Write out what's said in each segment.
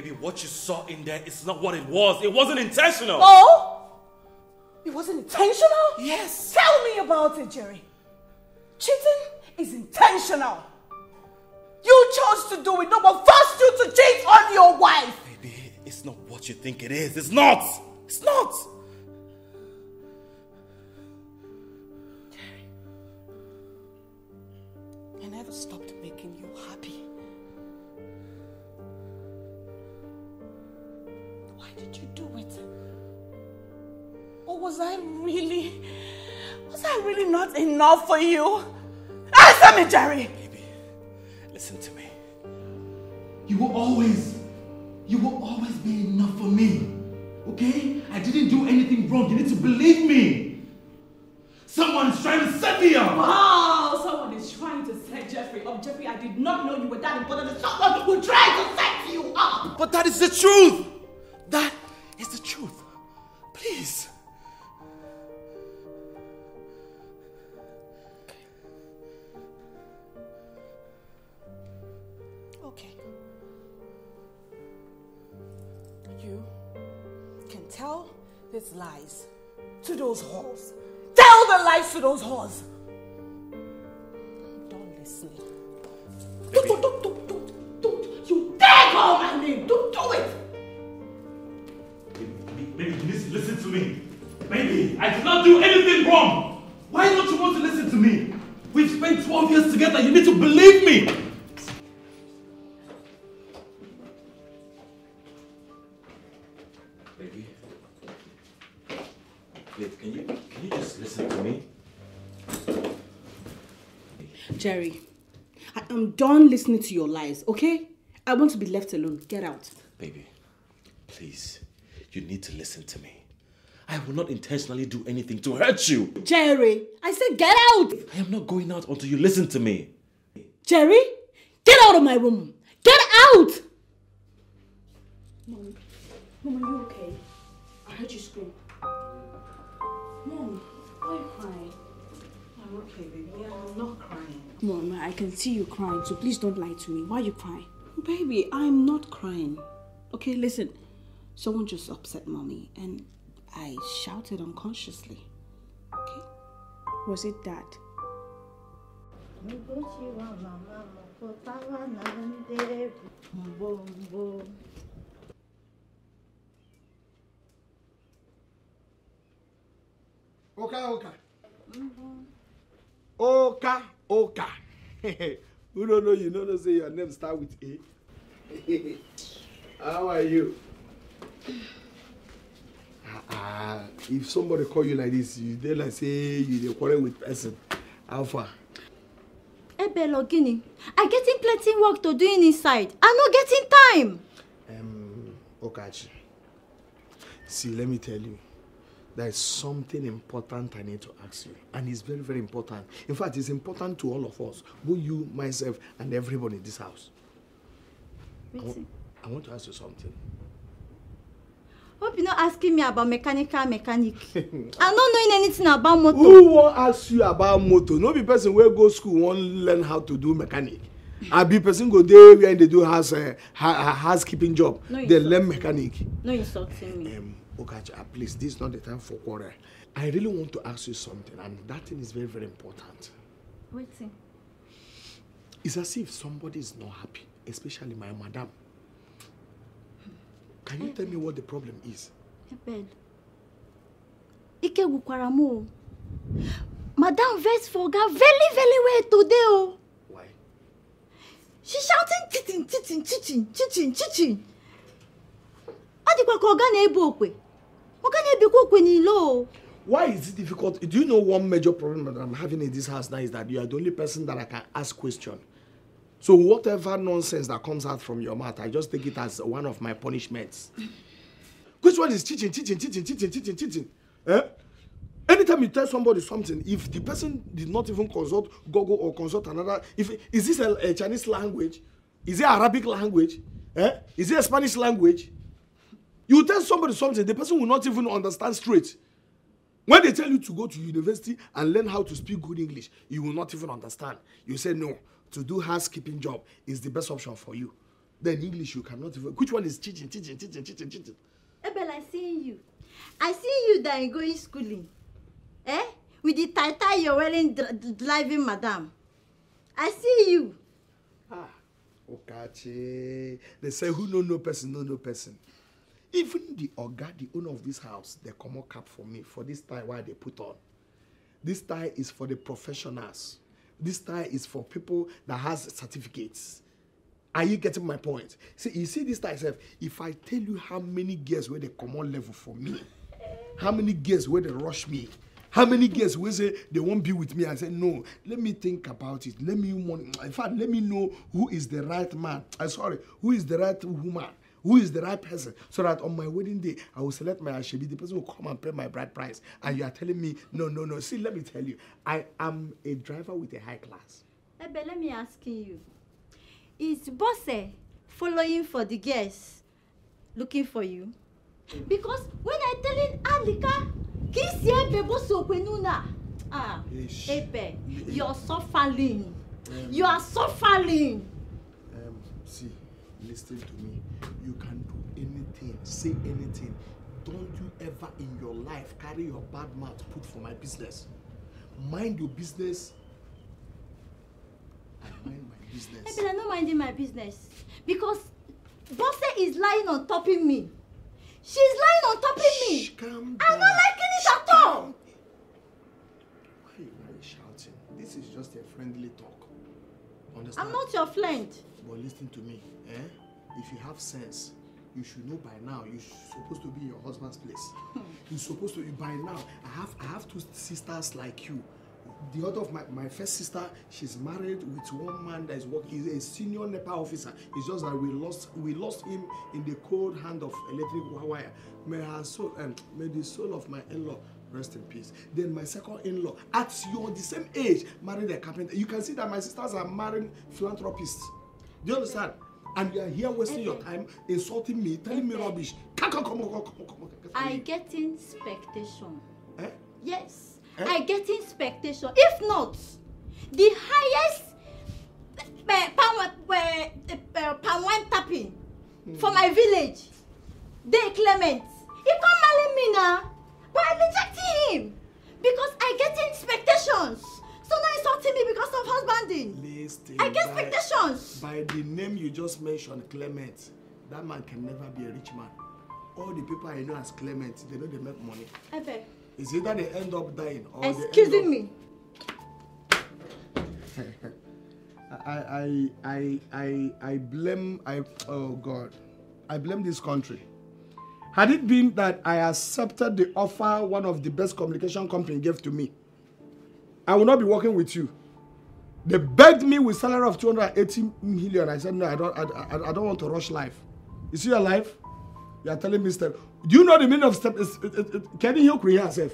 Baby, what you saw in there is not what it was. It wasn't intentional. Oh? It wasn't intentional? Yes. Tell me about it, Jerry. Cheating is intentional. You chose to do it. No one forced you to cheat on your wife. Baby, it's not what you think it is. It's not. It's not. Jerry, I never stopped making you happy. Why did you do it? Or was I really not enough for you? Answer me, Jerry. Listen to me. You will always be enough for me. Okay? I didn't do anything wrong. You need to believe me. Someone is trying to set me up. Wow, someone is trying to set Jeffrey up. Jeffrey, I did not know you were that important. Someone who tried to set you up. But that is the truth. That is the truth. Please. You can tell these lies to those whores. Tell the lies to those whores. Don't listen. Don't. You dare call my name. Don't do it. Baby, listen to me. Baby, I did not do anything wrong. Why don't you want to listen to me? We've spent 12 years together. You need to believe me. Can you just listen to me? Jerry, I am done listening to your lies, okay? I want to be left alone. Get out. Baby, please, you need to listen to me. I will not intentionally do anything to hurt you. Jerry, I said get out. I am not going out until you listen to me. Jerry, get out of my room. Get out. Mom, are you okay? I heard you scream. Mom, why are you crying? I'm okay, baby. I'm not crying. Mom, I can see you crying, so please don't lie to me. Why are you crying? Baby, I'm not crying. Okay, listen. Someone just upset Mommy, and I shouted unconsciously. Okay? Was it that? Oka. Mm-hmm. Oka. Who don't know you don't know say your name start with A. How are you? If somebody call you like this, you they like say you quarrel with person. How far? Ebe Logini, I getting plenty work to do inside. I'm not getting time. Ukachi. See, let me tell you. There is something important I need to ask you. And it's very, very important. In fact, it's important to all of us. Both you, myself, and everybody in this house. I want to ask you something. Hope you're not asking me about mechanic. I'm not knowing anything about motor. Who won't ask you about motor? No be person where go school won't learn how to do mechanic. I be person go there where they do housekeeping job. No, they learn mechanic. No insulting me. Ukachi, please, this is not the time for quarrel. I really want to ask you something, and that thing is very, very important. What thing? It's as if somebody is not happy, especially my madam. Can you tell me what the problem is? Abel. Ike gukwaramu. Madam Vest forgot very, very well today. Why? She shouting, teaching. Why is it difficult? Do you know one major problem that I'm having in this house now is that you are the only person that I can ask questions. So whatever nonsense that comes out from your mouth, I just take it as one of my punishments. Which one is teaching? Eh? Anytime you tell somebody something, if the person did not even consult Google or consult another, is this a Chinese language? Is it Arabic language? Eh? Is it a Spanish language? You tell somebody something, the person will not even understand straight. When they tell you to go to university and learn how to speak good English, you will not even understand. You say no, to do housekeeping job is the best option for you. Then English you cannot even. Which one is teaching? Abel, I see you. I see you that you're going schooling. Eh? With the tie you're wearing driving, madam. I see you. Ah, Ukachi. They say who know no person, know no person. Even the Oga, the owner of this house, they come up cap for me for this tie while they put on. This tie is for the professionals. This tie is for people that has certificates. Are you getting my point? See, you see this tie itself. If I tell you how many girls where they come on level for me, how many girls where they rush me, how many girls will say they won't be with me? I say, no, let me think about it. Let me, in fact, let me know who is the right man. I'm sorry, who is the right woman? Who is the right person? So that on my wedding day, I will select my Ashebi. The person will come and pay my bride price. And you are telling me, no. See, let me tell you, I am a driver with a high class. Ebe, let me ask you. Is Bose following for the girls looking for you? Because when I tell him, Alika, Ebe, you're suffering. You are suffering. See, listen to me. You can do anything, say anything. Don't you ever in your life carry your bad mouth put for my business. Mind your business. I mind my business. Ebe, I'm not minding my business. Because Bose is lying on topping me. She's lying on topping me. I'm not liking it at all. Why are you shouting? This is just a friendly talk. Understand? I'm not your friend. But listen to me, eh? If you have sense, you should know by now. You're supposed to be in your husband's place. You're supposed to. By now, I have two sisters like you. The other of my first sister, she's married with one man that is working. He's a senior NEPA officer. It's just that we lost him in the cold hand of electric wire. May the soul of my in-law rest in peace. Then my second in-law, at your the same age, married a carpenter. You can see that my sisters are marrying philanthropists. Do you understand? And you are here wasting your time, insulting me, telling me rubbish. Come. I get in expectation. Eh? Yes. Eh? I get in expectation. If not, the highest palm wine tapping for my village, Dey Clement, he can't marry me now. But I'm rejecting him because I get in expectations. So now he's insulting me because of husbanding. Listen, I get expectations. By the name you just mentioned, Clement, that man can never be a rich man. All the people I know as Clement, they know they make money. I bet. It's either they end up dying or Excuse me. I blame, oh God, I blame this country. Had it been that I accepted the offer one of the best communication company gave to me, I would not be working with you. They begged me with salary of 280 million. I said, no, I don't want to rush life. You see your life? You are telling me step. Do you know the meaning of step? Can you hear Kriya herself?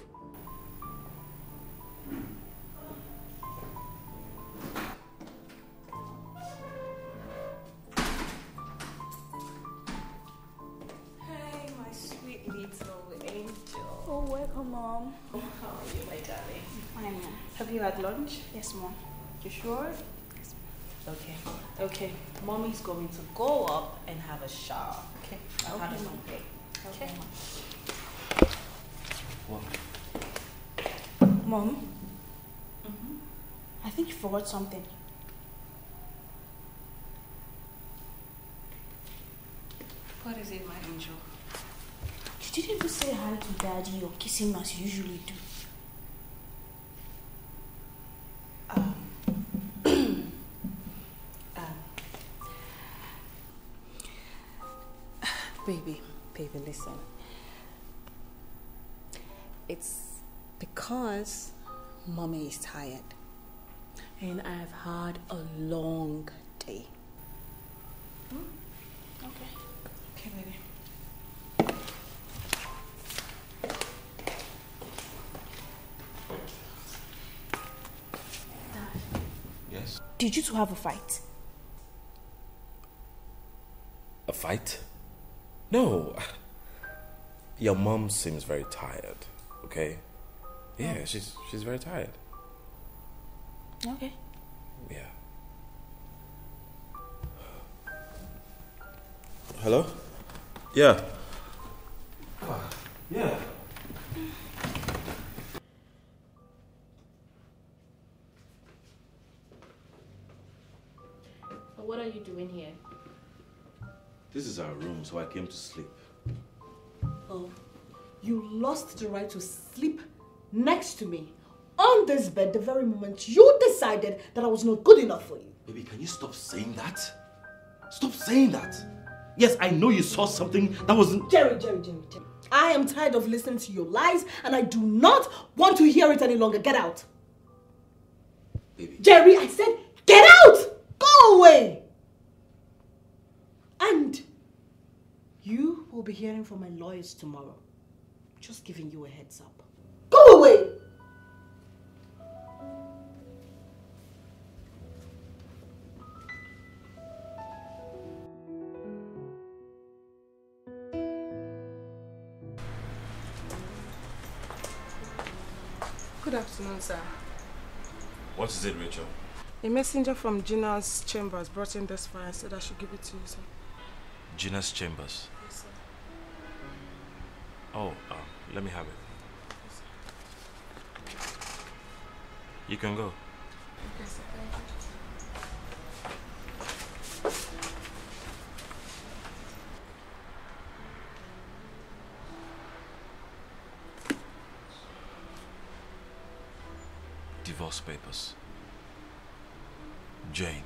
Hi, my sweet little angel. Oh, welcome, Mom. Oh, how are you, my darling? Fine, Mom. Have you had lunch? Yes, Mom. You sure? Yes, Mom. Okay. Mommy's going to go up and have a shower. Okay. I'll have it on plate. Okay. Mom, I think you forgot something. What is it, my angel? You didn't even say hi to Daddy or kiss him as you usually do. Baby, listen. It's because Mommy is tired. And I've had a long day. Okay. Okay, baby. Dad. Yes? Did you two have a fight? A fight? No, your mom seems very tired, okay? Yeah, oh. She's very tired. Okay. Yeah. Hello? Yeah. Yeah. But what are you doing here? This is our room, so I came to sleep. Oh, you lost the right to sleep next to me on this bed the very moment you decided that I was not good enough for you. Baby, can you stop saying that? Stop saying that. Yes, I know you saw something that wasn't... Jerry. I am tired of listening to your lies and I do not want to hear it any longer. Get out. Baby. Jerry, I said, get out! Go away! And you will be hearing from my lawyers tomorrow. Just giving you a heads up. Go away! Good afternoon, sir. What is it, Rachel? A messenger from Gina's Chambers brought in this file and said I should give it to you, sir. Gina's Chambers? Yes, sir. Oh, let me have it. Yes, sir. You can go. Okay, sir. Thank you. Divorce papers. Jane.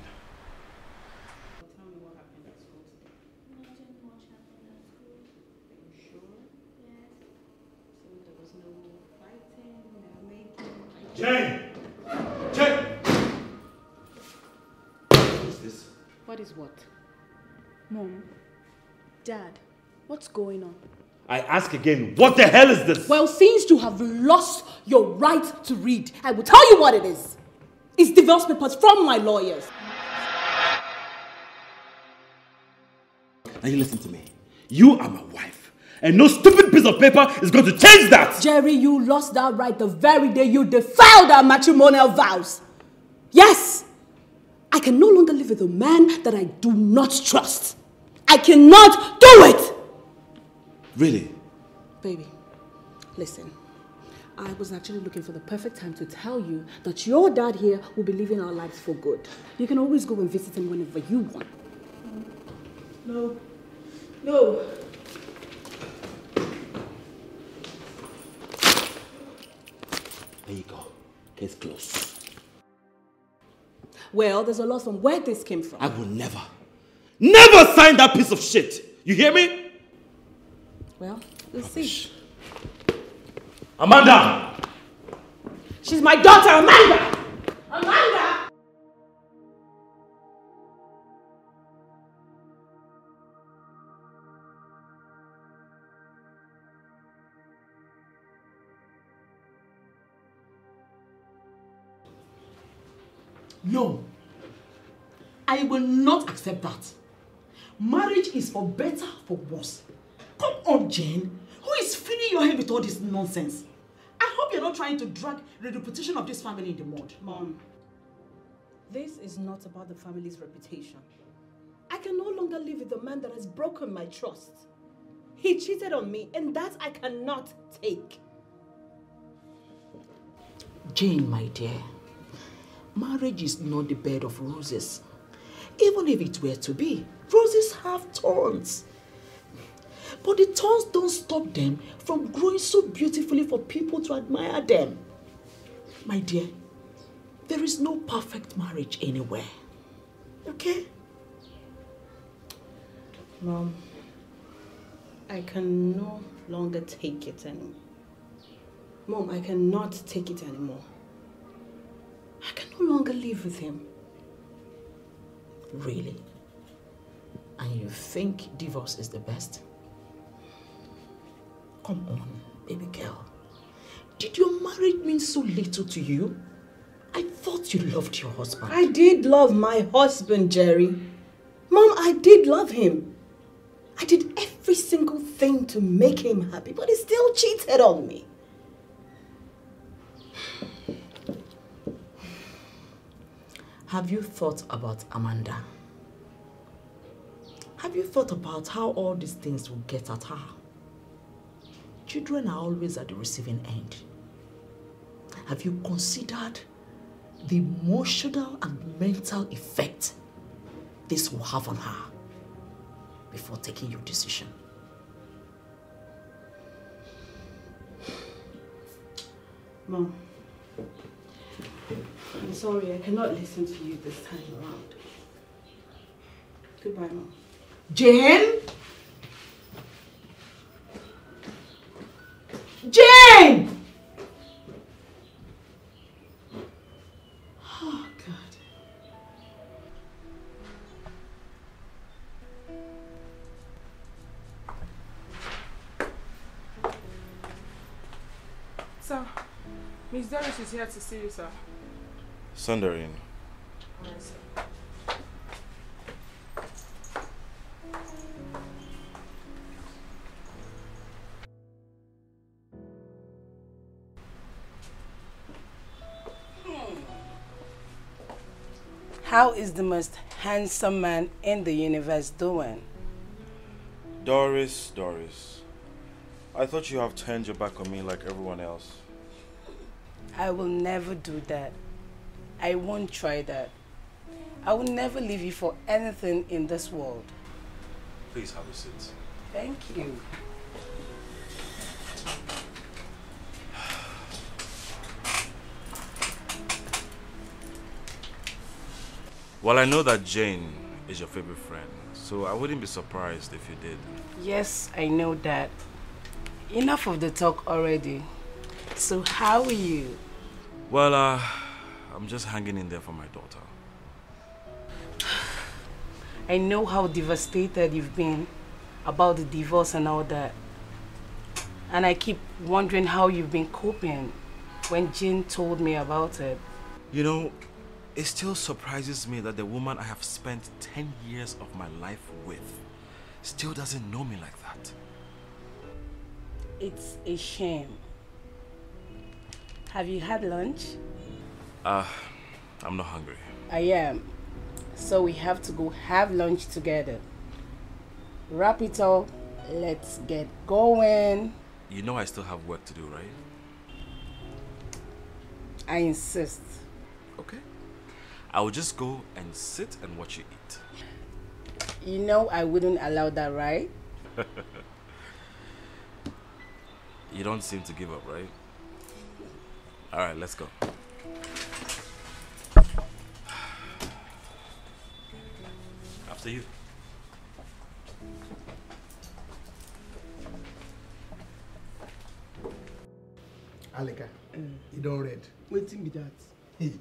Jane! Jane! What is this? What is what? Mom. Dad. What's going on? I ask again, what the hell is this? Well, since you have lost your right to read, I will tell you what it is. It's divorce papers from my lawyers. Now you listen to me. You are my wife. And no stupid piece of paper is going to change that. Jerry, you lost that right the very day you defiled our matrimonial vows. Yes, I can no longer live with a man that I do not trust. I cannot do it. Really? Baby, listen. I was actually looking for the perfect time to tell you that your dad here will be living our lives for good. You can always go and visit him whenever you want. No. No. There you go. Case closed. Well, there's a lot on where this came from. I will never, never sign that piece of shit. You hear me? Well, we'll see. Amanda! She's my daughter, Amanda! Amanda! No. I will not accept that. Marriage is for better, for worse. Come on, Jane. Who is filling your head with all this nonsense? I hope you're not trying to drag the reputation of this family in the mud. Mom, this is not about the family's reputation. I can no longer live with the man that has broken my trust. He cheated on me, and that I cannot take. Jane, my dear, marriage is not the bed of roses. Even if it were to be, roses have thorns. But the thorns don't stop them from growing so beautifully for people to admire them. My dear, there is no perfect marriage anywhere. Okay? Mom, I can no longer take it anymore. Mom, I cannot take it anymore. I can no longer live with him. Really? And you think divorce is the best? Come on, baby girl. Did your marriage mean so little to you? I thought you loved your husband. I did love my husband, Jerry. Mom, I did love him. I did every single thing to make him happy, but he still cheated on me. Have you thought about Amanda? Have you thought about how all these things will get at her? Children are always at the receiving end. Have you considered the emotional and mental effect this will have on her before taking your decision? Mom, I'm sorry, I cannot listen to you this time around. Goodbye, Mom. Jane? Jane! Oh, God. Sir, Miss Doris is here to see you, sir. Send her in. All right, sir. How is the most handsome man in the universe doing? Doris, I thought you have turned your back on me like everyone else. I will never do that. I won't try that. I will never leave you for anything in this world. Please have a seat. Thank you. Well, I know that Jane is your favorite friend, so I wouldn't be surprised if you did. Yes, I know that. Enough of the talk already. So how are you? Well, I'm just hanging in there for my daughter. I know how devastated you've been about the divorce and all that. And I keep wondering how you've been coping when Jane told me about it. You know, it still surprises me that the woman I have spent 10 years of my life with still doesn't know me like that. It's a shame. Have you had lunch? I'm not hungry. I am. So we have to go have lunch together. Wrap it up. Let's get going. You know I still have work to do, right? I insist. Okay. I will just go and sit and watch you eat. You know I wouldn't allow that, right? You don't seem to give up, right? All right, let's go. After you. Alika, you don't read. Waiting be that. Hey.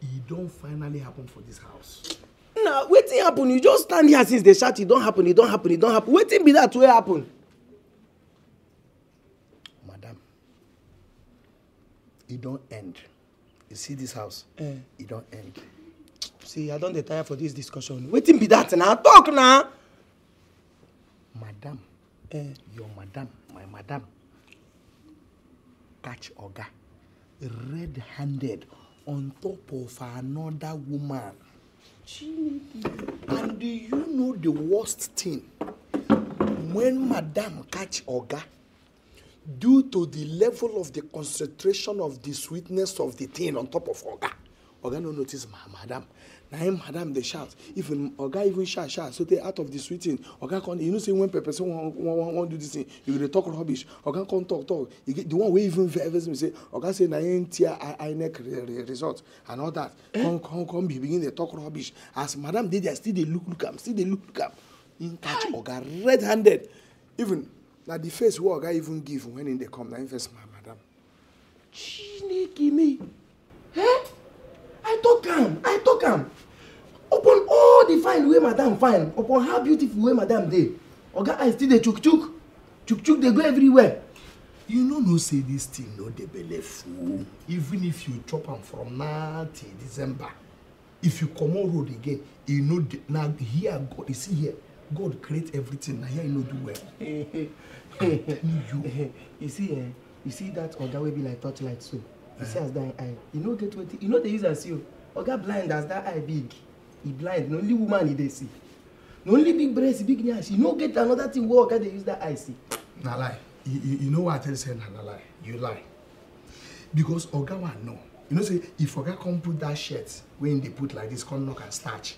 It don't finally happen for this house. No, waiting happen. You just stand here since they shout, it don't happen, it don't happen, it don't happen. Waiting be that way happen. Madam, it don't end. You see this house? It don't end. See, I don't get tired for this discussion. Waiting be that now. Talk now. Madam, your madam, my madam, catch Oga red-handed on top of another woman. And do you know the worst thing? When Madame catch Oga, due to the level of the concentration of the sweetness of the thing on top of Oga, Oga no notice Madame. Now him Madame they shout. Even Oga even shout. So they out of the sweet thing. Oga can't. You know say when person want do this thing, you will talk rubbish. Oga can't talk. You get the one way even everything say. Oga say na him tear eye neck result and all that. Come begin they talk rubbish. As Madame did, still they look am. Still they look am. In catch Oga red-handed. Even now the face what Oga even give when in they come. Now face Madame. Chineke me. Huh? I talk am. Upon all the fine way Madame fine, upon how beautiful way Madame dey. Oga, I still dey chuk-chuk. Chuk-chuk, they go everywhere. You know, no say this thing, no dey belle full. Even if you chop them from now till December, if you come on road again, you know, now here, God, you see here, God create everything, now here you know do well. You see that Oga will be like torchlight so. You see as that eye, you know get what you know they use as you. Oga blind as that eye big, he blind. Only woman he dey see. No only big breast, big nyash. You don't get another thing where can they use that IC. Nah lie. You know what I tell you, say nah lie. You lie. Because Ogawa know. You know say if Oga come put that shirt when they put like this, come knock and starch.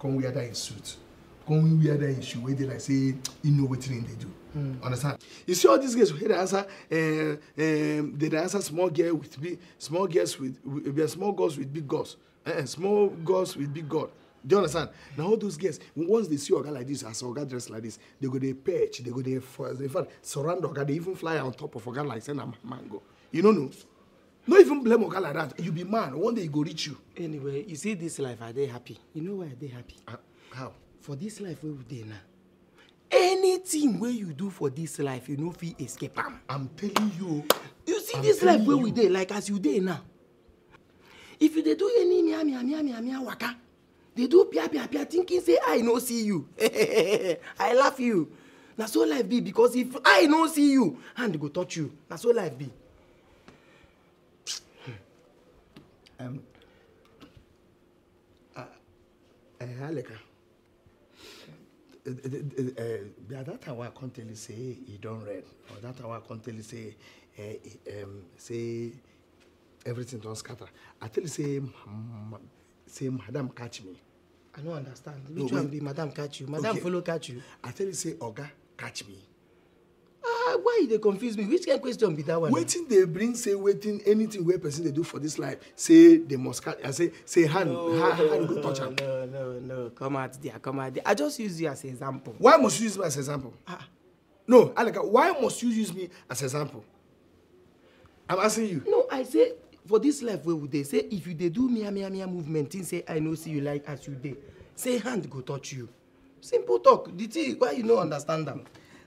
Come wear that in suit. Come wear that in shoe where they like say you know what thing they do. Mm. Understand? You see all these guys who answer, they answer small girl with big, small girls with small girls with big girls, small girls with big girls. Do you understand? Now all those girls, once they see a guy like this, as a guy dressed like this, they go they perch, they go they surround a guy, they even fly on top of a guy like say na mango. You don't know. No even blame a guy like that. You be man. One day he go reach you. Anyway, you see this life, are they happy? You know why are they happy? How? For this life where we now. Anything where you do for this life, you know, fee escape. I'm telling you. You see this life where we dey, like as you dey now. If you do any waka, they do pia thinking say I no see you. I love you. That's all life be, because if I no see you, hand go touch you. That's all life be. Alika. That time I can't tell you say he don't read, or that time I can't tell you say say everything don't scatter. I tell you say madam catch me. I don't understand. Which one be madam catch you? Madam follow catch you. I tell you say Oga catch me. Why they confuse me? Which kind of question be that one? Waiting they bring say waiting anything where person they do for this life say they must catch. I say hand no, hand go touch hand. No come out there. I just use you as an example. Why must you use me as an example? No, Alika, why must you use me as an example? I'm asking you. No, I say for this life where would they say if you they do mia movement and say I know see you like as you did. Say hand go touch you. Simple talk. The thing why you don't understand them.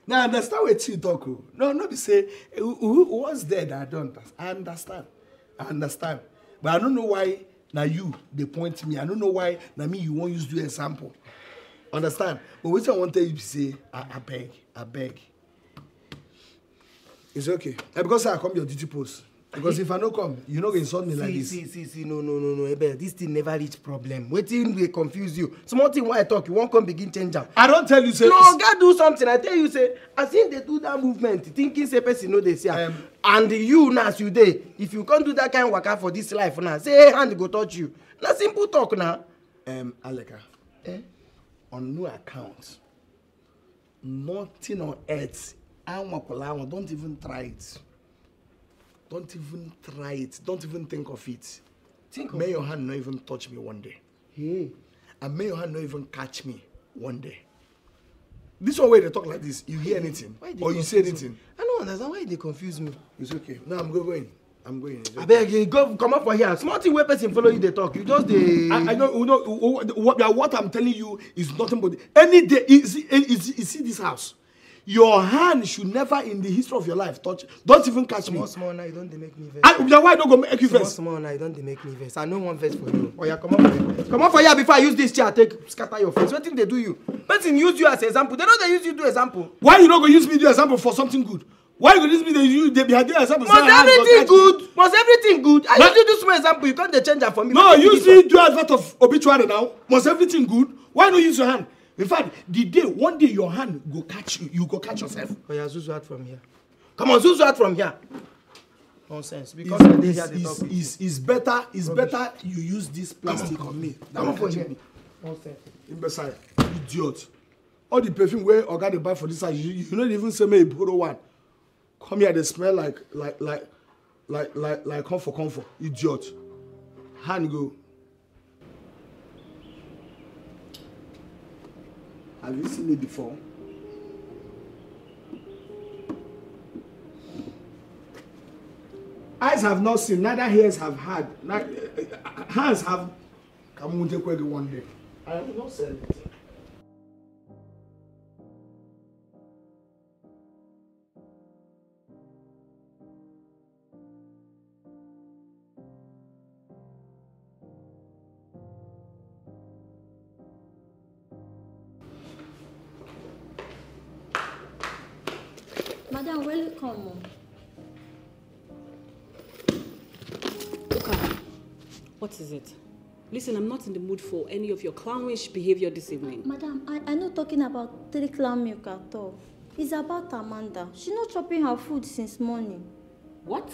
Now understand what you talk. No, not be say who was there that I don't. I understand. But I don't know why now you they point to me. I don't know why now me you won't use the example. Understand? But which I want to tell you to say, I beg. It's okay. Because I come to your duty post. Because if I don't come, you know insult me like this. See, no, Ebe, this thing never reach problem. Waiting will confuse you. Small thing why I talk, you won't come begin change up. I don't tell you say. No, God do something. I tell you say. I think they do that movement, thinking say person know they say. And you now as you dey, if you can't do that kind of work for this life now, say hand go touch you. Na simple talk now. Alika, on no account, nothing on earth. I don't even try it. Don't even try it. Don't even think of it. May your hand not even touch me one day. Hey. And may your hand not even catch me one day. This one way they talk like this, you hear anything or you say anything. Me? I don't understand why they confuse me. It's okay. No, I'm going. I'm going. Okay. I beg you, go, come up for here. Small thing where person follow you, they talk. You just they... I know, you know what I'm telling you is nothing but... Any day, you see this house. Your hand should never, in the history of your life, touch. Don't even catch me. Small now, you don't make me vex. Why don't go make you vex? Small now, you don't make me vex. I know one vex for you. Oh yeah, come on for here. Come on for here before I use this chair. Take scatter your face. What thing they do you? Person use you as an example. They know they use you to example. Why you not go use me to example for something good? Why you go use me to example? Was everything good? Was everything good? I used you do small example. You can't change that for me. No, you see do advert of obituary now. Was everything good? Why not use your hand? In fact, the day, one day your hand go catch you, you go catch yourself. Oh yeah, Zuzu out from here. Come on, Zuzu out from here. Nonsense. Because it's better you use this plastic on me. Come on for here. Nonsense. Imbecile. Idiot. All the perfume where Oga they buy for this side, you don't even say me a borrow one. Come here, they smell like comfort. Idiot. Hand go. Have you seen me before? Eyes have not seen, neither ears have heard, hands have come on take one day. I have not said it. Welcome. Ukachi, what is it? Listen, I'm not in the mood for any of your clownish behavior this evening. Madam, I'm not talking about three clown milk at all. It's about Amanda. She's not chopping her food since morning. What?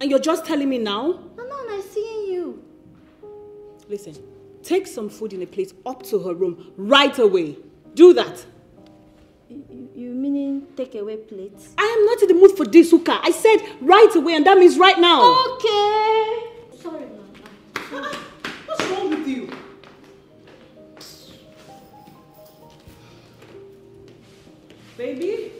And you're just telling me now? No, no, I'm seeing you. Listen, take some food in a plate up to her room right away. Do that. You meaning take away plates? I am not in the mood for this, Uka. I said right away, and that means right now. Okay. Sorry, Mama. What's wrong with you? Baby?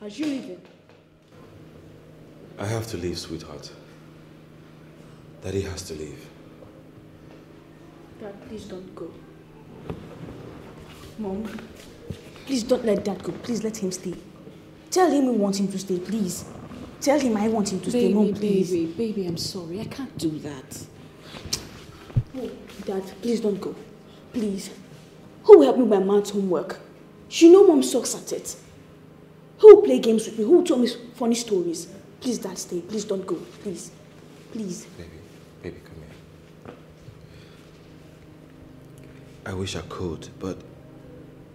Are you leaving? I have to leave, sweetheart. Daddy has to leave. Dad, please don't go. Mom, please don't let Dad go. Please let him stay. Tell him we want him to stay, please. Tell him I want him to stay, Mom, please. Baby, I'm sorry. I can't do that. Oh, Dad, please don't go. Please. Who will help me with my mom's homework? You know Mom sucks at it. Who will play games with me? Who will tell me funny stories? Please, Dad, stay. Please don't go. Please. Please. Baby, come here. I wish I could, but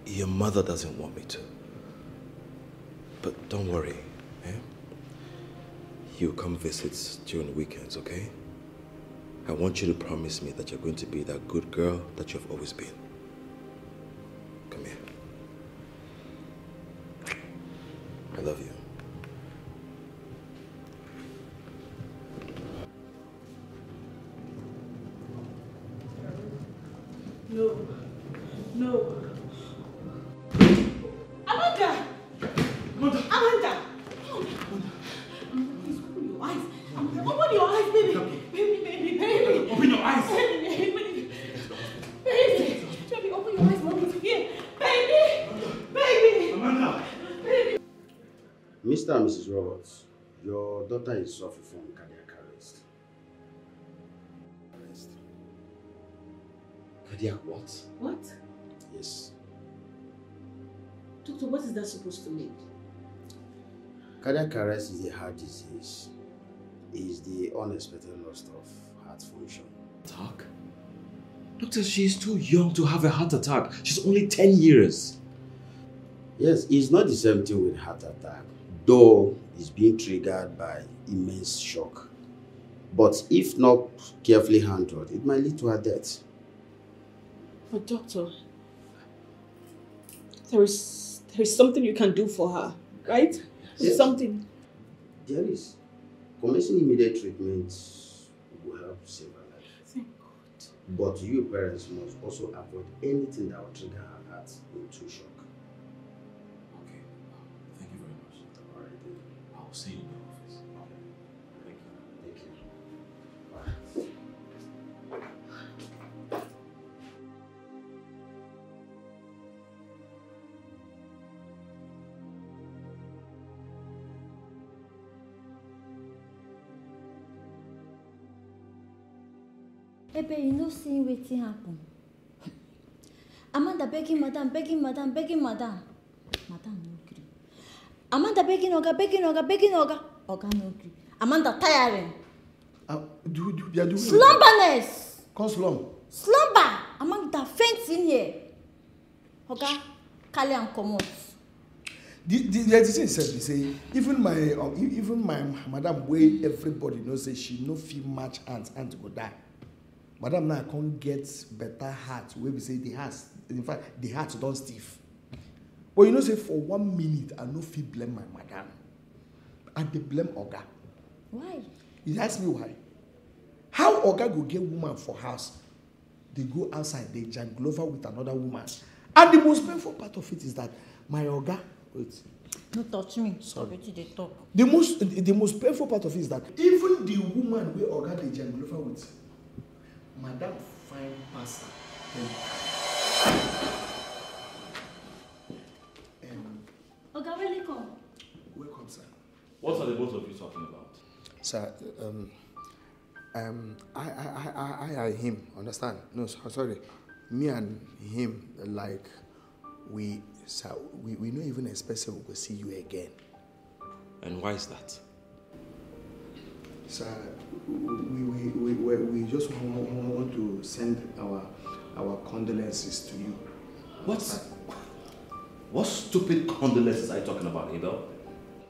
your mother doesn't want me to. But don't worry, eh? You'll come visit during weekends, okay? I want you to promise me that you're going to be that good girl that you've always been. Come here. I love you. No. No. Amanda! Amanda! Amanda! Please open your eyes. Open your eyes, baby. Baby. Open your eyes. Baby. Baby, open your eyes. Mom is here. Baby. Baby. Amanda. Baby. Mr. and Mrs. Roberts, your daughter is suffering from cardiac arrest. Cardiac what? What? Yes. Doctor, what is that supposed to mean? Cardiac arrest is a heart disease. It is the unexpected loss of heart function. Attack? Doctor, she is too young to have a heart attack. She's only 10 years. Yes, it's not the same thing with heart attack. Though is being triggered by immense shock. But if not carefully handled, it might lead to her death. But doctor, there is something you can do for her, right? Yes. There's something. There is. Commencing immediate treatment will help save her life. Thank God. But you parents must also avoid anything that will trigger her heart into shock. I'll see you in the office. Okay. Thank you. Thank you. Bye. Ebe, you know, see what happened. Amanda begging madam. Madam no agree. Amanda begging Oga. Oga no agree. Amanda tiring. Slumberness. Come slumber. Amanda faints in here. Oga, Kale and Komot. The even my madam way everybody knows that she no feel much aunt go die. Madam now can't get better heart. We say the heart. In fact, the heart don't stiff. But well, you know, say for 1 minute, I no feel blame my madam. I dey blame Oga. Why? He asked me why. How Oga go get woman for house? They go outside, they jangle over with another woman. And the most painful part of it is that my Oga, wait. No touch me. Sorry. They talk. The most painful part of it is that even the woman where Oga they jangle over with, madam find pastor. Oga, welcome. Welcome, sir. What are the both of you talking about? Sir, I and him, understand? No, sorry. Me and him, like, we, sir, we not even expect we will see you again. And why is that? Sir, we just want to send our condolences to you. What? What stupid condolences are you talking about, Abel?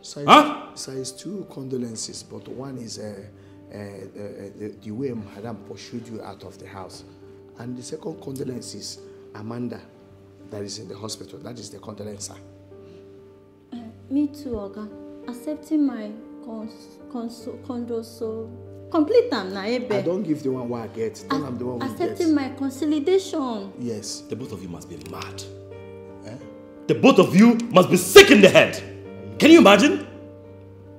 Sir, huh? Sir, it's two condolences, but one is the way Madam pursued you out of the house. And the second condolence is Amanda that is in the hospital. That is the condolence, sir. Me too, Oga. Accepting my complete them na Ebe. I don't give the one where I get. Then I'm the one who gets. Accepting my consolidation. Yes. The both of you must be mad. Eh? The both of you must be sick in the head. Can you imagine?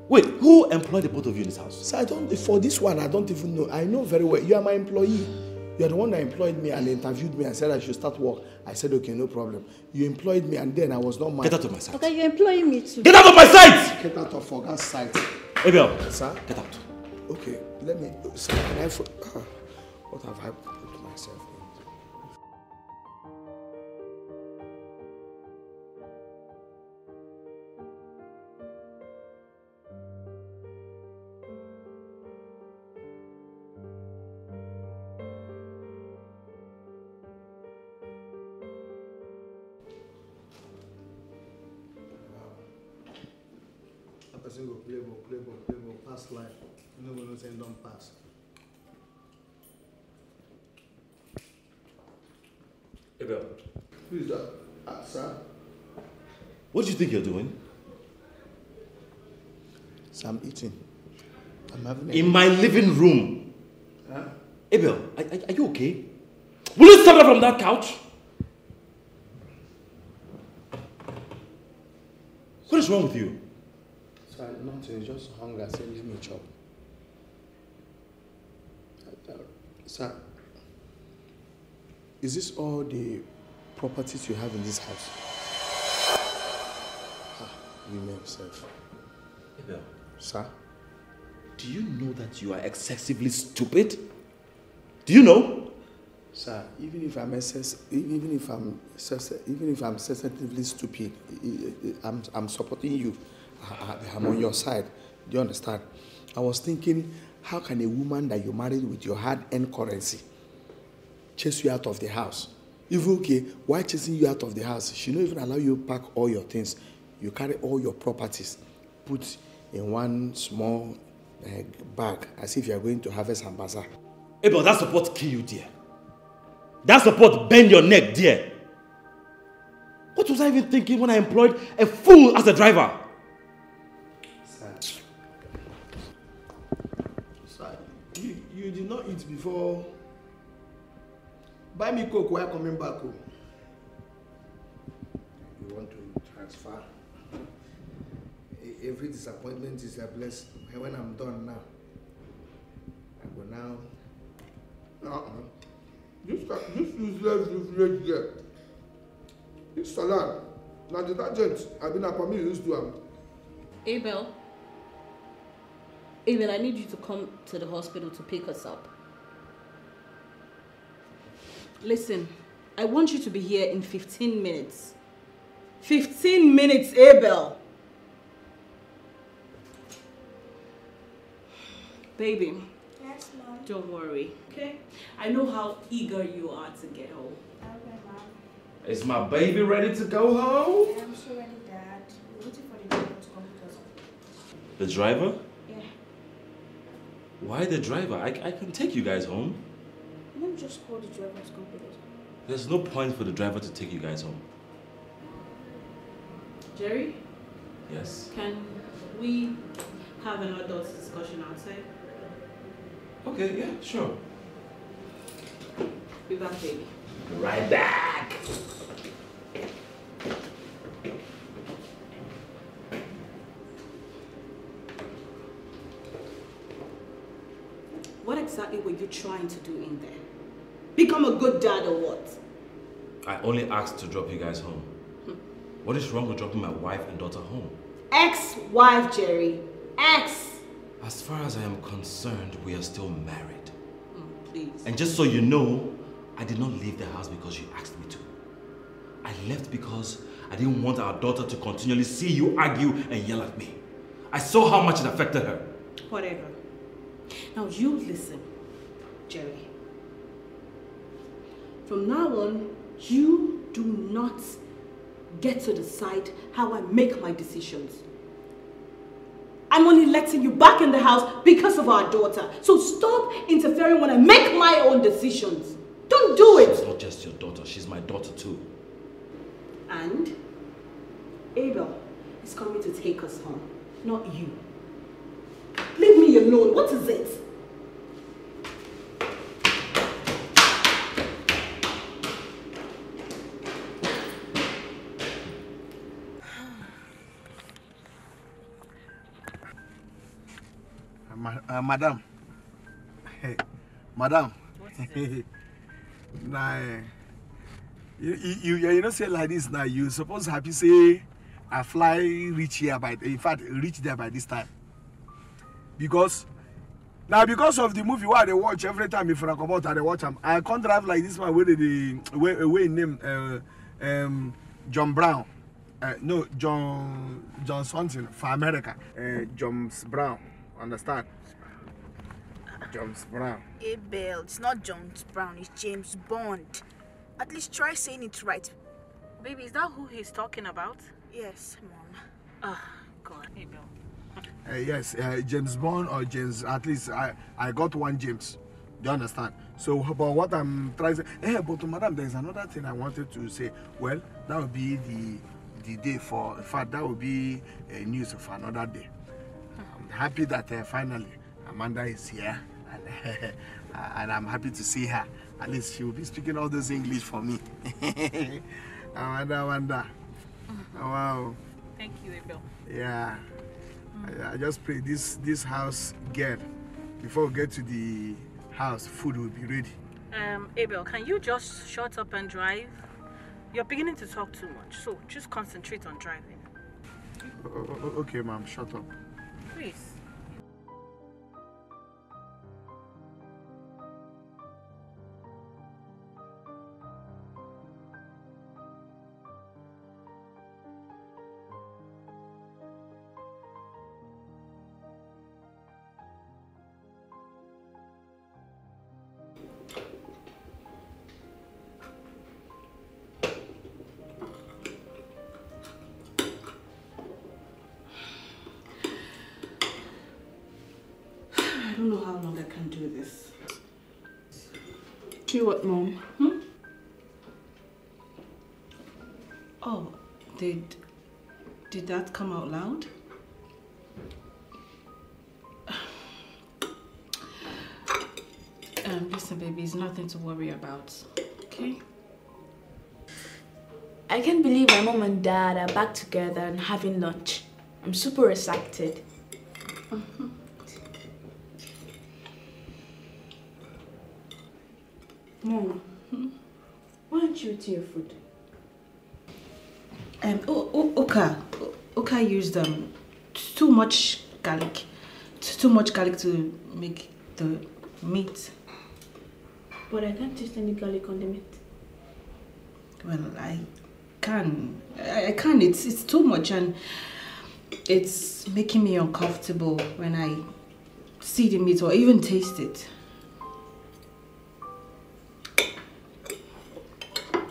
Wait, who employed the both of you in this house? Sir, I don't. For this one, I don't even know. I know very well. You are my employee. You are the one that employed me and interviewed me and said I should start work. I said, okay, no problem. You employed me and then I was not mad. Get out of my sight. Okay, you're employing me too. Get out of my sight! Get out of Oga's sight. Abel, sir? Get out. Okay, let me... Sir, can I... what have I put myself in? Life. No one will say don't pass. Abel. Who is that? Sir? What do you think you're doing? So I'm eating. I'm having in my living room. Huh? Abel, are you okay? Will you step up from that couch? What is wrong with you? Nothing, just hunger. Say, leave me chop. Sir, is this all the properties you have in this house? Ah, you may have said. Abel. Sir? Do you know that you are excessively stupid? Do you know? Sir, even if I'm excessively stupid, I'm supporting you. I'm on your side. Do you understand? I was thinking, how can a woman that you married with your hard-earned currency chase you out of the house? If okay, why chasing you out of the house? She don't even allow you to pack all your things. You carry all your properties, put in one small bag, as if you are going to harvest and bazaar. Hey, but that's what kill you, dear. That's what bend your neck, dear. What was I even thinking when I employed a fool as a driver? You did not eat before. Buy me coke while coming back home. You want to transfer? Every disappointment is a blessing. When I'm done now, I go now. This useless refrigerator here. This salad. Now the detergent. I've been up on me used to them. Abel. Abel, I need you to come to the hospital to pick us up. Listen, I want you to be here in 15 minutes. 15 minutes, Abel! Baby. Yes, Mom. Don't worry, okay? I know how eager you are to get home. Okay, Mom. Is my baby ready to go home? I'm so ready, Dad. We're waiting for the driver to come with us. The driver? Why the driver? I can take you guys home. Let me just call the driver's company. There's no point for the driver to take you guys home. Jerry? Yes? Can we have an adult discussion outside? Okay, yeah, sure. Be back, baby. Right back! What exactly were you trying to do in there? Become a good dad or what? I only asked to drop you guys home. What is wrong with dropping my wife and daughter home? Ex-wife, Jerry. ex. As far as I am concerned, we are still married. Oh, please. And just so you know, I did not leave the house because you asked me to. I left because I didn't want our daughter to continually see you argue and yell at me. I saw how much it affected her. Whatever. Now you listen, Jerry. From now on, you do not get to decide how I make my decisions. I'm only letting you back in the house because of our daughter. So stop interfering when I make my own decisions. Don't do it. She's not just your daughter. She's my daughter too. And Abel is coming to take us home, not you. Leave me alone. What is it? Madam. Hey, madam. Nah, you don't say like this now. You suppose happy say I fly reach here by reach there by this time. Because now because of the movie where they watch every time if I come out they watch them. I can't drive like this man where the way name John Brown. No, John something for America. James Brown. Understand? James Brown. Abel, it's not James Brown, it's James Bond. At least try saying it right. Baby, is that who he's talking about? Yes, Mom. Oh, God. Abel. Yes, James Bond or James, at least I got one James. Do you understand? So, but what I'm trying to say, but madam, there's another thing I wanted to say. Well, that would be the day for, in fact, that would be news for another day. I'm happy that finally Amanda is here and I'm happy to see her. At least she will be speaking all this English for me. Amanda. Wow. Thank you, Abel. Yeah. I just pray this house girl, before we get to the house, food will be ready. Abel, can you just shut up and drive? You're beginning to talk too much, so just concentrate on driving. Okay, ma'am, shut up. Please. Do what, Mom? Hmm? Oh, did that come out loud? Listen, baby, it's nothing to worry about, okay? I can't believe my mom and dad are back together and having lunch. I'm super excited. Mm-hmm. Mom, why aren't you eating your food? Uka used too much garlic to make the meat. But I can't taste any garlic on the meat. Well, I can. It's too much and it's making me uncomfortable when I see the meat or even taste it.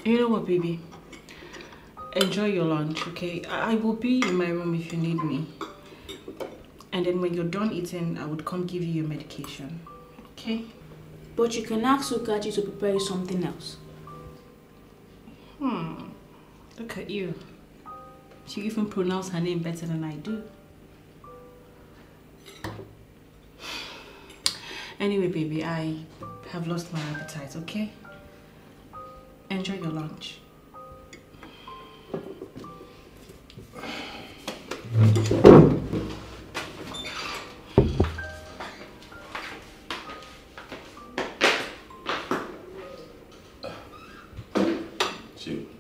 You know what, baby? Enjoy your lunch, okay? I will be in my room if you need me. And then when you're done eating, I would come give you your medication, okay? But you can ask Ukachi to prepare you something else. Look at you. She even pronounced her name better than I do. Anyway, baby, I have lost my appetite, okay? Enjoy your lunch.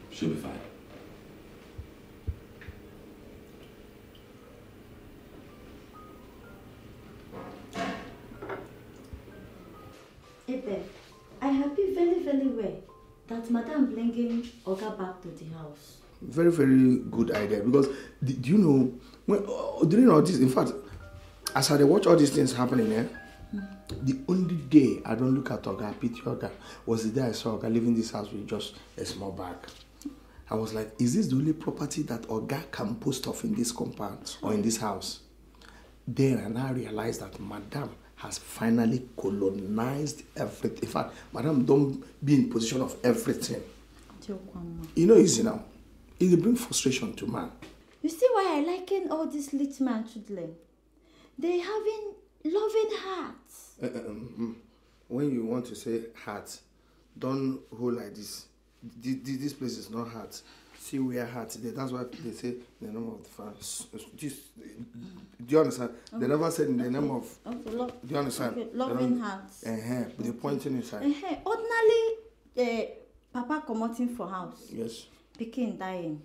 She'll be fine. there. I happy very, very well that Madame bringing Oga back to the house. Very, very good idea, because do you know, when, during all this, in fact, as I watch all these things happening there, the only day I don't look at Oga, I pity Oga, was the day I saw Oga leaving this house with just a small bag. I was like, is this the only property that Oga can post off in this compound or in this house? Then I now realized that Madame has finally colonized everything. In fact, Madame don't be in possession of everything. You know, easy now. It will bring frustration to man. You see why I liken all these little man children? They having loving hearts. When you want to say heart, don't hold like this. This place is not heart. See where heart is. That's why they say the name of the fans. Do you understand? Okay. They never said in the name of. Okay. Do you understand? Okay. Loving hearts. But the pointing inside. Ordinarily, Papa commoting for house. Yes. Picking dying.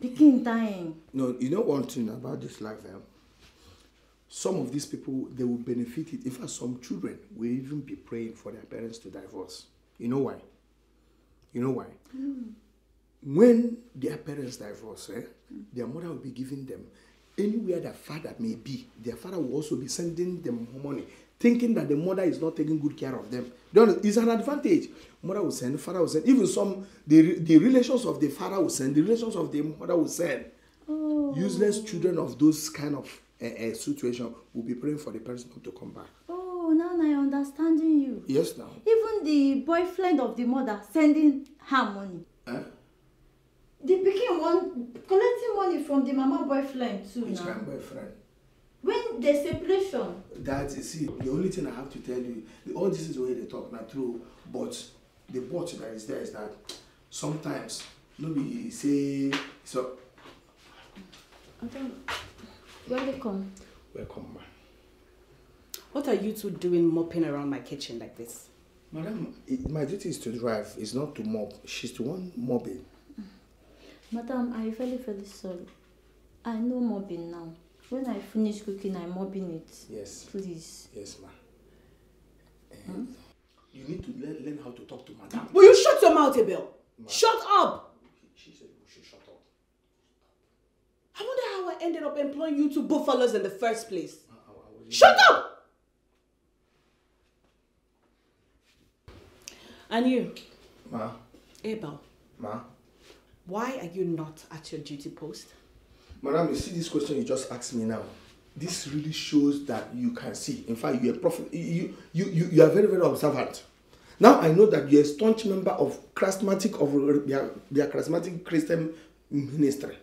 Picking dying. No, you know one thing about this life. Some of these people, they will benefit it. In fact, some children will even be praying for their parents to divorce. You know why? You know why? Mm. When their parents divorce, their mother will be giving them anywhere their father may be. Their father will also be sending them money, thinking that the mother is not taking good care of them. It's an advantage. Mother will send, father will send. Even some, the relations of the father will send, the relations of the mother will send. Oh. Useless children of those kind of a situation will be praying for the parents not to come back. Oh, now I understand you. Yes, now. Even the boyfriend of the mother sending her money. Huh? The pikin one collecting money from the mama boyfriend too. Which kind of boyfriend? When the separation. That is, see, the only thing I have to tell you, all this is the way they talk, not true, but the but that is there is that sometimes nobody say so. Okay. Welcome. Welcome, ma. What are you two doing mopping around my kitchen like this? Madam, my duty is to drive. It's not to mop. She's the one mopping. Madam, I'm very, very sorry. I know mopping now. When I finish cooking, I'm mopping it. Yes. Please. Yes, ma. You need to learn how to talk to Madam. Will you shut your mouth, Abel? Ma. Shut up! She said we should shut up. I wonder how I ended up employing you two buffalos in the first place. Shut up! And you? Ma? Abel. Ma? Why are you not at your duty post? Madam, you see this question you just asked me now. This really shows that you can see. In fact, you are you are very, very observant. Now I know that you are a staunch member of their charismatic Christian ministry.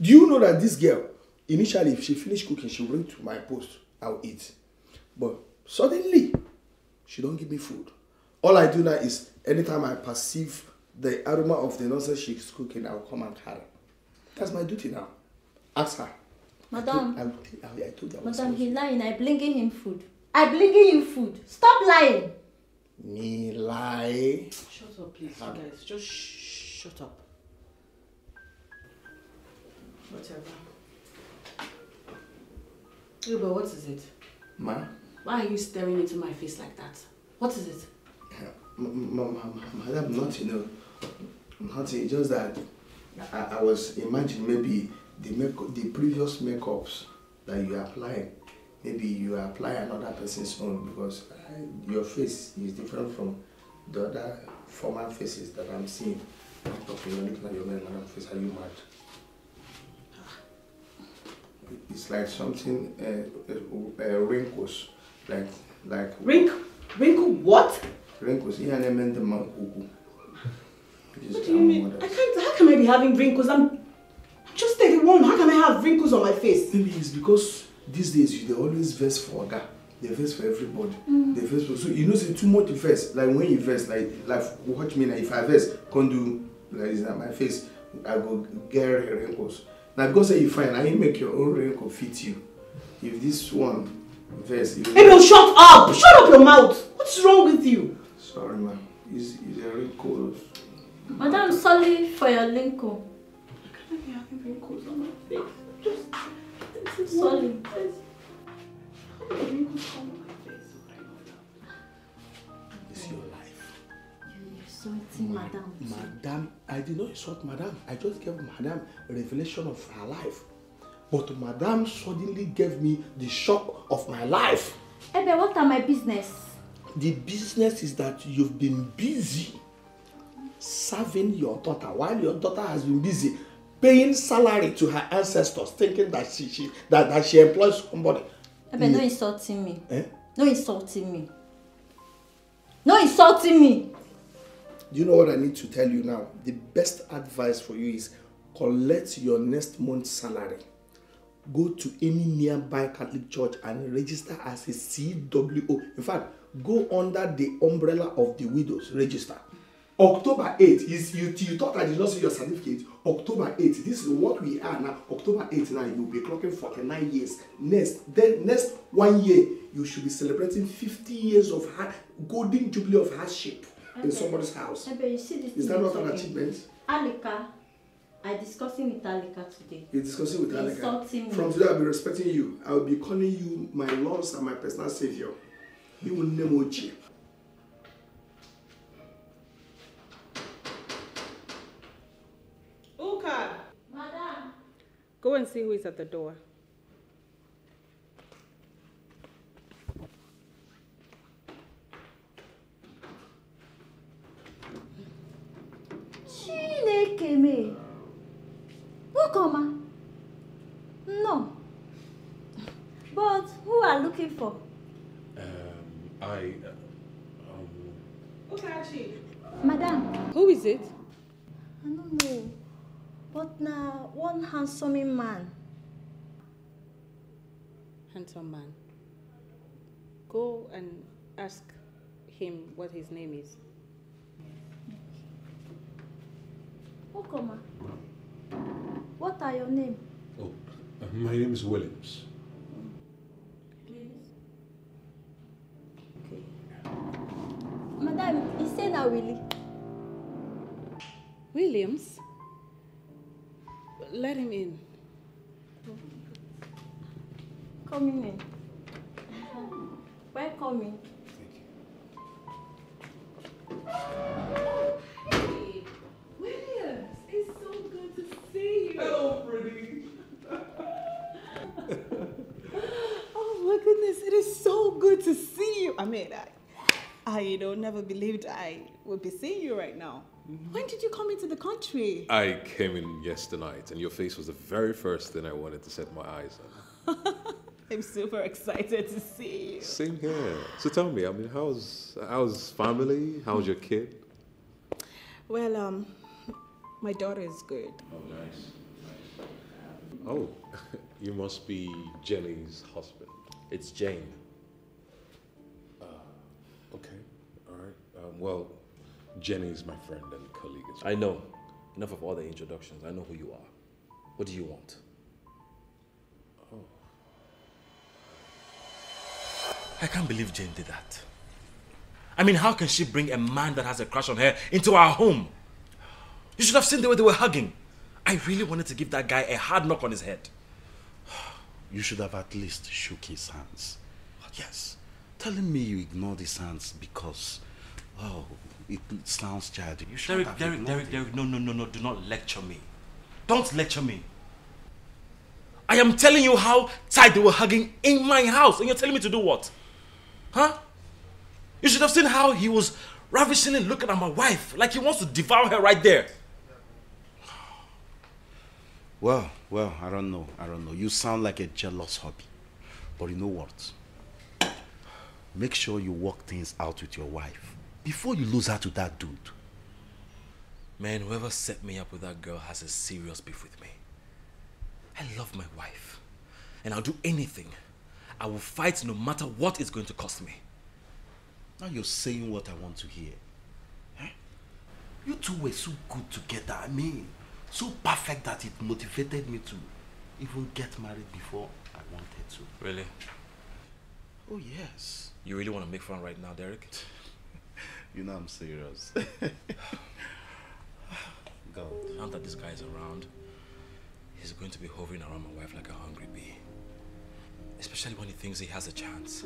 Do you know that this girl, initially, if she finished cooking, she went to my post, I'll eat. But suddenly, she don't give me food. All I do now is, anytime I perceive the aroma of the nonsense she's cooking, I'll come and carry. That's my duty now. Ask her. Madam, Madam, he's lying. I'm bringing him food. I'm bringing him food. Stop lying. Me lie? Shut up, please, you guys. Just shut up. Whatever. Hey, but what is it? Ma? Why are you staring into my face like that? What is it? Madam, nothing, you know. Nothing, just that I was imagining maybe the previous makeups that you apply, maybe you apply another person's own, because your face is different from the other former faces that I'm seeing. I'm talking, you're looking at your man face, are you mad? It's like something wrinkles, like wrinkle what? Wrinkles. Yeah, I meant the man. What do you mean? I can't. How can I be having wrinkles? I'm just 31. How can I have wrinkles on my face? Maybe it's because these days they always verse for a guy. They verse for everybody. Mm. They verse for, so you know, it's too much to verse. Like when you verse, like watch me now. If I verse, can't do like this on my face, I go get wrinkles. Now because you find, I make your own wrinkle fit you. If this one verse... Abel, shut up! Shut up your mouth! What's wrong with you? Sorry, ma'am. Is a wrinkle. Madam, sorry for your wrinkle. I can't be having wrinkles on my face. Just... Sorry. Wrinkles on my face right now. insulting madam. Madam, I did not insult madam. I just gave madam a revelation of her life. But madam suddenly gave me the shock of my life. Ebe, what are my business? The business is that you've been busy serving your daughter, while your daughter has been busy paying salary to her ancestors, thinking that she employs somebody. Ebe, no insulting me. Eh? No insulting me. No insulting me. Do you know what I need to tell you now? The best advice for you is collect your next month's salary. Go to any nearby Catholic church and register as a CWO. In fact, go under the umbrella of the widows. Register. October 8th. You thought I did not see your certificate. October 8th. This is what we are now. October 8th now, you'll be clocking 49 years. Next 1 year, you should be celebrating 50 years of golden jubilee of hardship in somebody's house. You see this is that not an achievement? Alika, I'm discussing with Alika today. You're discussing with Alika? Insulting me. From today, I'll be respecting you. I'll be calling you my Lord and my personal savior. You will name Ochi. Uka! Madam! Go and see who is at the door. Chinekeme! Ukoma! No. But who are looking for? Ukachi. Madam. Who is it? I don't know. But now, one handsome man. Handsome man. Go and ask him what his name is. Okoma, what are your name? Oh, my name is Williams. Madam, he said now Willie. Williams? Let him in. Coming in. Welcome in. Hey, Williams, it's so good to see you. Hello, pretty. Oh my goodness, it is so good to see you. I mean, I don't never believed I would be seeing you right now. When did you come into the country? I came in yesterday night, and your face was the very first thing I wanted to set my eyes on. I'm super excited to see you. Same here. So tell me, I mean, how's family? How's your kid? Well, my daughter is good. Oh, nice. Oh, you must be Jenny's husband. It's Jane. Okay, all right. Well, Jenny is my friend and colleague as well. I know. Enough of all the introductions. I know who you are. What do you want? Oh. I can't believe Jane did that. I mean, how can she bring a man that has a crush on her into our home? You should have seen the way they were hugging. I really wanted to give that guy a hard knock on his head. You should have at least shook his hands. What? Yes. Telling me you ignore these hands because, oh, it sounds childish. You should have ignored it. Derek, no, do not lecture me. Don't lecture me. I am telling you how tight they were hugging in my house, and you're telling me to do what? Huh? You should have seen how he was ravishingly looking at my wife, like he wants to devour her right there. Well, I don't know. You sound like a jealous hubby. But you know what? Make sure you work things out with your wife before you lose her to that dude. Man, whoever set me up with that girl has a serious beef with me. I love my wife, and I'll do anything. I will fight no matter what it's going to cost me. Now you're saying what I want to hear. Huh? You two were so good together, I mean, so perfect that it motivated me to even get married before I wanted to. Really? Oh, yes. You really want to make fun right now, Derek? You know I'm serious. God. Now that this guy is around, he's going to be hovering around my wife like a hungry bee. Especially when he thinks he has a chance.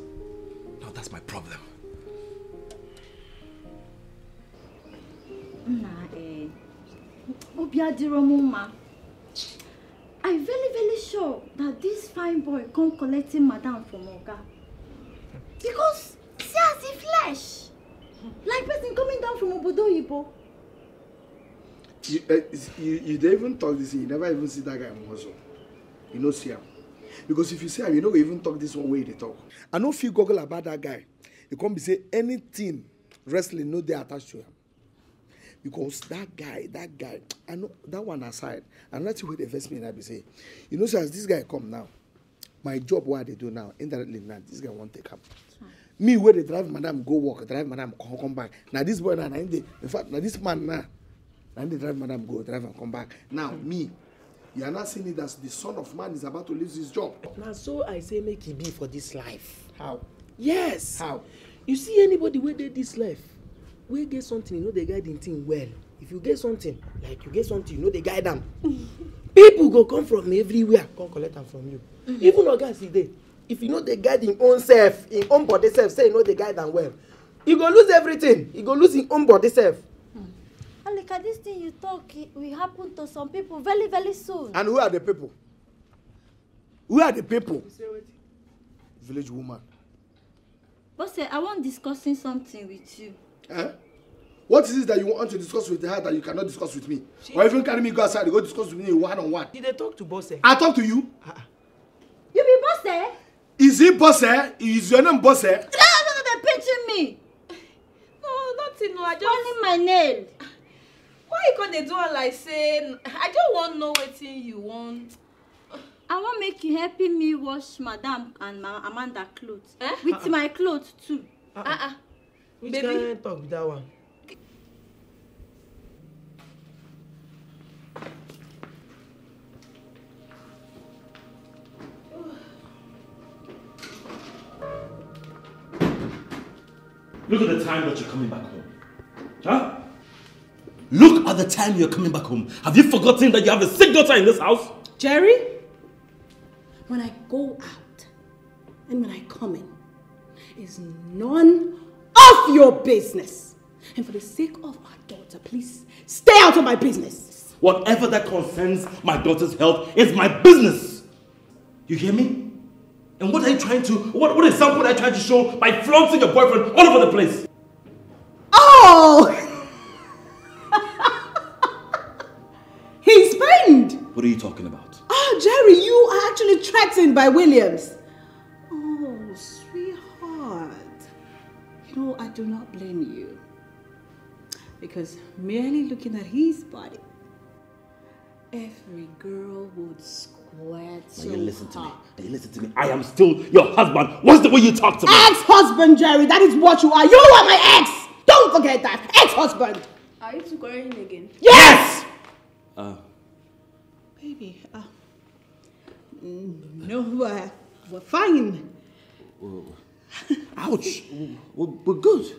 Now that's my problem. Obiadiromoma, I'm very, very sure that this fine boy come collecting madam from Oga. Because see as he flesh. Like person coming down from Obodo Ibo. You don't even talk this thing, you never even see that guy in Mozo. You know, see him. Because if you see him, you don't even talk this one way they talk. I know if you goggle about that guy, you can't be say anything wrestling, no, they attached to him. Because that guy, I know that one aside, and that's where they vex me and I be saying, you know, so as this guy come now, my job, what they do now, indirectly now, this guy won't take up. Me, where they drive madam, go walk, drive madam, come back. Now this boy, now, in fact, now this man now, and they drive madam, go, drive and come back. Now, me, you are not seeing it as the son of man is about to lose his job. Now, so I say make it be for this life. How? Yes. How? You see anybody where they this life, we get something, you know they guide the thing well. If you get something, like you get something, you know they guide them. People go come from everywhere, come collect them from you. Even August today, if you know they guide his own self, his own body self, say you know they guide them well, you go lose everything. You go lose his own body self. Alika, this thing you talk, it will happen to some people very, very soon. And who are the people? Who are the people? Village woman. Boss, I want discussing something with you. Eh? What is it that you want to discuss with her that you cannot discuss with me? She, or even carry me go outside, go discuss with me one-on-one. Did they talk to Boss? I talk to you. You be Boss? Is he Boss? Is your name Boss? No, they're pinching me. No, nothing. No, I just only my nail. Why you gonna do all like saying? I don't want to know what you want. I want make you helping me wash Madame and Amanda clothes. Eh? With my clothes too. Which baby? Can I talk with that one? Look at the time that you're coming back home. Huh? Look at the time you're coming back home. Have you forgotten that you have a sick daughter in this house? Jerry, when I go out and when I come in, it's none of your business. And for the sake of our daughter, please stay out of my business. Whatever that concerns my daughter's health is my business. You hear me? And what are you trying to, what example are you trying to show by flaunting your boyfriend all over the place? Oh! He's pained. What are you talking about? Oh, Jerry, you are actually threatened by Williams. Oh, sweetheart. You know, I do not blame you. Because merely looking at his body, every girl would squirt so Now you listen to me. I am still your husband. What's the way you talk to me? Ex-husband, Jerry. That is what you are. You are my ex. Don't forget that. Ex-husband. Are you two quarreling again? Yes! Baby, no, we're fine. Ouch, we're good.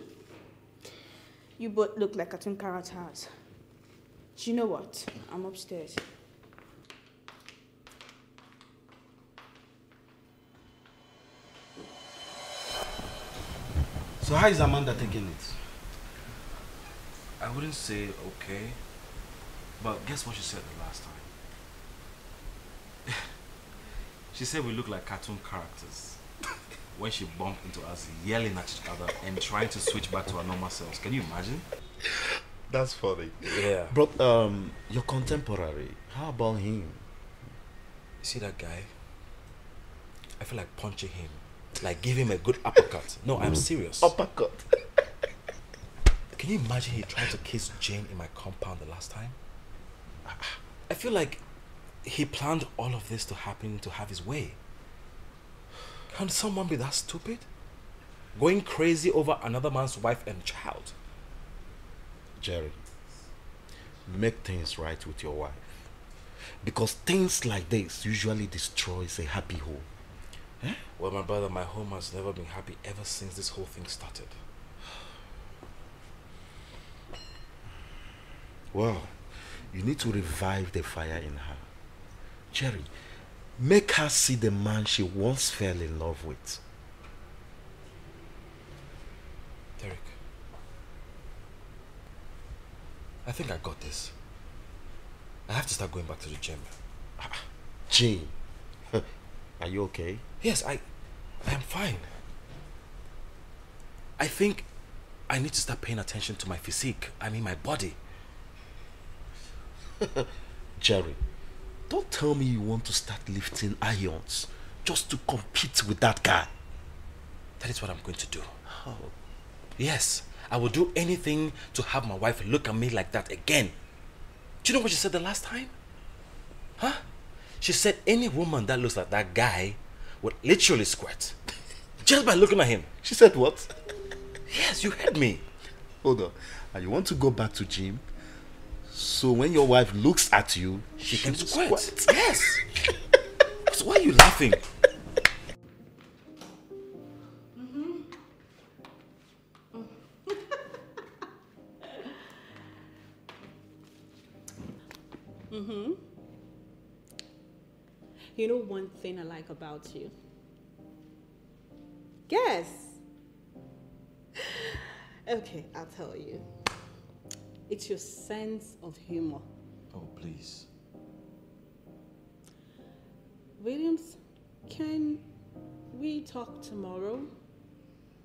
You both look like cartoon characters. Do you know what? I'm upstairs. So how is Amanda taking it? I wouldn't say okay. But guess what she said the last time? She said we look like cartoon characters when she bumped into us yelling at each other and trying to switch back to our normal selves. Can you imagine? That's funny. Yeah. But your contemporary, how about him? You see that guy? I feel like punching him. Like give him a good uppercut. No, I'm serious. Uppercut. Can you imagine he tried to kiss Jane in my compound the last time? I feel like he planned all of this to happen to have his way. Can someone be that stupid? Going crazy over another man's wife and child. Jerry, make things right with your wife. Because things like this usually destroys a happy home. Eh? Well, my brother, my home has never been happy ever since this whole thing started. Well, you need to revive the fire in her. Jerry, make her see the man she once fell in love with. Derek, I think I got this. I have to start going back to the gym. Jane, are you okay? Yes, I am fine. I think I need to start paying attention to my physique. I mean my body. Jerry, don't tell me you want to start lifting irons just to compete with that guy. That is what I'm going to do. Oh. Yes, I will do anything to have my wife look at me like that again. Do you know what she said the last time? Huh? She said any woman that looks like that guy would literally squirt just by looking at him. She said what? Yes, you heard me. Hold on. And you want to go back to gym? So when your wife looks at you, she can squirt. Yes. So why are you laughing? You know one thing I like about you? Yes. Okay, I'll tell you. It's your sense of humor. Oh, please. Williams, can we talk tomorrow?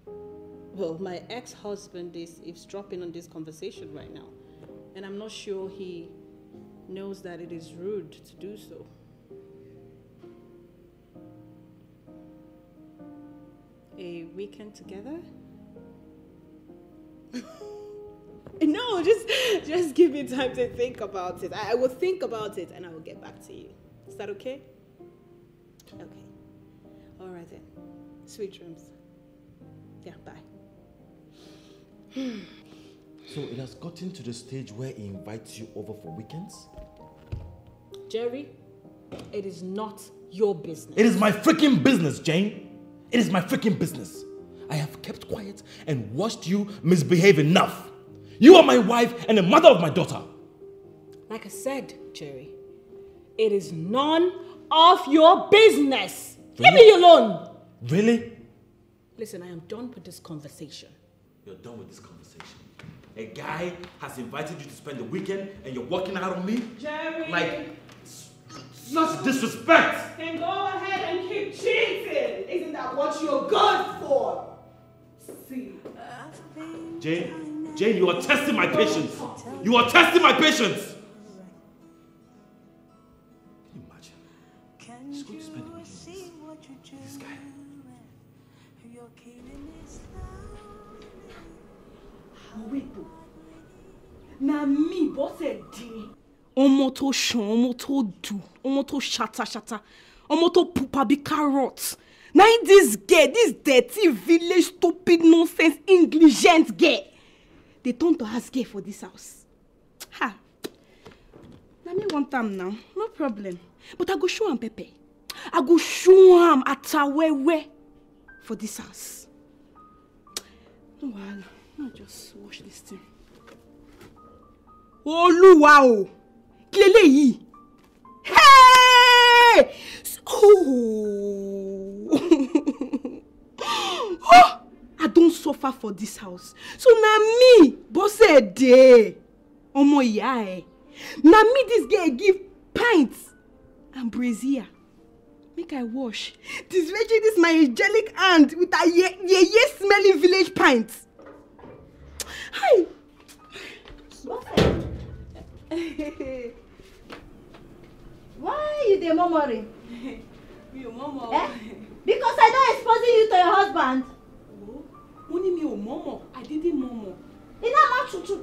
Well, my ex-husband is eavesdropping on this conversation right now, and I'm not sure he knows that it is rude to do so. A weekend together? No, just give me time to think about it. I will think about it and I will get back to you. Is that okay? Okay. All right then. Sweet dreams. Yeah, bye. So it has gotten to the stage where he invites you over for weekends? Jerry, it is not your business. It is my freaking business, Jane. It is my freaking business. I have kept quiet and watched you misbehave enough. You are my wife and the mother of my daughter. Like I said, Jerry, it is none of your business. Really? Leave me alone. Really? Listen, I am done with this conversation. You're done with this conversation. A guy has invited you to spend the weekend and you're walking out on me? Jerry! Like, such disrespect! Then go ahead and keep cheating! Isn't that what you're good for? See? Jane, you are testing my patience! You are testing my patience! Can you imagine? She's going to spend the weekend with this guy. Moibo, na mi boss e di. Omo to shun, omo to do, omo to shatter, omo to pupa bi carrot. Now in this gay, this dirty village, stupid nonsense, indigent gay, they turn to us gay for this house. Ha! Now me want them now, no problem. But I go show am Pepe. I go show am Atawewe for this house. No wahala, no just wash this thing. Oh wow! Hey! Oh. Oh! I don't suffer for this house. So na me, boss a day. Omo yae. Na me this girl give pints and brazier. Make I wash. This veggie, this my angelic aunt with a ye smelly village pints. Hi. Boss a why you dey murmuring? Me o murmur. Eh? Because I don't expose you to your husband. Oh, only me o murmur. I didn't murmur. It's not much chu.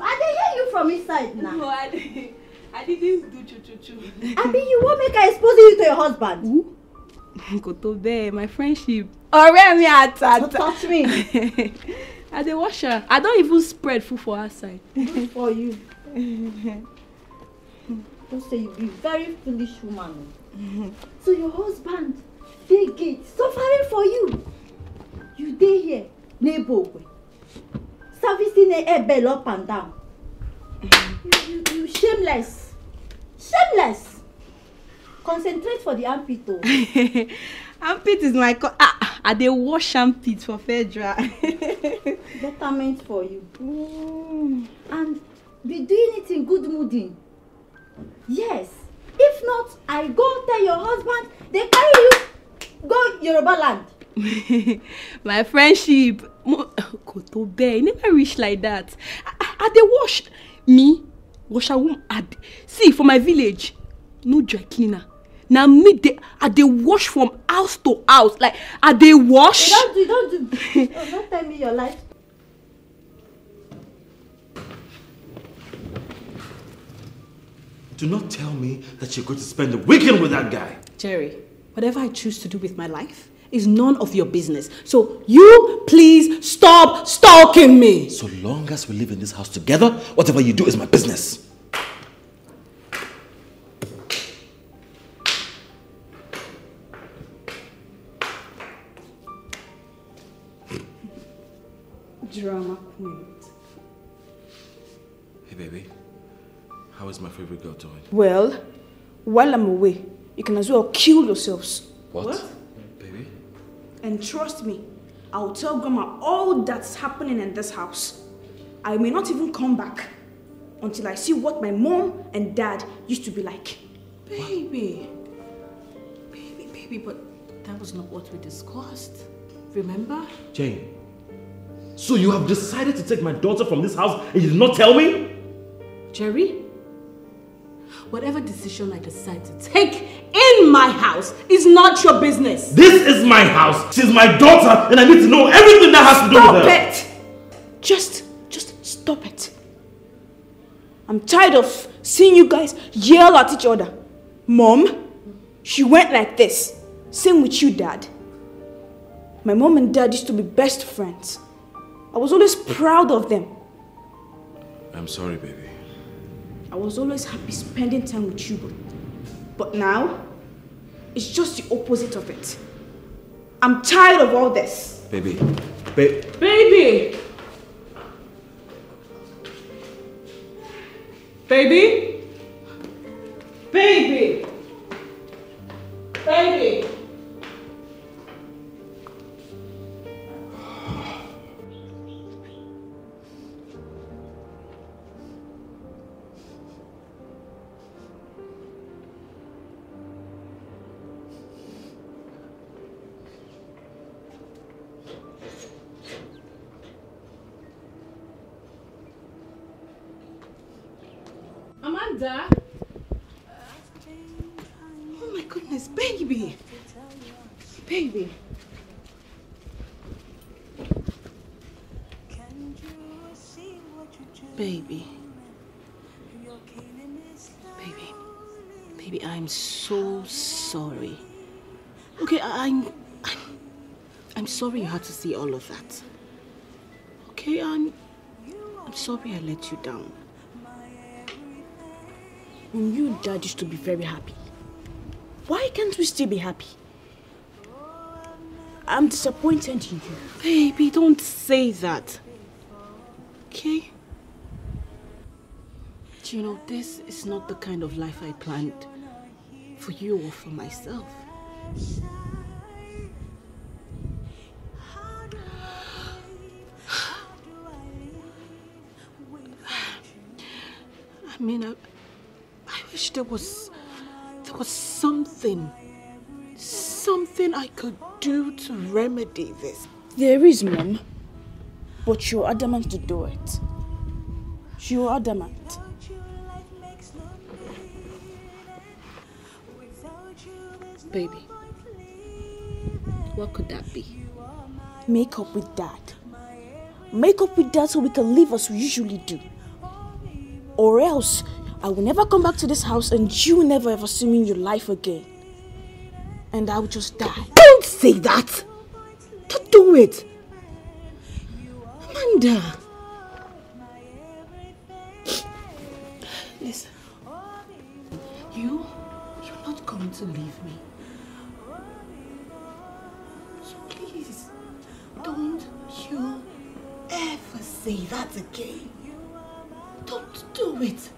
I dey hear you from inside now. No, I didn't do chu. I mean, you won't make I expose you to your husband. Who? Kotobe, my friendship. Ọ̀rẹ́ mi àtàtà. Don't touch me. I dey wash her. I don't even spread food for her side. Good for you. Don't say you be a very foolish woman. So your husband, they get suffering for you. You dey here, neighbor, servicing a Abel up and down. You shameless. Shameless. Concentrate for the armpit though. Armpit is my I dey wash armpit for Fedra. Betterment for you. And be doing it in good mooding. Yes. If not, I go tell your husband, they carry you, go Yoruba land. My friendship, Kotobe, never reach like that. Are they wash me? Wash a woman? See, for my village, no dry cleaner. Now me, they are they wash from house to house. Like, are they wash? Don't do. Oh, don't tell me your life. Do not tell me that you're going to spend the weekend with that guy. Jerry, whatever I choose to do with my life is none of your business. So you please stop stalking me. So long as we live in this house together, whatever you do is my business. Drama queen. Hey, baby. How is my favorite girl doing? Well, while I'm away, you can as well kill yourselves. What? Baby? And trust me, I'll tell Grandma all that's happening in this house. I may not even come back until I see what my mom and dad used to be like. Baby. What? Baby, but that was not what we discussed. Remember? Jane, so you have decided to take my daughter from this house and you did not tell me? Jerry? Whatever decision I decide to take in my house is not your business. This is my house. She's my daughter and I need to know everything that has to do with her. Stop it! Just stop it. I'm tired of seeing you guys yell at each other. Mom, she went like this. Same with you, Dad. My mom and Dad used to be best friends. I was always proud of them. I'm sorry, baby. I was always happy spending time with you, but now, it's just the opposite of it. I'm tired of all this. Baby! Amanda? Oh my goodness, baby! Baby! Baby. Baby, I'm so sorry. Okay, I'm sorry you had to see all of that. Okay, I'm sorry I let you down. When you and Dad used to be very happy, why can't we still be happy? I'm disappointed in you. Baby, don't say that. Okay? Do you know, this is not the kind of life I planned for you or for myself. I mean, I wish there was something I could do to remedy this. There is, Mom, but you're adamant to do it. You're adamant. Baby, what could that be? Make up with Dad. Make up with Dad so we can live as we usually do. Or else, I will never come back to this house and you never ever see me in your life again. And I will just die. Don't say that! Don't do it! Amanda! Listen. You're not going to leave me. So please, don't you ever say that again. Don't do it.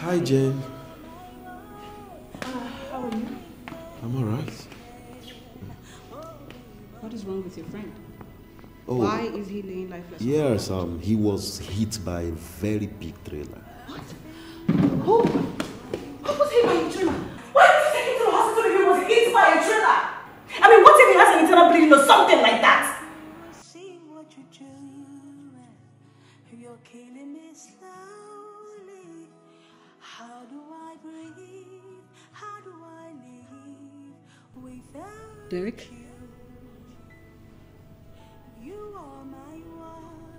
Hi, Jane. is wrong with your friend? Oh, why is he laying lifeless? Yes, he was hit by a very big trailer. What? Who was hit by a trailer? Why did you take him to the hospital if he was hit by a trailer? I mean, what if he has an internal bleeding or something like that? See what you do. You're killing me slowly. How do I breathe? How do I live without Derek?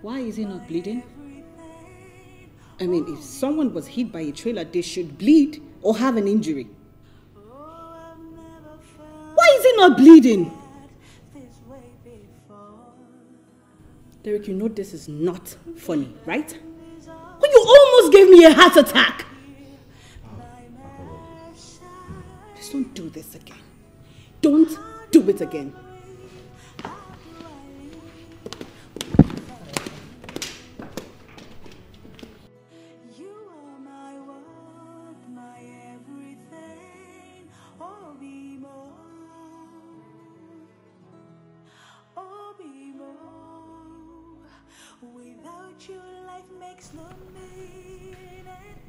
Why is he not bleeding? I mean, if someone was hit by a trailer, they should bleed or have an injury. Why is he not bleeding? Derek, you know this is not funny, right? But you almost gave me a heart attack. Just don't do this again. Don't do it again.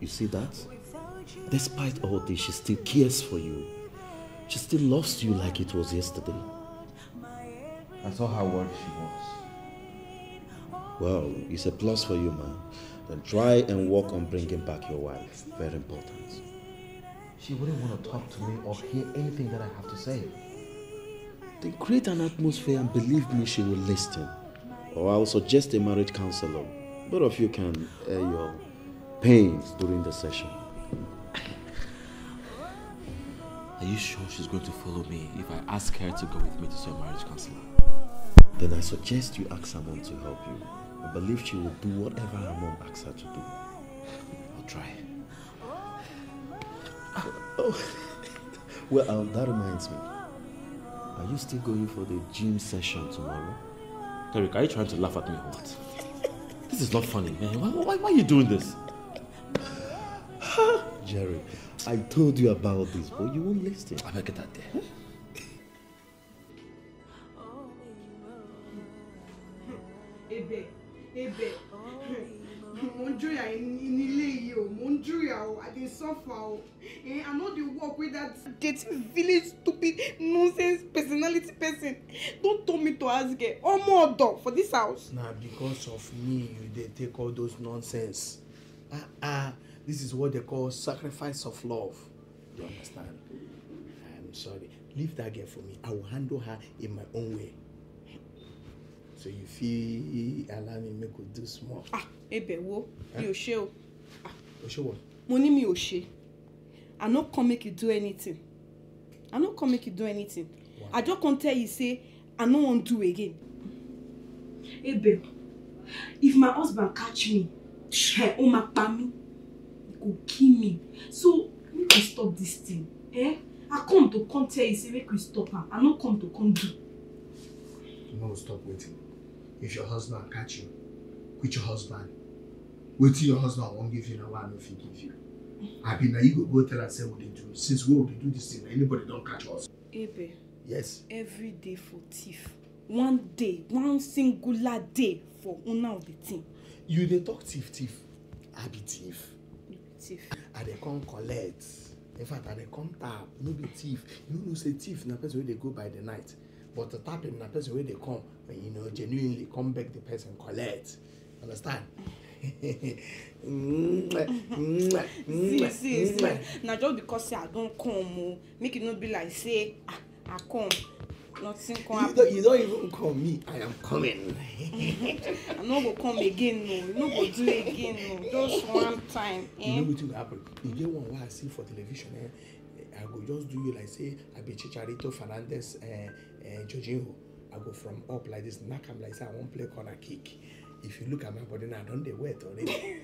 You see that? Despite all this, she still cares for you. She still loves you like it was yesterday. I saw how worried she was. Well, it's a plus for you, man. Then try and work on bringing back your wife. Very important. She wouldn't want to talk to me or hear anything that I have to say. Then create an atmosphere and believe me, she will listen. Or I'll suggest a marriage counselor. Both of you can air your pains during the session. Are you sure she's going to follow me if I ask her to go with me to see a marriage counselor? Then I suggest you ask someone to help you. I believe she will do whatever her mom asks her to do. I'll try. Oh. Well, that reminds me. Are you still going for the gym session tomorrow? Derek, are you trying to laugh at me or what? This is not funny, man. Why are you doing this? Jerry, I told you about this, but you won't listen. I'm gonna get that there. Ebe, Ebe. Mondria in Ileo, Mondria, I did suffer. I know you work with that dirty, village, stupid, nonsense, personality person. Don't tell me to ask her or more dog for this house. Nah, because of me, they take all those nonsense. This is what they call sacrifice of love. You understand? I'm sorry. Leave that girl for me. I will handle her in my own way. So you feel allow me make do small. Ebe wo, you show. Oshe what? Money me oshe. I not come make you do anything. I not come make you do anything. Wow. I just can't tell you say I no want do again. Ebe, if my husband catch me, he oma pami, he go kill me. So make we stop this thing. Eh? I come to come tell you say make we stop him. I not come to come do. No, stop waiting. If your husband catch you, quit your husband. Wait till your husband won't give you, no one if he give you. I mean, now you go tell her say what they do. Since we would do this thing, anybody don't catch us. Ebe. Yes. Every day for thief. One day, one singular day for una of the thing. You they talk thief. I be thief. You be thief. I they come collect. In fact, I they come tap. No be thief. You know say thief na person where they go by the night. But the tap in the person where they come, and you know, genuinely come back the person collect. Understand? See. Now just because I don't come, make it not be like say I come. Nothing come happen. You don't even call me. I am coming. I'm not gonna come again, no. You not gonna do it again, no. Just one time. Eh? You know what will happen? You get one what I see for television, I go just do you like say I be Chicharito Fernandez Jorginho. I go from up like this, knock him like say I won't play corner kick. If you look at my body now, don't they wet already?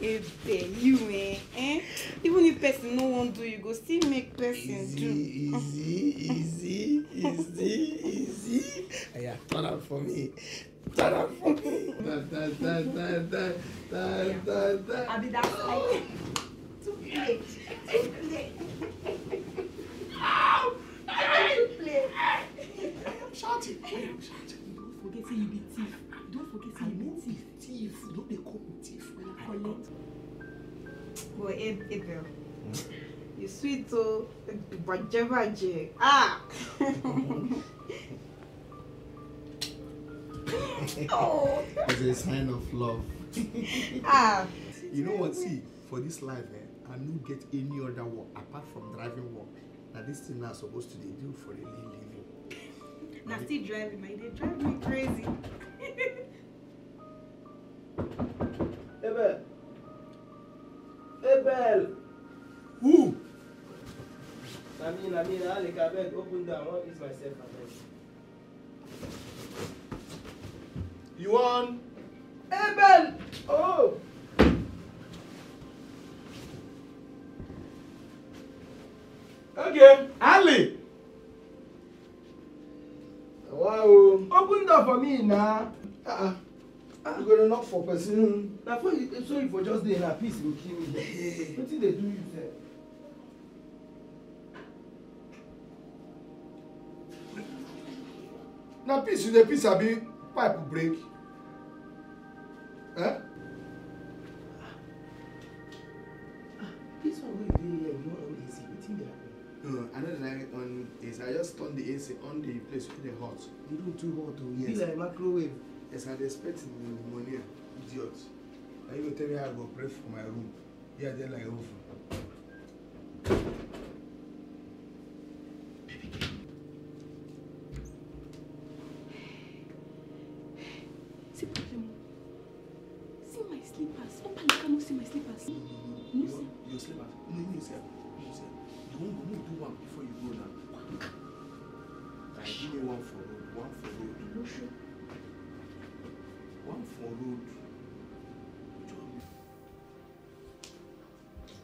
You, eh? Even if person no one do, you go still make person do. Easy. Yeah, turn up for me. Turn up for me. Da. I'll be that side. Too late. Ow! Too late. Shut say you be thief. Don't forget say you be thief. Thief. Don't they call me thief when I collect. Well, Abel, you sweet though, but Jay. Ah! Oh! It's a sign of love. Ah! You know what? See, for this life, I don't get any other work apart from driving work that this thing I'm supposed to do for a living. Now still driving, man. They drive me crazy. Abel! Abel! Who? I mean, Alika, beg, open down. What is myself, I you on? Abel! Oh! Okay, Ali! Wow! Open door for me now. I'm gonna knock for person. That's why you so if for just doing a piece will kill me. What did they do you there? Now piece with the piece I'll be pipe break. Huh? This one will be here, you on AC, you think that? No, I don't like it on AC. I just turn the AC on the place with the hot. You do too hot, oh yes. It's like microwave. Yes, I'm expecting pneumonia, idiot. Now you will tell me how I go pray for my room. Yeah, they're like over.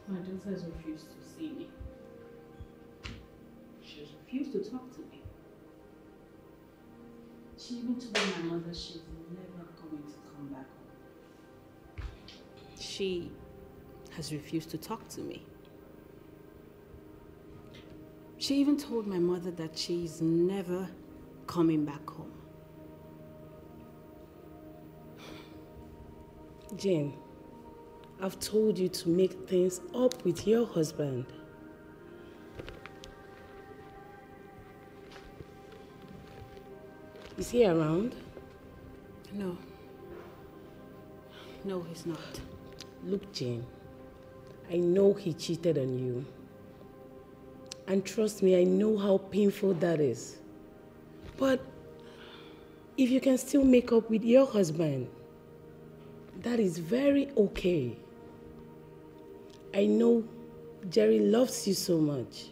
My daughter has refused to see me. She has refused to talk to me. She even told my mother she's never going to come back home. She has refused to talk to me. She even told my mother that she's never coming back home. Jane, I've told you to make things up with your husband. Is he around? No. No, he's not. Look, Jane, I know he cheated on you. And trust me, I know how painful that is. But if you can still make up with your husband, that is very okay. I know Jerry loves you so much.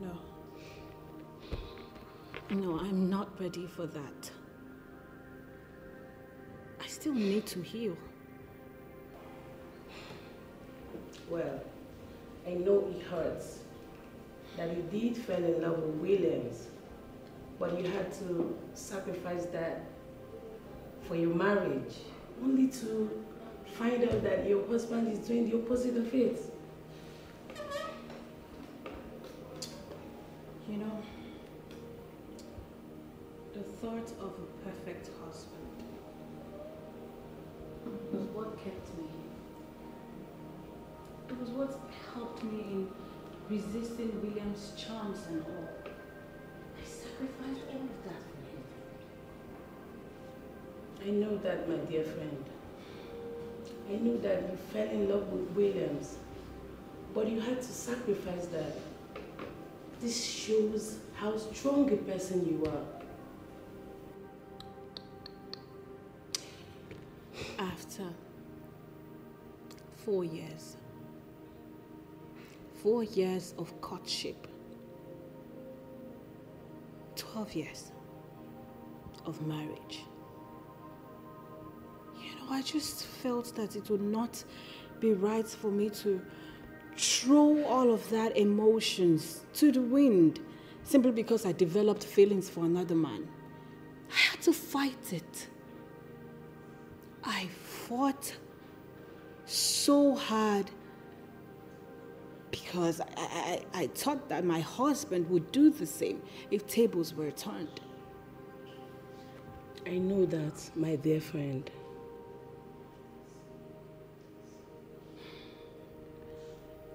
No. No, I'm not ready for that. I still need to heal. Well, I know it hurts that you did fall in love with Williams, but you had to sacrifice that for your marriage, only to find out that your husband is doing the opposite of it. You know, the thought of a perfect husband was what kept me here. It was what helped me in resisting William's charms and all. All of that for him. I know that, my dear friend. I know that you fell in love with Williams, but you had to sacrifice that. This shows how strong a person you are. After 4 years of courtship, 12 years of marriage. You know, I just felt that it would not be right for me to throw all of that emotions to the wind simply because I developed feelings for another man. I had to fight it. I fought so hard because I thought that my husband would do the same if tables were turned. I know that, my dear friend.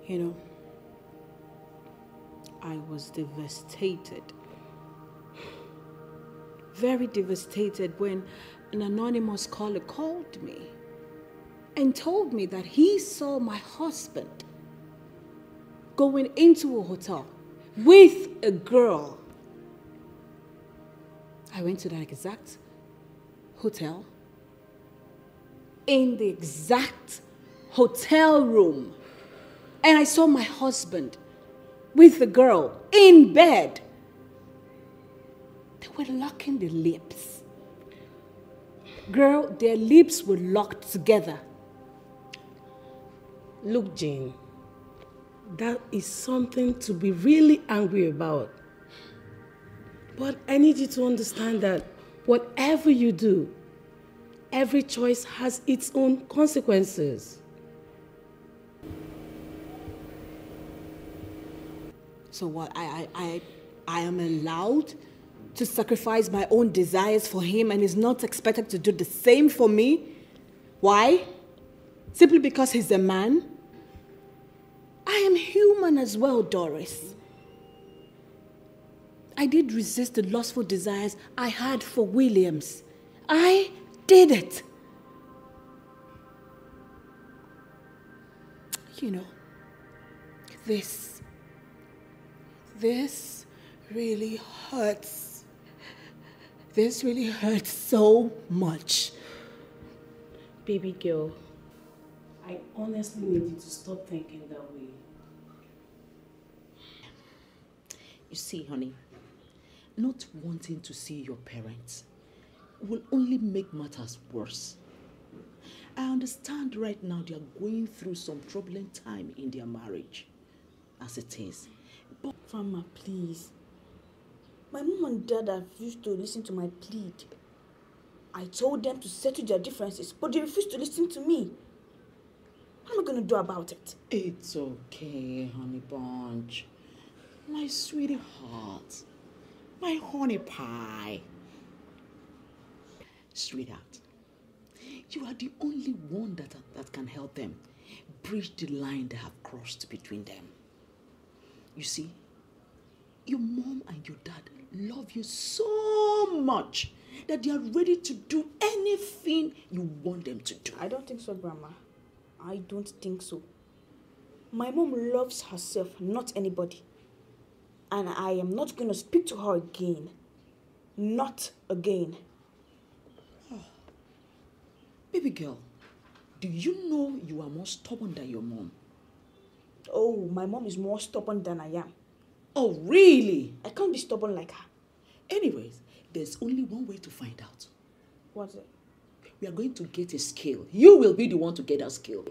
You know, I was devastated. Very devastated when an anonymous caller called me and told me that he saw my husband going into a hotel with a girl. I went to that exact hotel, in the exact hotel room, and I saw my husband with the girl in bed. They were locking the lips. Girl, their lips were locked together. Look, Jane, that is something to be really angry about. But I need you to understand that whatever you do, every choice has its own consequences. So what? I am allowed to sacrifice my own desires for him, and is not expected to do the same for me? Why? Simply because he's a man? I am human as well, Doris. I did resist the lustful desires I had for Williams. I did it. You know, this really hurts. This really hurts so much. Baby girl, I honestly need you to stop thinking that way. You see, honey, not wanting to see your parents will only make matters worse. I understand right now they are going through some troubling time in their marriage, as it is. But, Grandma, please. My mom and dad have refused to listen to my plea. I told them to settle their differences, but they refused to listen to me. What am I going to do about it? It's okay, honey bunch. My sweetheart. My honey pie. Sweetheart, you are the only one that can help them bridge the line they have crossed between them. You see, your mom and your dad love you so much that they are ready to do anything you want them to do. I don't think so, Grandma. I don't think so. My mom loves herself, not anybody. And I am not going to speak to her again. Not again. Oh. Baby girl, do you know you are more stubborn than your mom? Oh, my mom is more stubborn than I am. Oh, really? I can't be stubborn like her. Anyways, there's only one way to find out. What's it? We are going to get a scale. You will be the one to get a scale.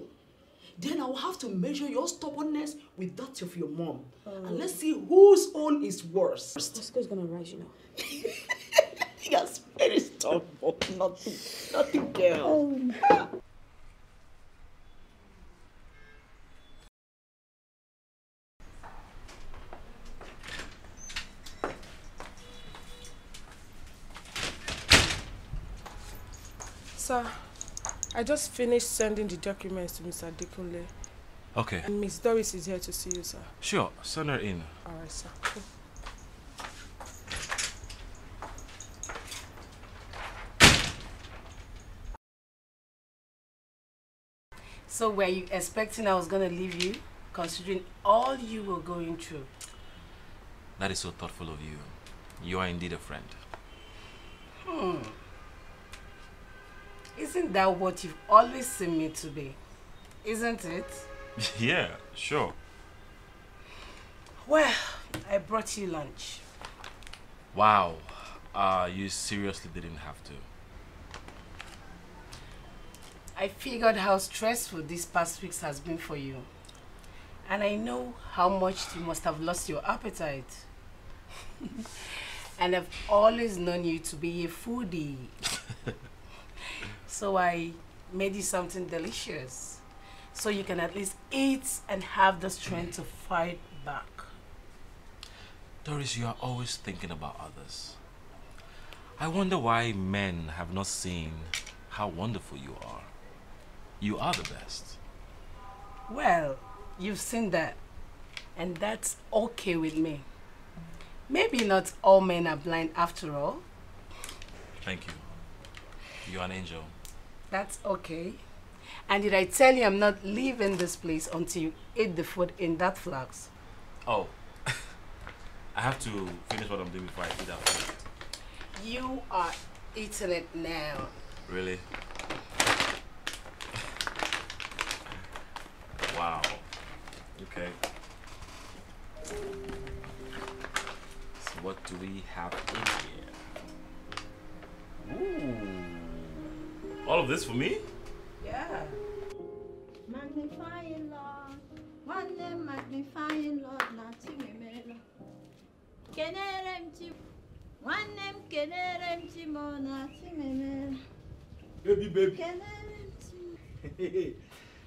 Then I will have to measure your stubbornness with that of your mom. And let's see whose own is worse. The scale's gonna rise, you know. Yes, very stubborn. Nothing, girl. Sir, I just finished sending the documents to Mr. Dekunle. Okay. And Miss Doris is here to see you, sir. Sure, send her in. All right, sir. Cool. So were you expecting I was going to leave you, considering all you were going through? That is so thoughtful of you. You are indeed a friend. Isn't that what you've always seen me to be? Isn't it? Yeah, sure. Well, I brought you lunch. Wow. You seriously didn't have to. I figured how stressful these past weeks has been for you. And I know how much you must have lost your appetite. And I've always known you to be a foodie. So I made you something delicious. so you can at least eat and have the strength to fight back. Doris, you are always thinking about others. I wonder why men have not seen how wonderful you are. You are the best. Well, you've seen that, and that's okay with me. Maybe not all men are blind after all. Thank you. You're an angel. That's okay. And did I tell you I'm not leaving this place until you eat the food in that flask? Oh. I have to finish what I'm doing before I eat that food. You are eating it now. Really? Wow. Okay. So what do we have in here? Ooh. All of this for me? Yeah. Magnifying Lord. One day magnifying Lord. One name can empty more nothing. Baby.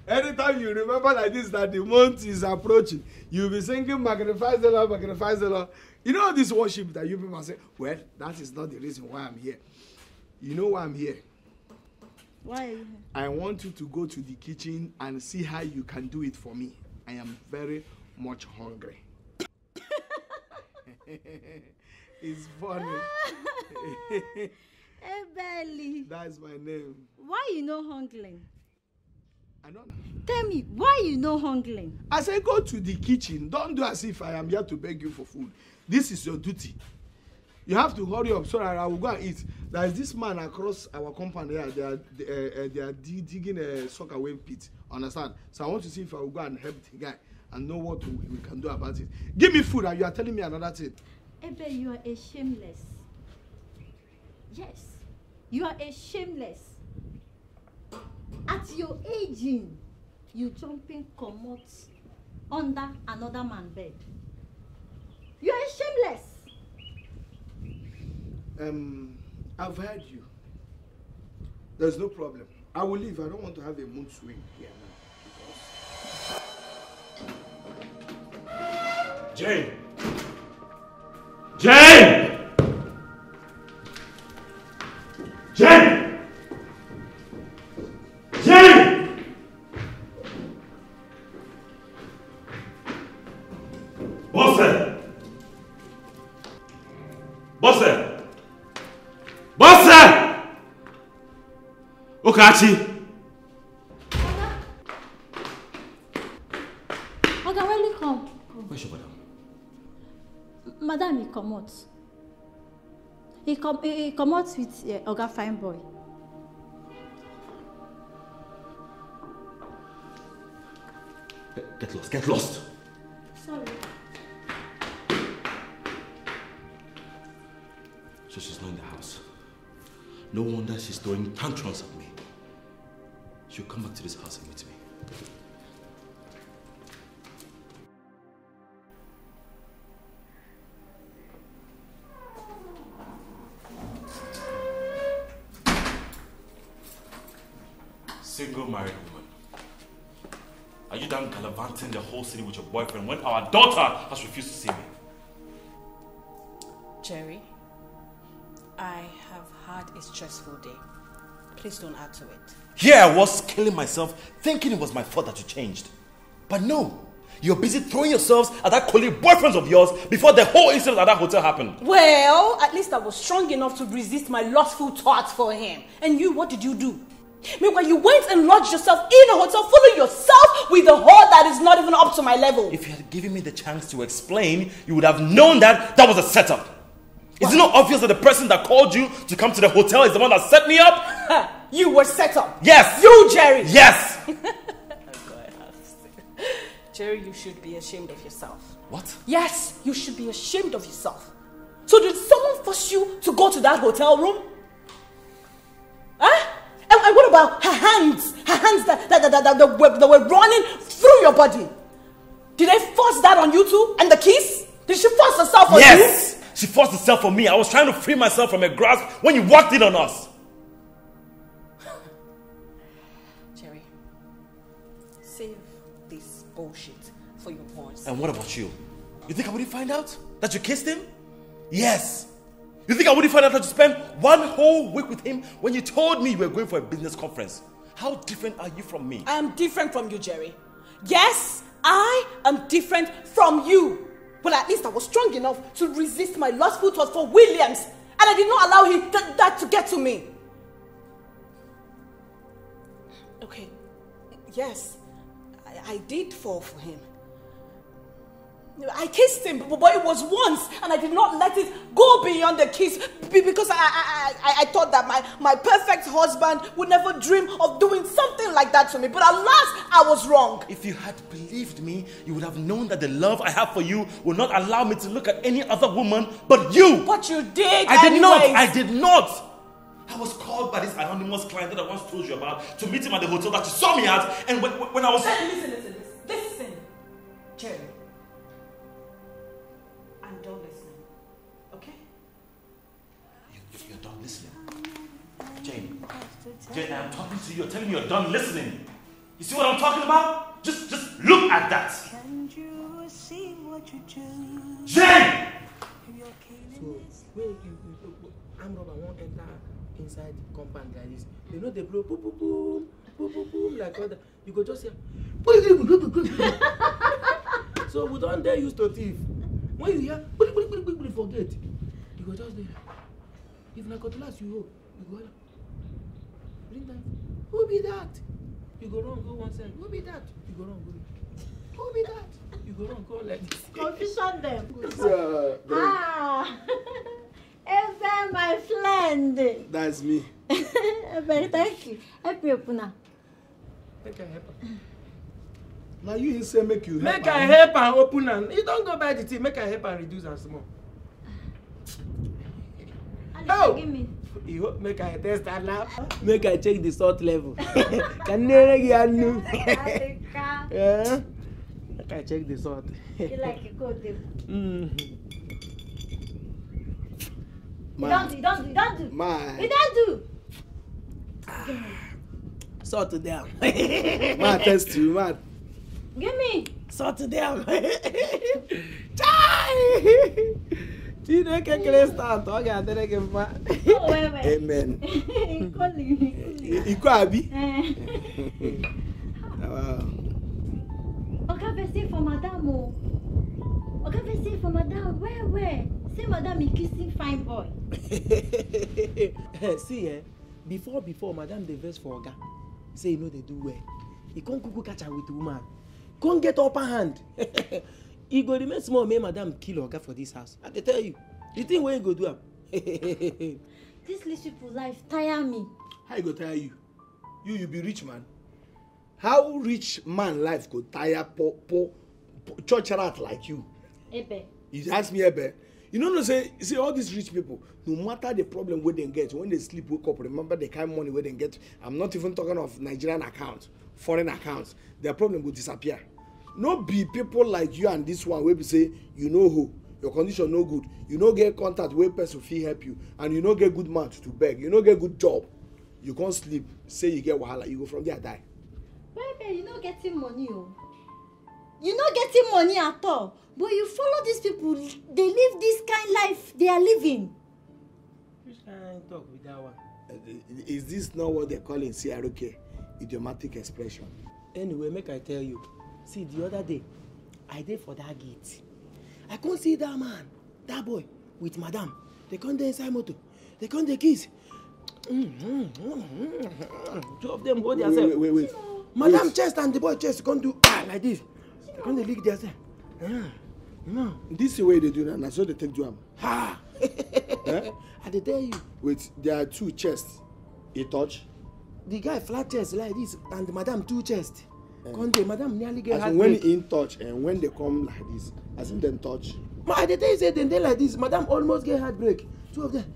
Anytime you remember like this that the month is approaching, you'll be singing magnifies the Lord, magnifies the Lord. You know this worship that you people say, well, that is not the reason why I'm here. You know why I'm here? Why are you here? I want you to go to the kitchen and see how you can do it for me. I am very much hungry. It's funny. Ebeli. That's my name. Why you no hungling? I don't know. Tell me, why you no hungling? As I go to the kitchen, don't do as if I am here to beg you for food. This is your duty. You have to hurry up so that I will go and eat. There is this man across our compound here. They are digging a soccer wave pit. Understand? So I want to see if I will go and help the guy and know what we can do about it. Give me food and you are telling me another thing. Ebe, you are a shameless. Yes, you are a shameless. At your aging, you jumping commode under another man's bed. You are shameless. I've heard you. There's no problem. I will leave. I don't want to have a mood swing here now. Because... Jane! Jane! Jane! Jane! Bose! Ukachi! Madam, he come out. He come out with Oga Fine Boy. Get lost, get lost. Sorry. So she's not in the house. No wonder she's throwing tantrums at me. She'll come back to this house and meet me. Single married woman. Are you down gallivanting the whole city with your boyfriend when our daughter has refused to see me? Jerry, I have had a stressful day. Please don't add to it. Yeah, I was killing myself thinking it was my fault that you changed. But no, you're busy throwing yourselves at that colleague boyfriend of yours before the whole incident at that hotel happened. Well, at least I was strong enough to resist my lustful thoughts for him. And you, what did you do? Meanwhile, you went and lodged yourself in a hotel, fooling yourself with a whore that is not even up to my level. If you had given me the chance to explain, you would have known that that was a setup. What? Is it not obvious that the person that called you to come to the hotel is the one that set me up? You were set up. Yes. You, Jerry. Yes. Oh God, Jerry, you should be ashamed of yourself. What? Yes, you should be ashamed of yourself. So did someone force you to go to that hotel room? Huh? And what about her hands? Her hands that were running through your body. Did they force that on you too? And the kiss? Did she force herself on you? Yes, she forced herself on me. I was trying to free myself from her grasp when you walked in on us. Jerry, see, Williams. And what about you? You think I wouldn't find out that you kissed him? Yes. You think I wouldn't find out that you spent one whole week with him when you told me you were going for a business conference? How different are you from me? I am different from you, Jerry. Yes, I am different from you. But at least I was strong enough to resist my lustful thoughts for Williams. And I did not allow him that to get to me. Okay, yes, I did fall for him. I kissed him, but it was once, and I did not let it go beyond the kiss because I thought that my perfect husband would never dream of doing something like that to me. But alas, I was wrong. If you had believed me, you would have known that the love I have for you will not allow me to look at any other woman but you. But you did. I did not. I was called by this anonymous client that I once told you about to meet him at the hotel that you saw me at, and when I was... Listen, Jerry. I'm done listening, okay? You're done listening? Jane, I'm talking to you. You're telling me you're done listening. You see what I'm talking about? Just look at that. Can you see what you do? Jane! I'm not going to enter inside the compound like this. You know they blow boom, boom, boom, boom, boom, boom, like all that. You go just say, so we don't dare use to thief. When you hear, forget. You go just there. If not got last, you go. Bring that. Who be that? You go wrong, go one side. Who be that? You go wrong, go. Who be that? You go wrong, go like this. Confession them. Ah, Ebe, my friend. That's me. Ebe, thank you. Help you up now. Make I help her. Now you say make you help. Make I help and open and you don't go buy the tea. Make I help and reduce and small. Oh, give me. You hope make I test and laugh. Make I check the salt level. Can never get new. Yeah. Make I check the salt. You like it go deep. You don't do. Give me. Salt down. Ma test you, man. Give me. Sort them. Chai! You don't get clean start. I got to take him back. Amen. Abi. Okay, for madam. Where? See, madam is kissing fine boy. See, before madam they verse for Oga. Say you know they do well. He can't go catch her with a woman. Can't get upper hand. He go remain small, may madam kill Oga for this house. I tell you, the thing where you go do up. This little people life tire me. How you go tire you? You be rich man. How rich man life go tire poor church rat like you? Ebe. You ask me, Ebe. You know no say see all these rich people, no matter the problem where they get, when they sleep, wake up, remember the kind of money where they get. I'm not even talking of Nigerian accounts, foreign accounts. Their problem will disappear. No be people like you and this one where we say, you know who, your condition no good, you no get contact where person fee help you, and you no get good mouth to beg, you no get good job. You can't sleep, say you get wahala, you go from there die. Baby, you no getting money. You not getting money at all. But you follow these people, they live this kind of life they are living. Which kind talk with that one? Is this not what they call in CRK? Idiomatic expression. Anyway, make I tell you. See, the other day, I did for that gate. I couldn't see that man, that boy, with madam. They come there inside motor. They come there kiss. Two of them hold themselves. Wait. Madam chest and the boy chest come do like this. They come to lick themselves. No. This is the way they do that, and I saw they take drum. Ha! Eh? I tell you. Wait, there are two chests. A touch? The guy flat chest like this, and madam two chests. Madam nearly get as when in touch, and when they come like this, as in them touch. But I tell you, say they like this, madam almost get heartbreak. Two of them.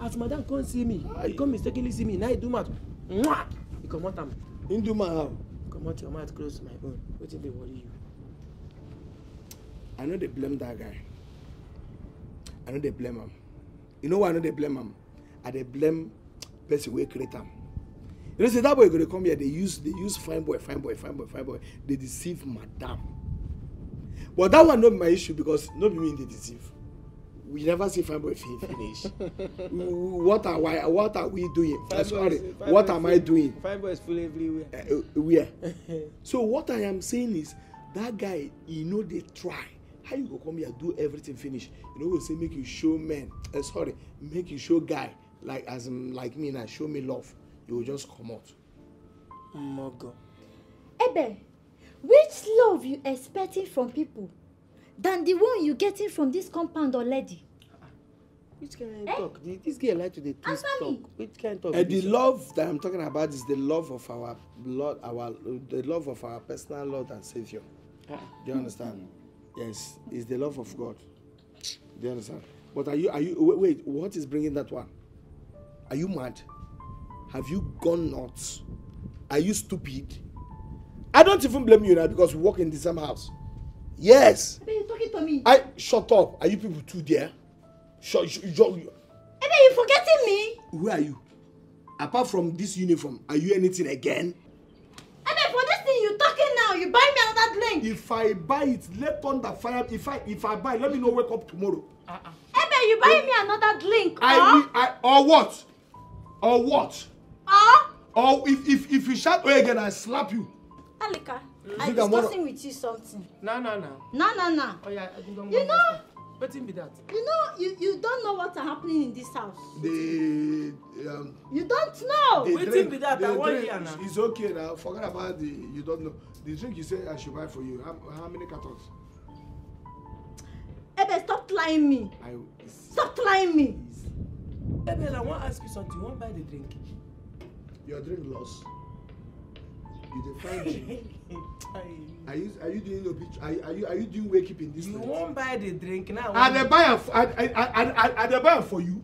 As madam can't see me, he come mistakenly see me, now he do mouth. He come out. He do my how? Come out your mouth close to my own. What did they worry you? I know they blame that guy. I know they blame him. You know why I know they blame him? I they blame person who create him. You know, say that boy gonna come here. They use fine boy, fine boy, fine boy, fine boy. They deceive madam. But that one not my issue because not me in the deceive. We never see fanboy finish. What are we doing? What am I doing? Fanboy is full everywhere. So what I am saying is that guy, you know, they try. How you go come here do everything finish? You know, we say make you show men. Make you show guy like me now. Show me love. You will just come out. My God. Ebe, which love you expecting from people? Than the one you getting from this compound already. Which kind of talk? This girl like to the twist talk. Which kind of talk? The love that I'm talking about is the love of our Lord, the love of our personal Lord and Savior. Do you understand? Yes, it's the love of God. Do you understand? But wait, what is bringing that one? Are you mad? Have you gone nuts? Are you stupid? I don't even blame you now because we work in the same house. Yes. Ebe, you're talking to me. Shut up. Are you people too there? Ebe, you're forgetting me. Who are you? Apart from this uniform, are you anything again? Ebe, for this thing you're talking now, you buy me another drink. If I buy it, let on the fire. If I buy, let me not wake up tomorrow. Ebe, you buy me another drink. Or if you shout away again, I slap you. Alika. I'm discussing with you something. No. Oh, yeah, you know. What be that? You know, you don't know what's happening in this house. You don't know. What be that? It's okay now. Forget about the. You don't know. The drink you say I should buy for you. How many cartons? Ebe, stop lying me. Stop lying me. Ebe, I want to ask you something. You won't buy the drink. Your drink lost. Are you doing are you doing wake up in this? You won't buy the drink now. Are they buying for you?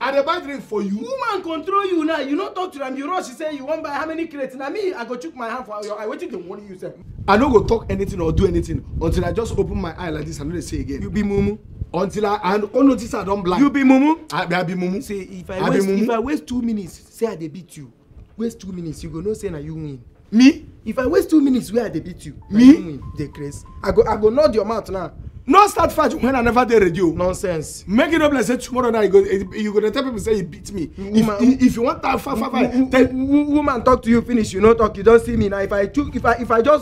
Are they buying drink for you? Woman control you now. You don't talk to them. You rush. You say you won't buy how many crates. Now me, I go check my hand for you. I waited the morning you said. I don't go talk anything or do anything until I just open my eye like this and not say again. You be mumu. Until I don't notice I don't blind. You be mumu. I be mumu. Say if I waste 2 minutes, say I dey beat you. Waste 2 minutes, you go no say na you win. Me? If I waste 2 minutes, where they beat you? Me? You win. They craze. I go nod your mouth now. No start fight when I never did radio. Nonsense. Make it up like say tomorrow night you go tell people say you beat me. If you want to fight, then woman talk to you finish. You no talk. You don't see me now. If I just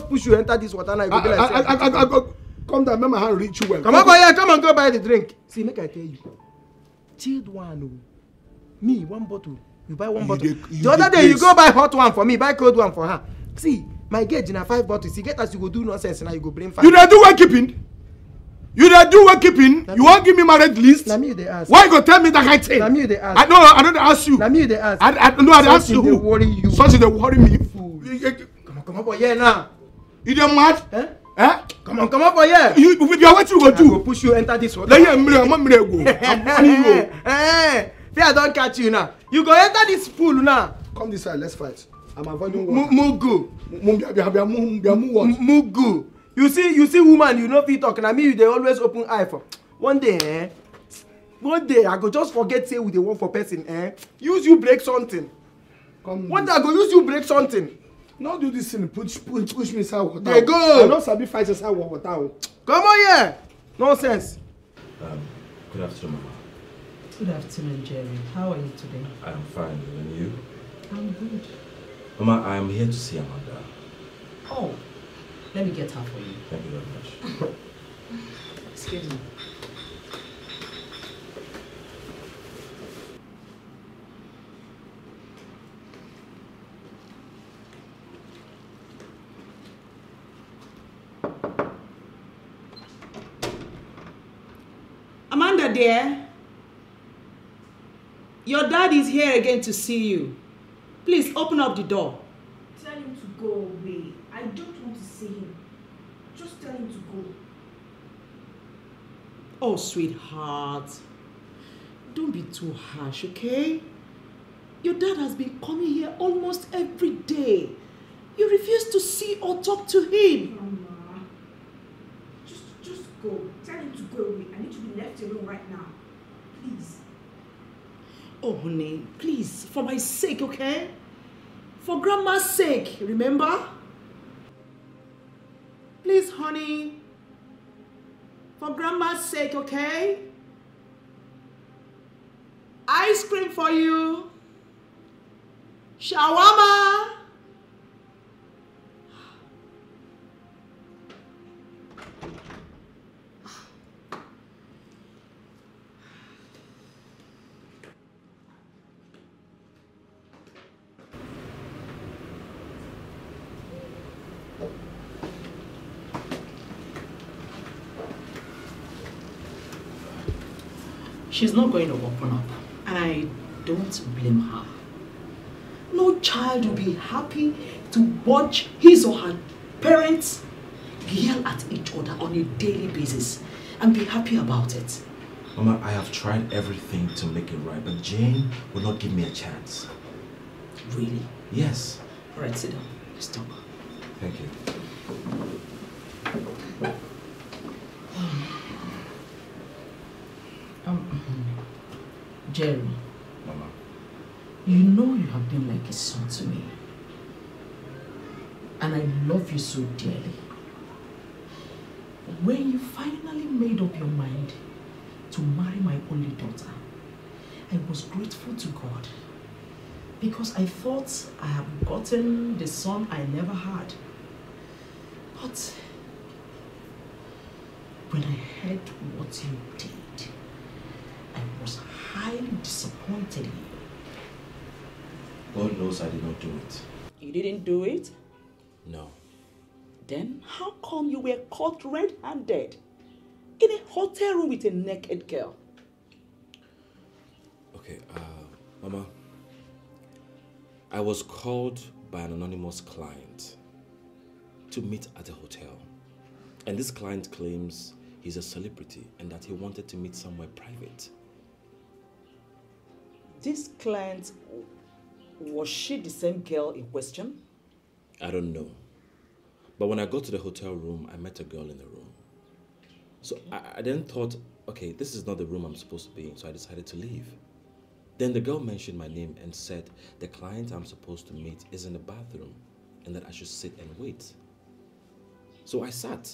push you enter this water now, you go be like. I go come down. Make my hand reach you well. Come on, go here. Come and go buy the drink. See, make I tell you. Chilled one. Me one bottle. You buy one bottle. The other day you go buy hot one for me, buy cold one for her. See, my girl, Gina 5 bottles. You get as you go do nonsense and now you go blame fire. You don't do well keeping. You don't do well keeping. You won't give me marriage list. Now me they ask. Why you go tell me that I tell? Now me they ask. I don't ask you. Now me they ask. I don't ask you. Something they worry you. Something they worry me. Fool. Come on, boy, yeah now. You don't mad? Eh? Eh? Come on, boy, yeah. You with your what you go do? I go push you enter this water. Yeah, I'm go. Eh? I don't catch you now. You go enter this pool now. Come this side, let's fight. I'm avoiding water. Mugu. You see woman, you know if you talk. And I mean, they always open eye for. One day, I go just forget say with the one for person, eh? Use you break something. Come. One day, I go use you break something. Not do this thing, push me inside water. There go. I don't sabi fight inside water. Come on here. Nonsense. Good afternoon, Mama. Good afternoon, Jerry. How are you today? I'm fine. And you? I'm good. Mama, I'm here to see Amanda. Oh, let me get her for you. Thank you very much. Excuse me. Amanda, dear. Your dad is here again to see you. Please open up the door. Tell him to go away. I don't want to see him. Just tell him to go. Oh, sweetheart. Don't be too harsh, okay? Your dad has been coming here almost every day. You refuse to see or talk to him. Mama, just go. Tell him to go away. I need to be left alone right now. Please. Oh, honey, please, for my sake, okay? For Grandma's sake, remember? Please, honey, For grandma's sake, okay? Ice cream for you. Shawarma. She's not going to open up, and I don't blame her. No child will be happy to watch his or her parents yell at each other on a daily basis and be happy about it. Mama, I have tried everything to make it right, but Jane will not give me a chance. Really? Yes. All right, sit down. Let's talk. Thank you. Jerry, Mama, you know you have been like a son to me, and I love you so dearly. When you finally made up your mind to marry my only daughter, I was grateful to God because I thought I have gotten the son I never had. But when I heard what you did, I was highly disappointed in you. God knows I did not do it. You didn't do it? No. Then how come you were caught red-handed in a hotel room with a naked girl? Okay, Mama, I was called by an anonymous client to meet at a hotel. And this client claims he's a celebrity and that he wanted to meet somewhere private. This client, was she the same girl in question? I don't know. But when I got to the hotel room, I met a girl in the room. So okay. I then thought, okay, this is not the room I'm supposed to be in, so I decided to leave. Then the girl mentioned my name and said the client I'm supposed to meet is in the bathroom and that I should sit and wait. So I sat.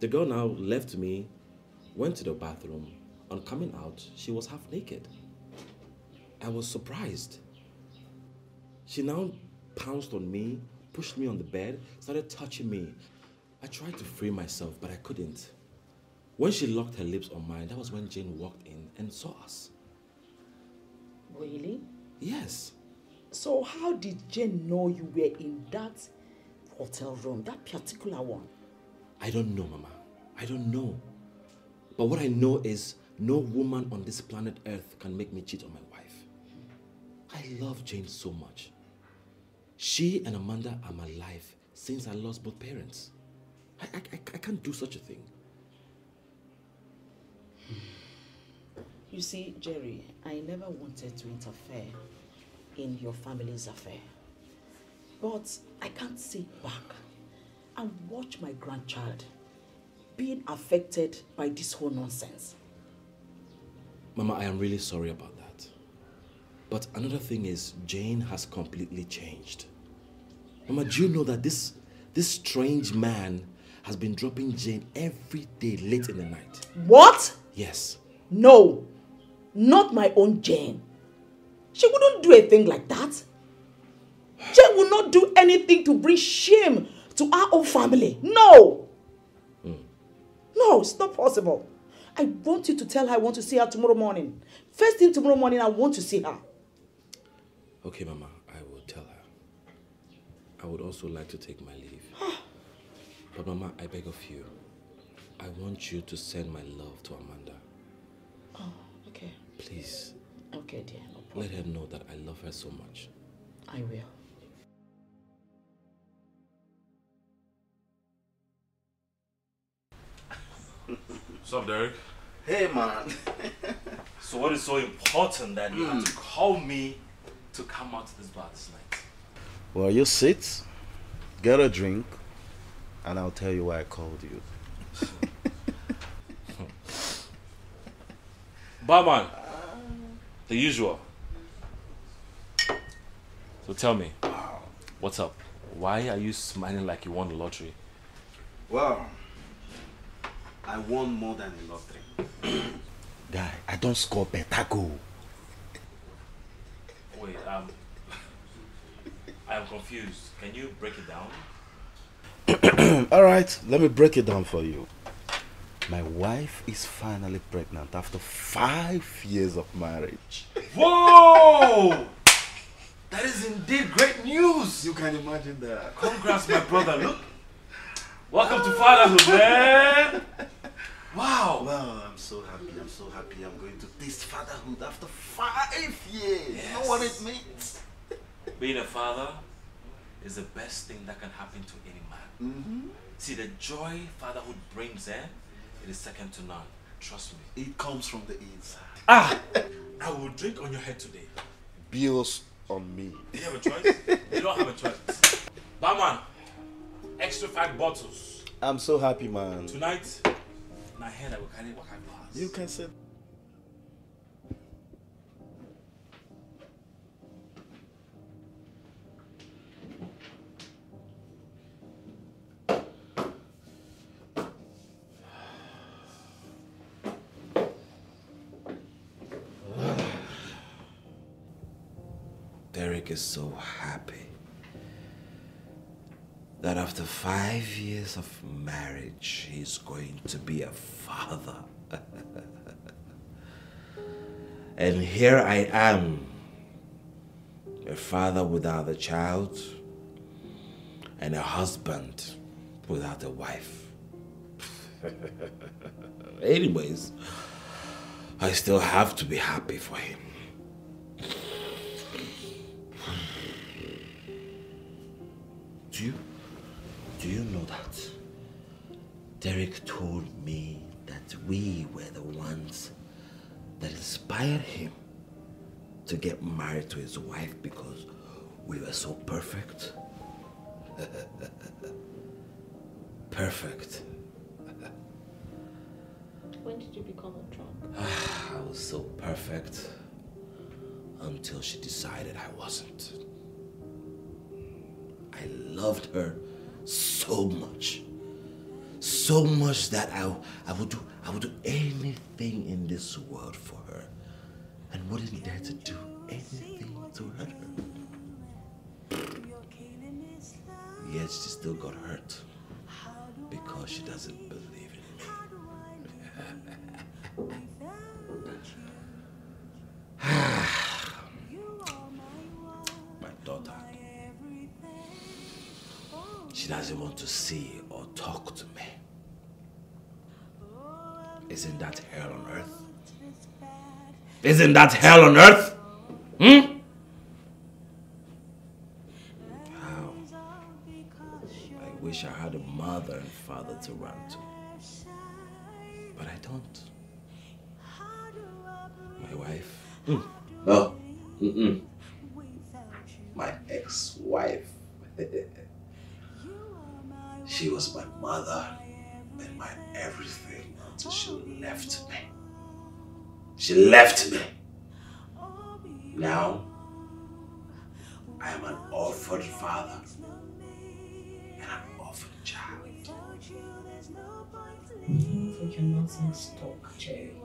The girl now left me, went to the bathroom. On coming out, she was half naked. I was surprised. She now pounced on me, pushed me on the bed, started touching me. I tried to free myself, but I couldn't. When she locked her lips on mine, that was when Jane walked in and saw us. Really? Yes. So how did Jane know you were in that hotel room, that particular one? I don't know, Mama. I don't know. But what I know is no woman on this planet Earth can make me cheat on my wife. I love Jane so much. She and Amanda are my life since I lost both parents. I can't do such a thing. You see, Jerry, I never wanted to interfere in your family's affair. But I can't sit back and watch my grandchild being affected by this whole nonsense. Mama, I am really sorry about that. But another thing is, Jane has completely changed. Mama, do you know that this strange man has been dropping Jane every day late in the night? What? Yes. No, not my own Jane. She wouldn't do a thing like that. Jane would not do anything to bring shame to our own family. No. No, it's not possible. I want you to tell her I want to see her tomorrow morning. First thing tomorrow morning, I want to see her. Okay, Mama, I will tell her. I would also like to take my leave. But Mama, I beg of you, I want you to send my love to Amanda. Oh, okay. Please. Okay, dear. No problem. Let her know that I love her so much. I will. What's up, Derek? Hey, man. So what is so important that you had to call me to come out to this bar this night? Well, you sit, get a drink, and I'll tell you why I called you. Barman, the usual. So tell me, what's up? Why are you smiling like you won the lottery? Well, I won more than in lottery. Guy, I don't score better goal. Wait, I'm confused. Can you break it down? Alright, let me break it down for you. My wife is finally pregnant after 5 years of marriage. Whoa! That is indeed great news! You can imagine that. Congrats, my brother. Look. Welcome to fatherhood, man! Wow! Well, I'm so happy, I'm so happy. I'm going to taste fatherhood after 5 years. Yes. You know what it means? Being a father is the best thing that can happen to any man. Mm-hmm. See, the joy fatherhood brings, it is second to none. Trust me. It comes from the inside. Ah! I will drink on your head today. Bills on me. Do you have a choice? You don't have a choice. Barman, extra 5 bottles. I'm so happy, man. Tonight, my head I will carry what I pass. You can sit. Derek is so happy that after 5 years of marriage, he's going to be a father. And here I am, a father without a child, and a husband without a wife. Anyways, I still have to be happy for him. Do you know that? Derek told me that we were the ones that inspired him to get married to his wife because we were so perfect. Perfect. When did you become a drunk? I was so perfect until she decided I wasn't. I loved her so much that I would do anything in this world for her, and wouldn't dare to do anything to hurt her. Yet she still got hurt because she doesn't believe in me. My daughter. She doesn't want to see or talk to me. Isn't that hell on earth? Isn't that hell on earth? Hmm? How? I wish I had a mother and father to run to. But I don't. My wife. Mm. No. Mm-mm. My ex-wife. She was my mother and my everything until she left me. She left me. Now, I am an orphan father and an orphan child. For your nonsense talk, Jerry.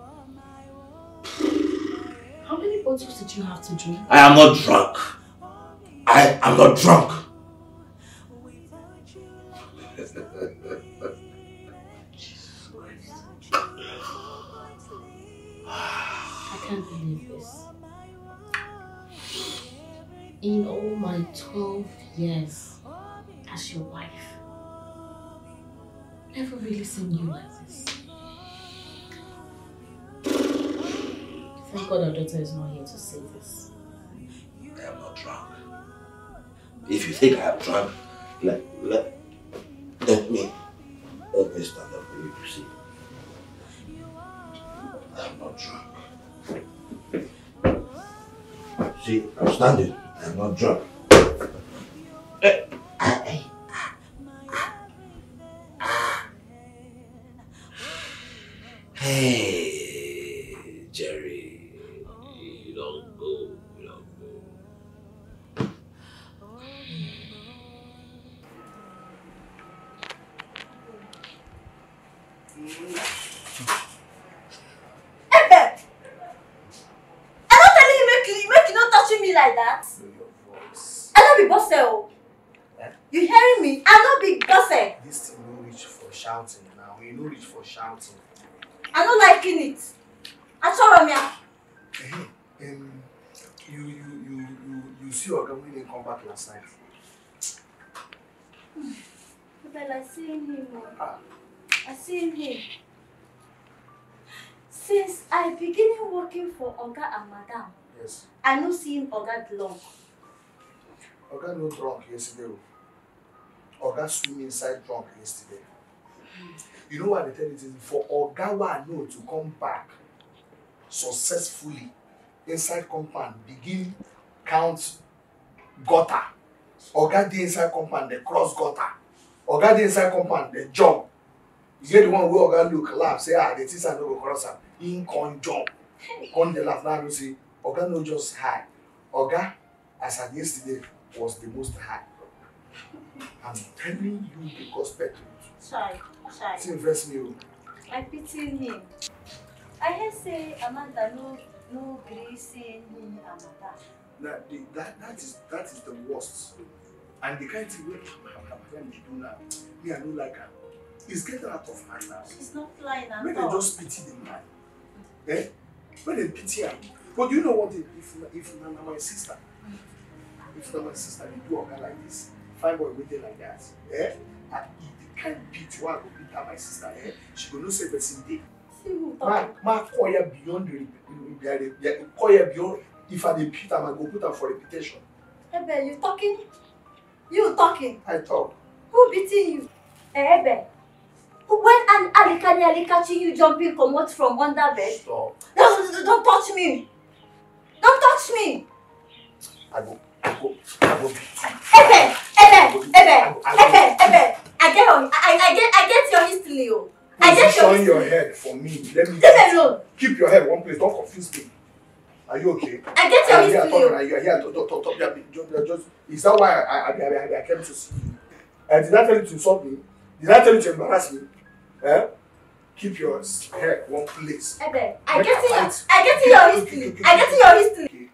How many bottles did you have to drink? I am not drunk. I am not drunk. I can't believe this. In all my 12 years as your wife, never really seen you like this. Thank God our daughter is not here to say this. I am not drunk. If you think I am drunk, let me stand up for you to see. I'm not drunk. See, I'm standing. I'm not drunk. Hey, Jerry, you don't go. You don't go. Ebe! I'm not telling you make you not touching me like that. Your voice. I don't be bossy. Eh? You hearing me? I don't be bossy. This thing no reach for shouting now. You no reach for shouting. I don't liking it. I saw Ramya. You see your girl when they come back last night. But I seen him. I seen him. Since I began working for Oga and Madam, yes. I no seen Oga drunk. Oga no drunk yesterday. Oga swim inside drunk yesterday. You know what they tell you is for Ogawa no to come back successfully inside compound, begin count gutter. Oga dey inside compound, they cross gutter. Oga dey inside compound, they jump. You get the one where Oga look, laugh, say, ah, the things I know go cross am. In con jump. Con the laugh, now you see, Oga no just high. Oga, as at yesterday, was the most high. I'm telling you the gospel truth. Sorry. It's impressive. I pity him. I hear say Amanda no greasing him Amanda. That is the worst. And the kind of thing I'm do now, me I don't like her. It's getting out of hand now. She's not flying at all. When they just pity the man. Eh? When they pity her. But you know what? If my sister, you do a guy like this, five boy with like that. Eh? And if the kind pity one will beat her, my sister, eh? She will not say person day. My choir beyond the choir beyond. If I repeat, I'm going to put her for reputation. Ebe, you talking? You talking? I talk. Who beating you? Ebe, when an Alika you jumping commot from under bed? Stop. Don't touch me. Don't touch me. I go. Ebe. I get your history, oh. I get your history. Your head for me. Let me. Leave it alone. Keep your head one place. Don't confuse me. Are you okay? I get your history. You're here. Is that why I came to see you? Did I tell you to insult me? Did I tell you to embarrass me? Eh? Keep your hair one place. Ebe, I get your history. Okay.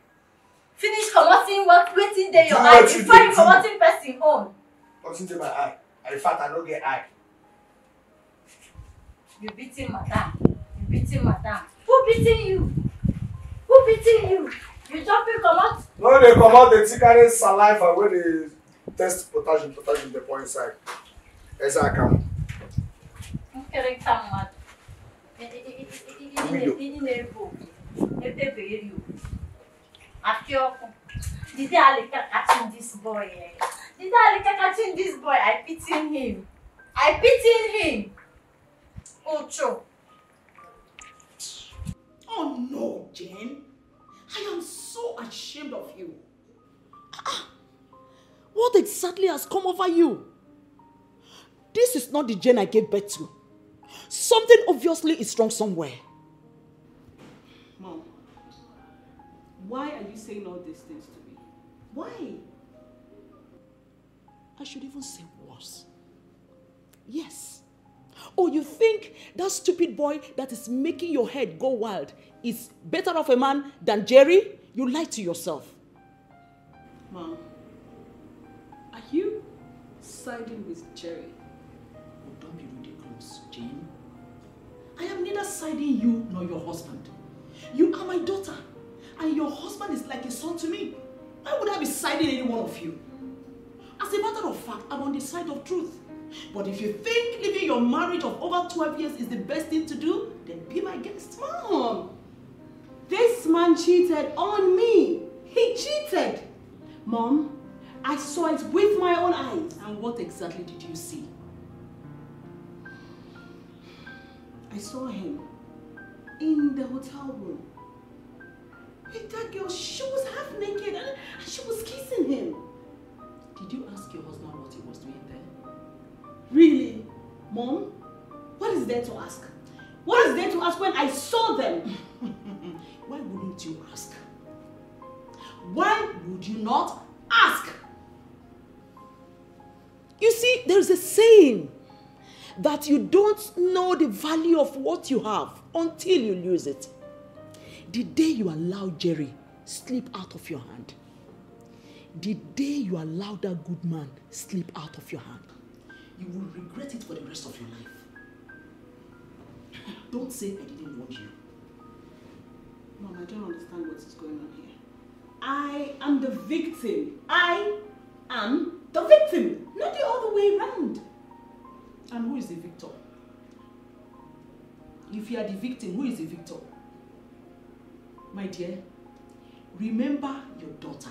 Finish commoting work, waiting there your eye before you commoting person home. Commoting to my eye. In fact, I don't get eye. You beating madam. Who beating you? Who beating you? You jumping commot? No, they come out, they carry saliva where they test potassium, they pour inside. As I come. Okay, come mad. Did Alika catching this boy? Did Alika catching this boy? I pitying him. Ocho. Oh no, Jane. I am so ashamed of you. What exactly has come over you? This is not the Jane I gave birth to. Something obviously is wrong somewhere. Mom, why are you saying all these things to me? Why? I should even say worse. Yes. Oh, you think that stupid boy that is making your head go wild is better of a man than Jerry? You lie to yourself. Mom, are you siding with Jerry? Oh, don't be really close, Jane. I am neither siding you nor your husband. You are my daughter, and your husband is like a son to me. Why would I be siding any one of you? As a matter of fact, I'm on the side of truth. But if you think leaving your marriage of over 12 years is the best thing to do, then be my guest. Mom, this man cheated on me. He cheated. Mom, I saw it with my own eyes. And what exactly did you see? I saw him in the hotel room with that girl. She was half naked and she was kissing him. Did you ask your husband what he was doing there? Really? Mom? What is there to ask? What is there to ask when I saw them? Why wouldn't you ask? Why would you not ask? You see, there's a saying that you don't know the value of what you have until you lose it. The day you allow Jerry slip out of your hand, the day you allow that good man slip out of your hand, you will regret it for the rest of your life. Don't say I didn't want you. Mom, I don't understand what is going on here. I am the victim. I am the victim, not the other way around. And who is the victor? If you are the victim, who is the victor? My dear, remember your daughter.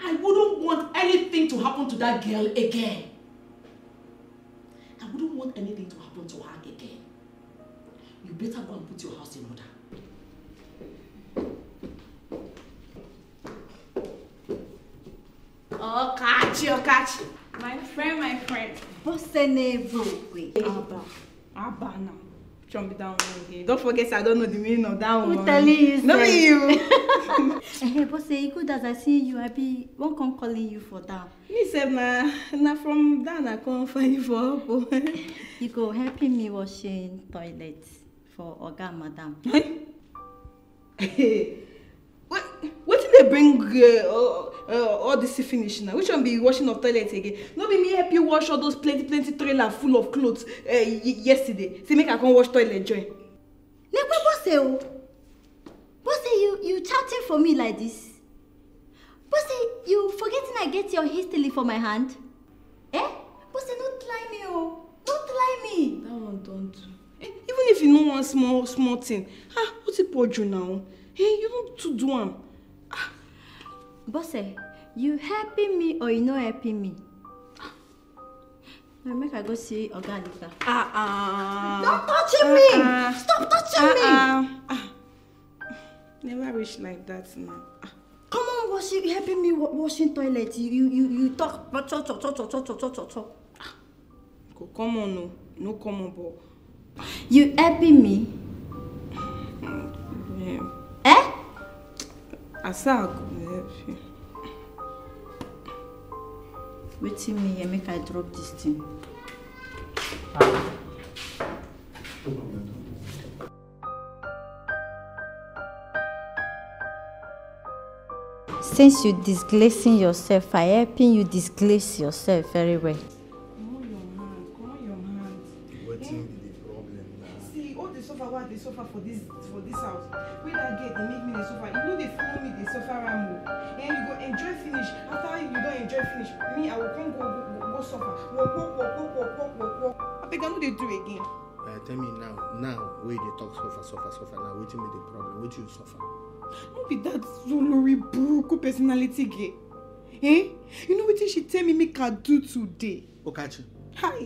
I wouldn't want anything to happen to that girl again. I wouldn't want anything to happen to her again. You better go and put your house in order. Oh, Ukachi. My friend. Abba now. Chomp it down again. Don't forget, I don't know the meaning of that one. Who telling you? Not you. Hey, Bose, good as I see you, I be one come calling you for that. Me say, na from that I come find you for help. You go helping me washing toilet for Oga Madam. What did they bring? All this finish now. Which one be washing of toilet again? No, be me help you wash all those plenty trailer full of clothes yesterday. See, make I come wash toilet join. Bose, you chatting for me like this? Bose, you forgetting I get your hastily for my hand? Eh? Bose, don't lie me, oh! Don't lie me. That one don't. Even if you know one small thing, what's it for you now? Hey, you don't to do one. Bose, you helping me or you not helping me? Now make I go see Oga Alika. Don't touch me! Stop touching me! Never reach like that now. Come on, Bose, you helping me washing toilet. You talk, but talk. Come on, no come on, boy. You helping me? Yeah. Eh? Asa, wait till me here, make I drop this thing. Since you disgracing yourself, I helping you disgrace yourself very well. They suffer for this house. When I get, they make me the sofa. You know they follow me, they suffer around me. And you go enjoy finish. After you don't enjoy finish, me I will come go suffer. Walk. I think I know they do again. Tell me now where they talk suffer. Now wait till me the problem. Wait till you suffer. Don't be that Zolori Buruku personality gay. Eh? You know what she tell me can do today? Ukachi. Hi.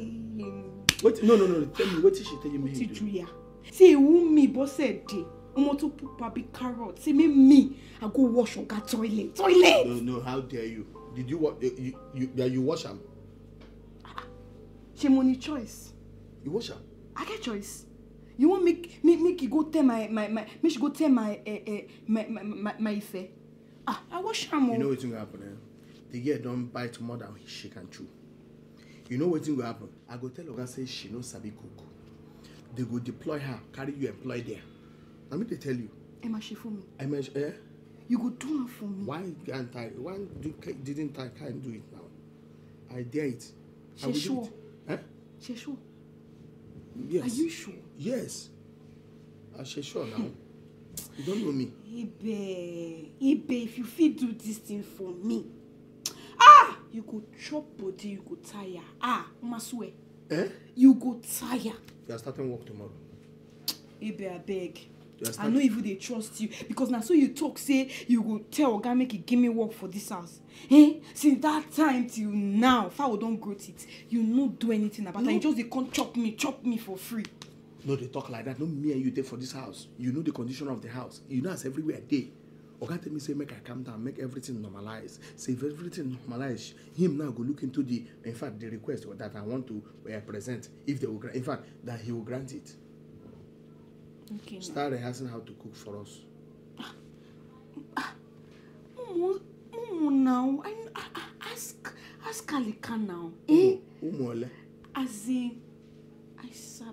Wait, no. Tell me what she tell you me do. See who me boss said day. Umoto put baby carrot. See me. I go wash on that toilet. No, how dare you? Did you wash? You wash them? She money choice. You wash them? I get choice. You want make you go tell my make you go tell my ife. I wash them. You know what's gonna happen? Eh? The girl don't bite more than she can chew. You know what's gonna happen? I go tell Oga say she no sabi cook. They go deploy her, carry you employ there. Let me tell you. Emma, she for me. Emma, eh? You go do it for me. Why didn't I do it now? I dare it. She sure. Eh? She sure. Yes. Are you sure? Yes. I she sure now. You don't know me. Ebe, if you fit do this thing for me, you go chop body, you go tire. Maswe. Eh? You go tire. You are starting work tomorrow. Ebe, I beg. I know if they trust you. Because now so you talk, say, you go tell Oga make it give me work for this house. Eh? Since that time till now, Fawo don't growth it. You no do anything about it. No. You just they can't chop me for free. No, they talk like that. No, me and you there for this house. You know the condition of the house. You know it's everywhere day. Oga tell me, say, make I calm down, make everything normalize. Say, if everything normalize, him now go look into the request that I want to present, if they will grant, in fact, that he will grant it. Okay. Start now. Rehearsing how to cook for us. Mumu now, ask Alika now. Eh? Umole. As in, I sabi.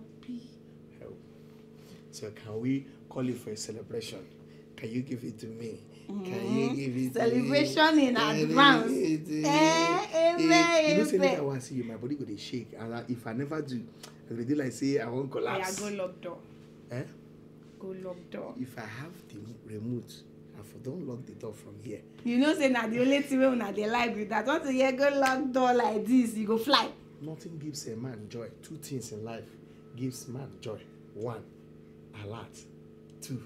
So can we call it for a celebration? Can you give it to me? Can you give it celebration to me? In advance? You don't say that I want to see you, my body will shake. And if I never do, I will do like say I won't collapse. Yeah, go lock door. Eh? Go lock door. If I have the remote, I don't lock the door from here. You know, say now the only thing when they like with that. Once you go lock door like this, you go fly. Nothing gives a man joy. Two things in life gives man joy. One, a lot. Two,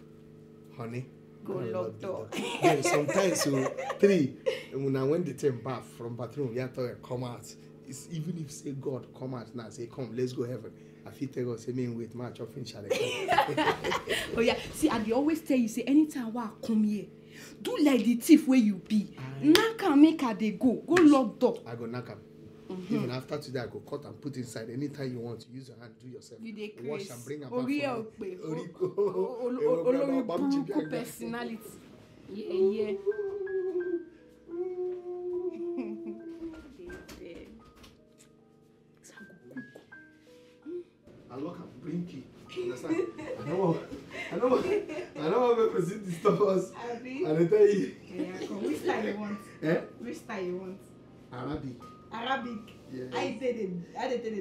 honey. Go lock door. Then sometimes you three. When I went the time bath from bathroom, you have to come out. It's, even if say God come out now, say come, let's go heaven. I feel tell God say me wait, match up in shall oh yeah. See, and they always tell you say anytime I come here, do like the thief where you be. Naka make her they go lock door. I go naka. Even after today, I go cut and put inside. Anytime you want, use your hand, do yourself. Wash and bring about Oriko. Personality. Yeah, yeah. I look and bring key. Understand? I know how to present this to us. I tell you. Yeah, which style you want? Eh? Which style you want? Arabic. Arabic. Yeah. I did the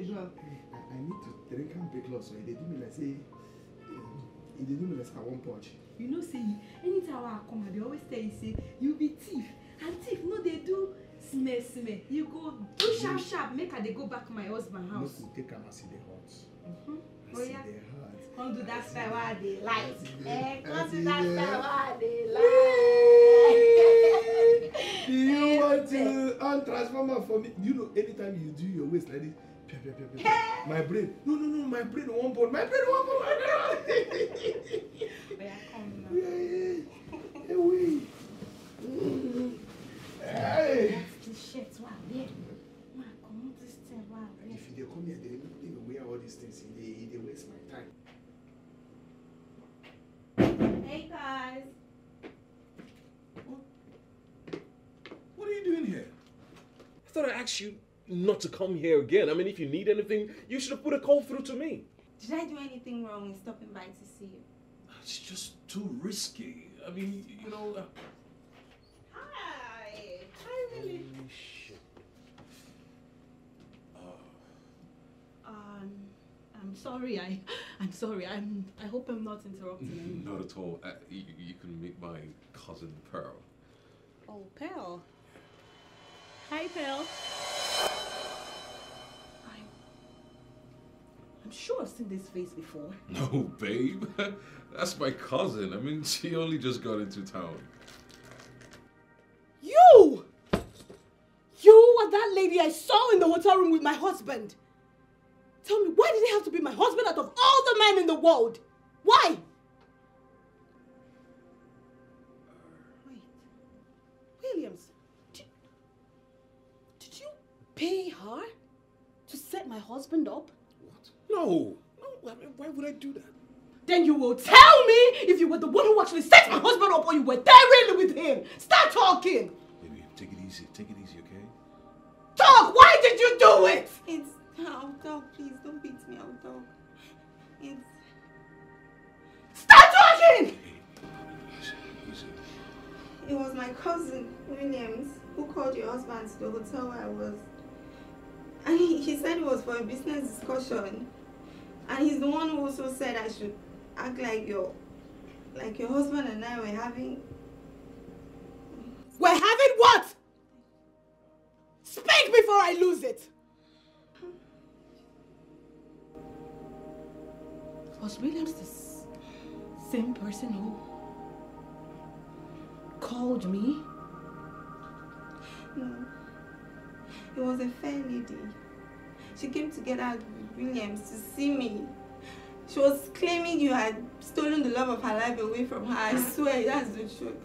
drug. I need to drink and bake lots, so they do me like say it didn't do me like one punch. You know, say anytime I come and they always tell you say you be thief. And thief no they do smell. You go do sharp, make her they go back to my husband's house. You take them and see the hearts. Oh yeah. Come do that style where they like. Eh, come do that style where they like. Do you want to transform her for me? You know, anytime you do your waist like this, my brain. No, my brain won't burn. My brain won't burn. My brain. But I come now. Yeah. Away. Hey. That's the shit. Wow, yeah. Man, come this thing. Wow. If they come here, they wear all these things. They waste my time. Hey guys. What are you doing here? I thought I asked you not to come here again. I mean, if you need anything, you should have put a call through to me. Did I do anything wrong in stopping by to see you? It's just too risky. I mean, you know... Hi! Finally! Holy shit. I'm sorry. I hope I'm not interrupting you. Not at all. You can meet my cousin Pearl. Oh, Pearl. Hi, Pearl. I'm sure I've seen this face before. No, babe. That's my cousin. I mean, she only just got into town. You! You are that lady I saw in the hotel room with my husband. Tell me, why did he have to be my husband out of all the men in the world? Why? Wait. Williams, did you pay her to set my husband up? What? No, I mean, why would I do that? Then you will tell me if you were the one who actually set my husband up or you were there really with him. Start talking. Baby, take it easy, okay? Talk! Why did you do it? It's... I'll talk, please. Don't beat me. I'll talk. Stop talking! It was my cousin, Williams, who called your husband to the hotel where I was. And he said it was for a business discussion. And he's the one who also said I should act like your husband and I were having... We're having what? Speak before I lose it! Was Williams the same person who called me? No. It was a fair lady. She came to get out with Williams to see me. She was claiming you had stolen the love of her life away from her. I swear, that's the truth.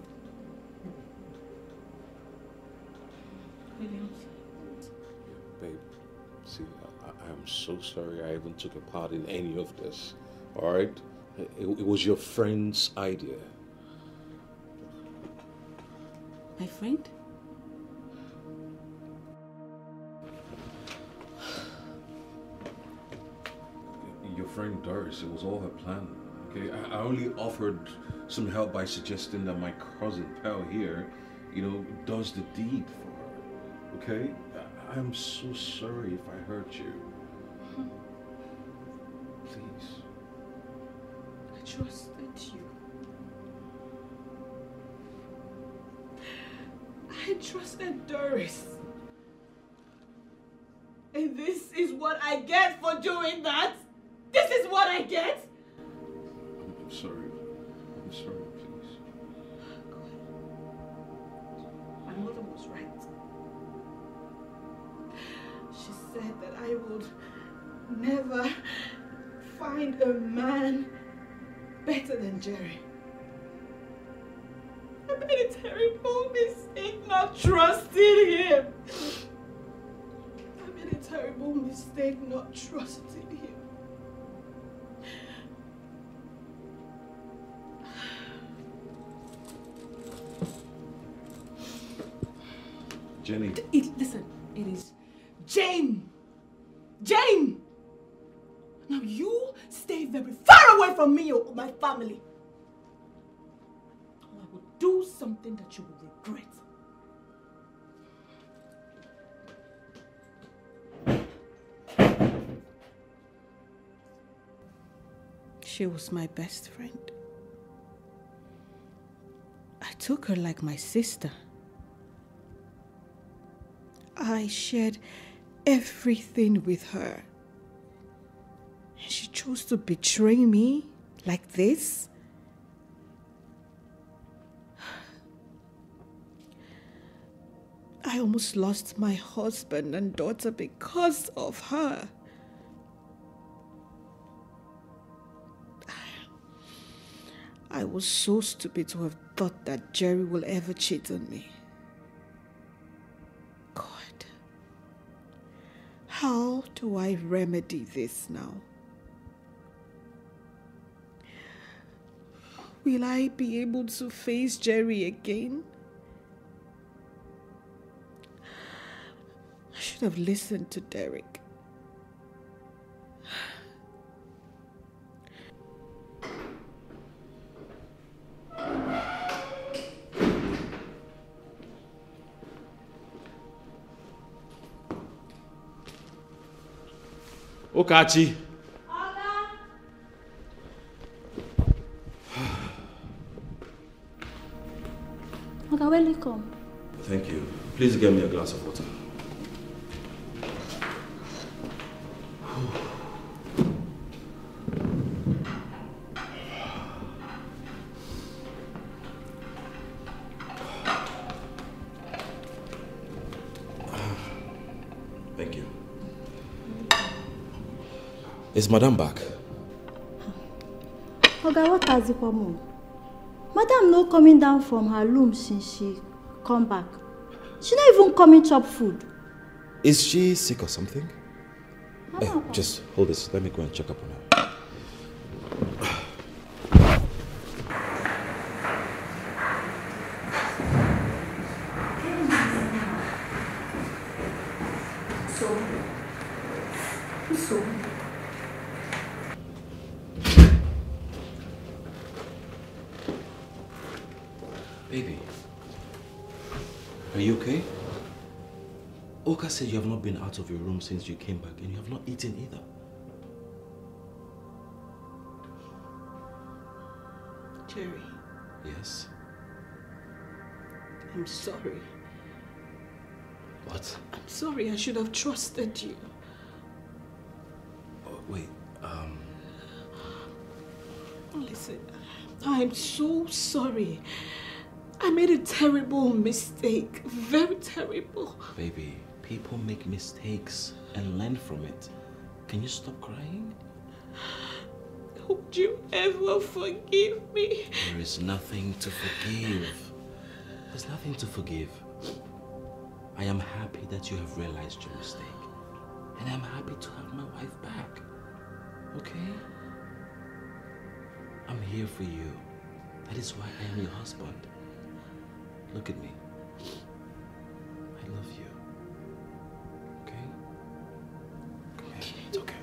Williams. Babe, see, I'm so sorry I even took a part in any of this. All right? It was your friend's idea. My friend? friend Doris. It was all her plan. Okay, I only offered some help by suggesting that my cousin pal here, you know, does the deed for her. Okay, I'm so sorry if I hurt you. Please. I trusted you. I trusted Doris. And this is what I get for doing that? This is what I get? I'm sorry. I'm sorry, please. God. My mother was right. She said that I would never find a man better than Jerry. I made a terrible mistake not trusting him. I made a terrible mistake not trusting him. Jenny. Listen, it is Jane. Jane! Now you stay very far away from me or my family. Or I will do something that you will regret. She was my best friend. I took her like my sister. I shared everything with her. And she chose to betray me like this. I almost lost my husband and daughter because of her. I was so stupid to have thought that Jerry will ever cheat on me. God, how do I remedy this now? Will I be able to face Jerry again? I should have listened to Derek. Ukachi. Oga, welcome. Thank you. Please get me a glass of water. Is Madame back? Oga, what has it come on? Madame no coming down from her room since she come back. She not even coming chop food. Is she sick or something? Hey, just hold this. Let me go and check up on her. You have not been out of your room since you came back, and you have not eaten either. Jerry. Yes? I'm sorry. What? I'm sorry, I should have trusted you. Oh, wait, Listen, I'm so sorry. I made a terrible mistake. Very terrible. Baby. People make mistakes and learn from it. Can you stop crying? Would you ever forgive me? There is nothing to forgive. There's nothing to forgive. I am happy that you have realized your mistake. And I'm happy to have my wife back. Okay? I'm here for you. That is why I am your husband. Look at me. I love you. It's okay.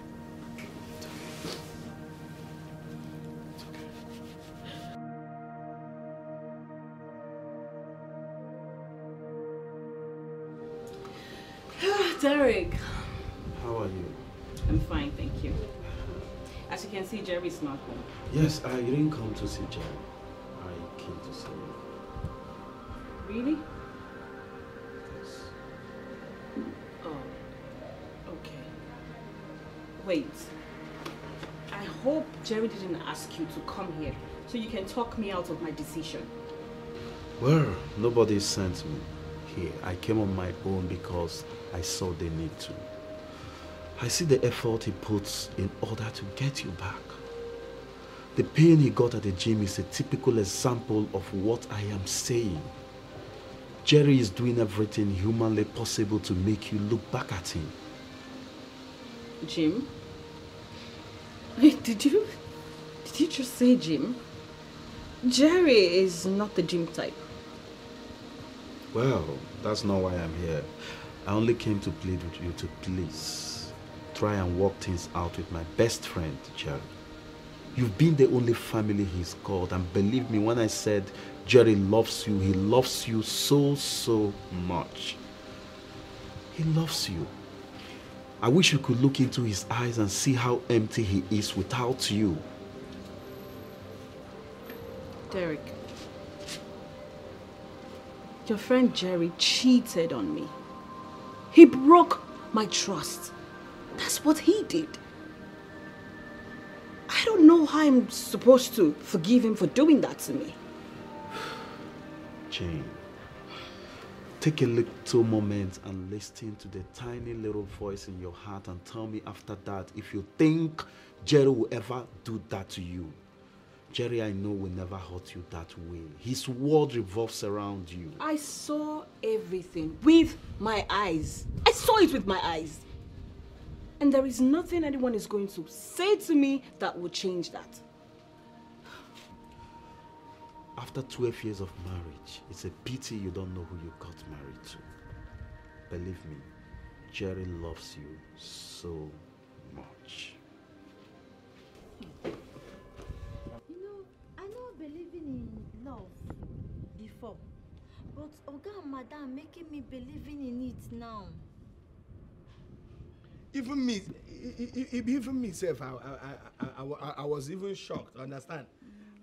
Derek. How are you? I'm fine, thank you. As you can see, Jerry's not home. Yes, I didn't come to see Jerry. I came to see you. Really? Yes. Oh, okay. Wait. I hope Jerry didn't ask you to come here so you can talk me out of my decision. Well, nobody sent me here. I came on my own because I saw the need to. I see the effort he puts in order to get you back. The pain he got at the gym is a typical example of what I am saying. Jerry is doing everything humanly possible to make you look back at him. Jim? Wait, did you just say Jim? Jerry is not the gym type. Well, that's not why I'm here. I only came to plead with you to please try and work things out with my best friend, Jerry. You've been the only family he's called, and believe me when I said Jerry loves you, he loves you so, so much. He loves you. I wish you could look into his eyes and see how empty he is without you. Derek, your friend Jerry cheated on me. He broke my trust. That's what he did. I don't know how I'm supposed to forgive him for doing that to me. Jane, take a little moment and listen to the tiny little voice in your heart and tell me after that if you think Jerry will ever do that to you. Jerry, I know, will never hurt you that way. His world revolves around you. I saw everything with my eyes. I saw it with my eyes. And there is nothing anyone is going to say to me that will change that. After 12 years of marriage, it's a pity you don't know who you got married to. Believe me, Jerry loves you so much. Before, but Oga and Madam making me believing in it now. Even myself, I was even shocked. Understand?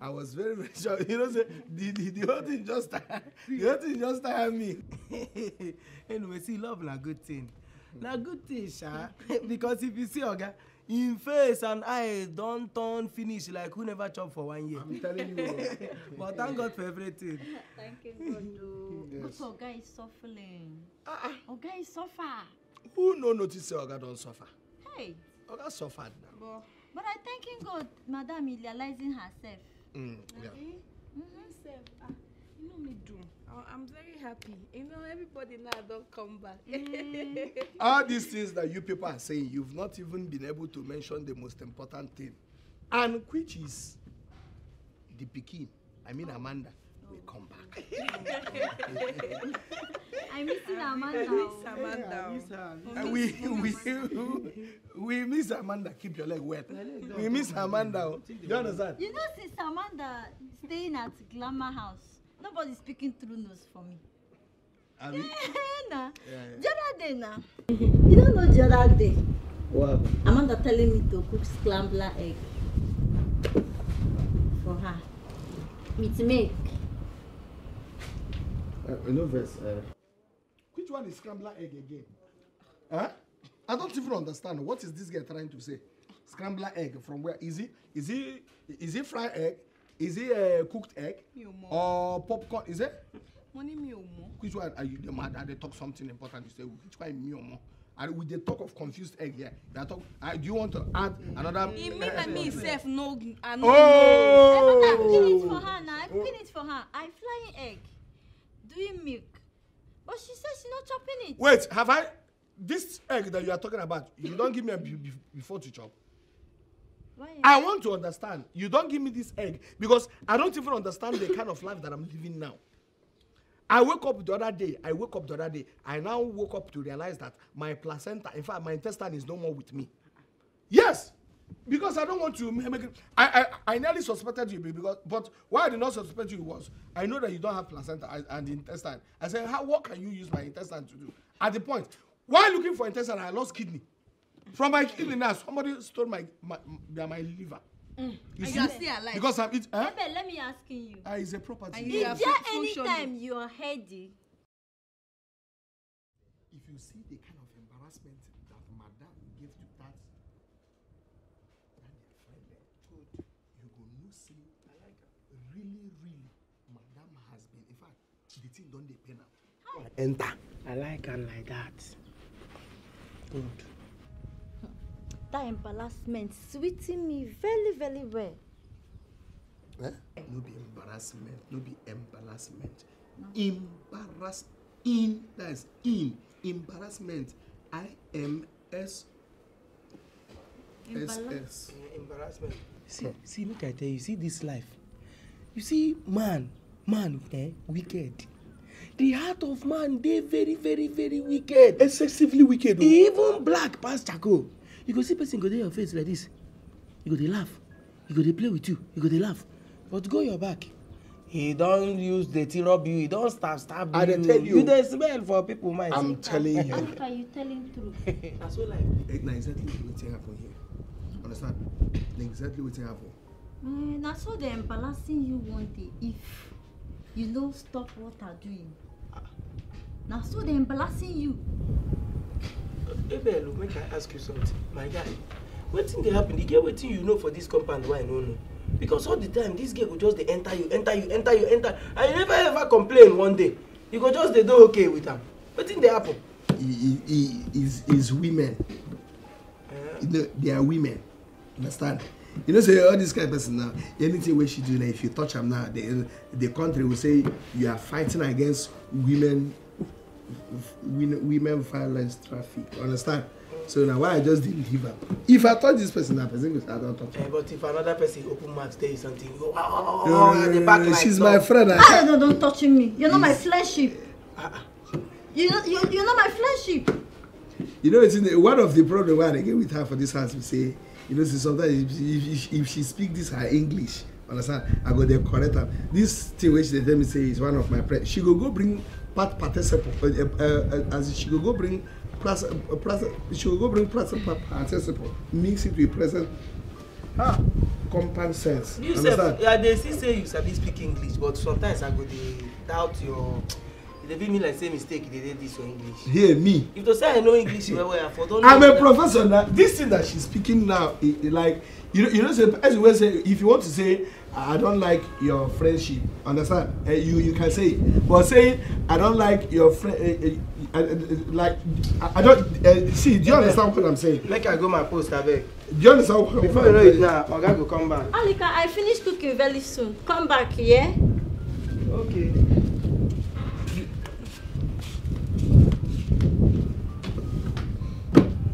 I was very, very shocked. You know, the whole thing just tired me. Anyway, see, love na good thing. Na good thing, sha. Because if you see Oga, in face and I don't turn finish like who never chop for 1 year. I'm telling you. But thank God for everything. Thank you, God. Yes. But Oga is suffering. Oga is suffer. Who no notice say Oga don't suffer? Hey. Oga suffered now. But I thanking God, Madam is realizing herself. Yeah. Okay. You know me do. I'm very happy. You know, everybody now don't come back. All these things that you people are saying, you've not even been able to mention the most important thing. And which is the Pekin. I mean Amanda. Oh. Will come back. I'm missing Amanda. We miss Amanda. Keep your leg wet. We miss Amanda. Do you understand? You know, since Amanda staying at Glamour House, nobody's speaking through nose for me. Abi? Yeah, the other day now. You don't know the other day. What? Amanda telling me to cook scrambler egg for her. Meat make. No verse. Which one is scrambler egg again? Huh? I don't even understand. What is this guy trying to say? Scrambler egg from where? Is it fried egg? Is it a cooked egg or popcorn? Is it? Money miomo. Which one are you mad? They talk something important. You say which one miomo? And with the talk of confused egg here, yeah, do you want to add another? It means that myself no. Oh! I'm cooking it for her now. I'm cooking it for her. I'm frying egg, doing milk, but she says she's not chopping it. Wait, have I? This egg that you are talking about, you don't give me a before to chop. I want to understand. You don't give me this egg because I don't even understand the kind of life that I'm living now. I woke up the other day. I now woke up to realize that my placenta, in fact, my intestine is no more with me. Yes, because I don't want to make it. I nearly suspected you because, but why I did not suspect you was I know that you don't have placenta and intestine. I said, what can you use my intestine to do? At the point, While looking for intestine, I lost kidney. From my kidney now, somebody stole my liver. You see? Alive. Because I'm eating. Huh? Ebe, let me ask you. It's a property. Is there any time you are heady? If you see the kind of embarrassment that Madame gave to that, and your friend told you, you go no see Alika. Really, really, Madame has been. In fact, the thing don't depend on. How? Enter. Alika like that. Good. That embarrassment sweeting me very, very well. Eh? No be embarrassment. No be embarrassment. No. Embarrass. In. That is in. Embarrassment. IMSSS. Embarrassment. See, look, I tell you. See this life. You see, man, wicked. The heart of man, they very, very, very wicked. Excessively wicked. Oh. Even black past charcoal. You go see person go to your face like this. You go to laugh. You go to play with you. You go to laugh. But go your back. He don't use the tea rub you. He don't stab you. I don't tell you. You don't smell for people, mind. I'm telling you. Alika, you telling truth. That's all life. Exactly what happened here. Understand? Exactly what happened. That's all the embarrassing you want if you don't stop what I'm doing. That's all the embarrassing you. Ebe, look, make I ask you something. My guy, what thing they happen? The girl waiting you know for this compound, why no? Because all the time, this girl will just they enter you, enter you, enter you, enter. I never ever complain one day. You go just they do okay with them. What thing they happen? Is women. You know, they are women. Understand? You know, say all this kind of person now, anything where she do now, if you touch them now, the country will say you are fighting against women. Women violence traffic. Understand? So now why I just didn't give up? If I touch this person, that person goes, I don't touch her. But if another person open mouth tell you something, you go, the back like she's my friend. No, don't touch me. You're not my flagship. You're not my flagship. You know, it's in the, one of the problem why I get with her for this house, we say, you know, sometimes if she speaks this her English, understand? I go there correct her. This thing which they tell me say is one of my friends. She go bring. As she will go bring participle, mix it with present compound sense. You understand? Yeah, they still say you sabi speak English, but sometimes I go they doubt your. They be me like say mistake they did this for English. Hear me. If they say I know English well, for don't. I'm a professor now. This thing that she's speaking now, like you know, say as you will say, if you want to say. I don't like your friendship. Understand? You can say it. But saying I don't like your friend, like I don't see. Do you understand what I'm saying? Like I go my post, Abeg. Do you understand what I'm saying? Before you know it now, Oga will come back. Alika, I finish cooking very soon. Come back, yeah. Okay.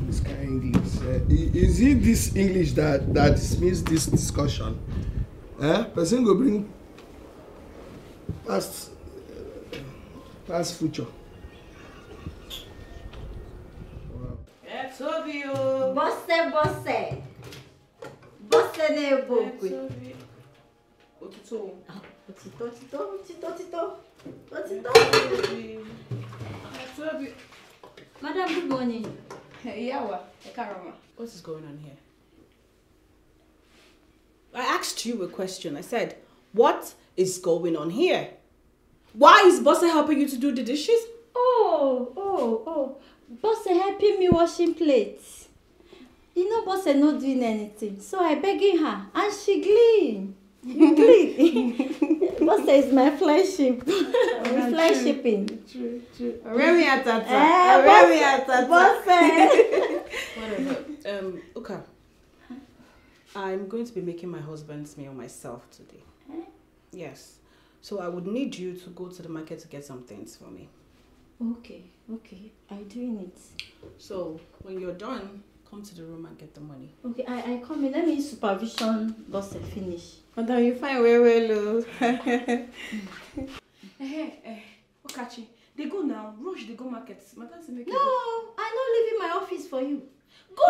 This kind of English. Is it this English that dismisses this discussion? Person go bring past future. Wow. That's obvious. Bosse ne bokwe. Otito. That's obvious. Madam, good morning. Yawa, Karama. What is going on here? I asked you a question. I said, what is going on here? Why is Bose helping you to do the dishes? Oh. Bose helping me washing plates. You know, Bose not doing anything. So I begging her and she clean. You clean. Bose is my flagship. I'm flagshipping. True. Remy Atata. Bose. Whatever. Uka. I'm going to be making my husband's meal myself today. Eh? Yes. So I would need you to go to the market to get some things for me. Okay. I'm doing it. So when you're done, come to the room and get the money. Okay, I come in. Let me supervision Bose finish. Madam, you find well. Ukachi, they go now. Rush, they go market. No, I'm not leaving my office for you. Go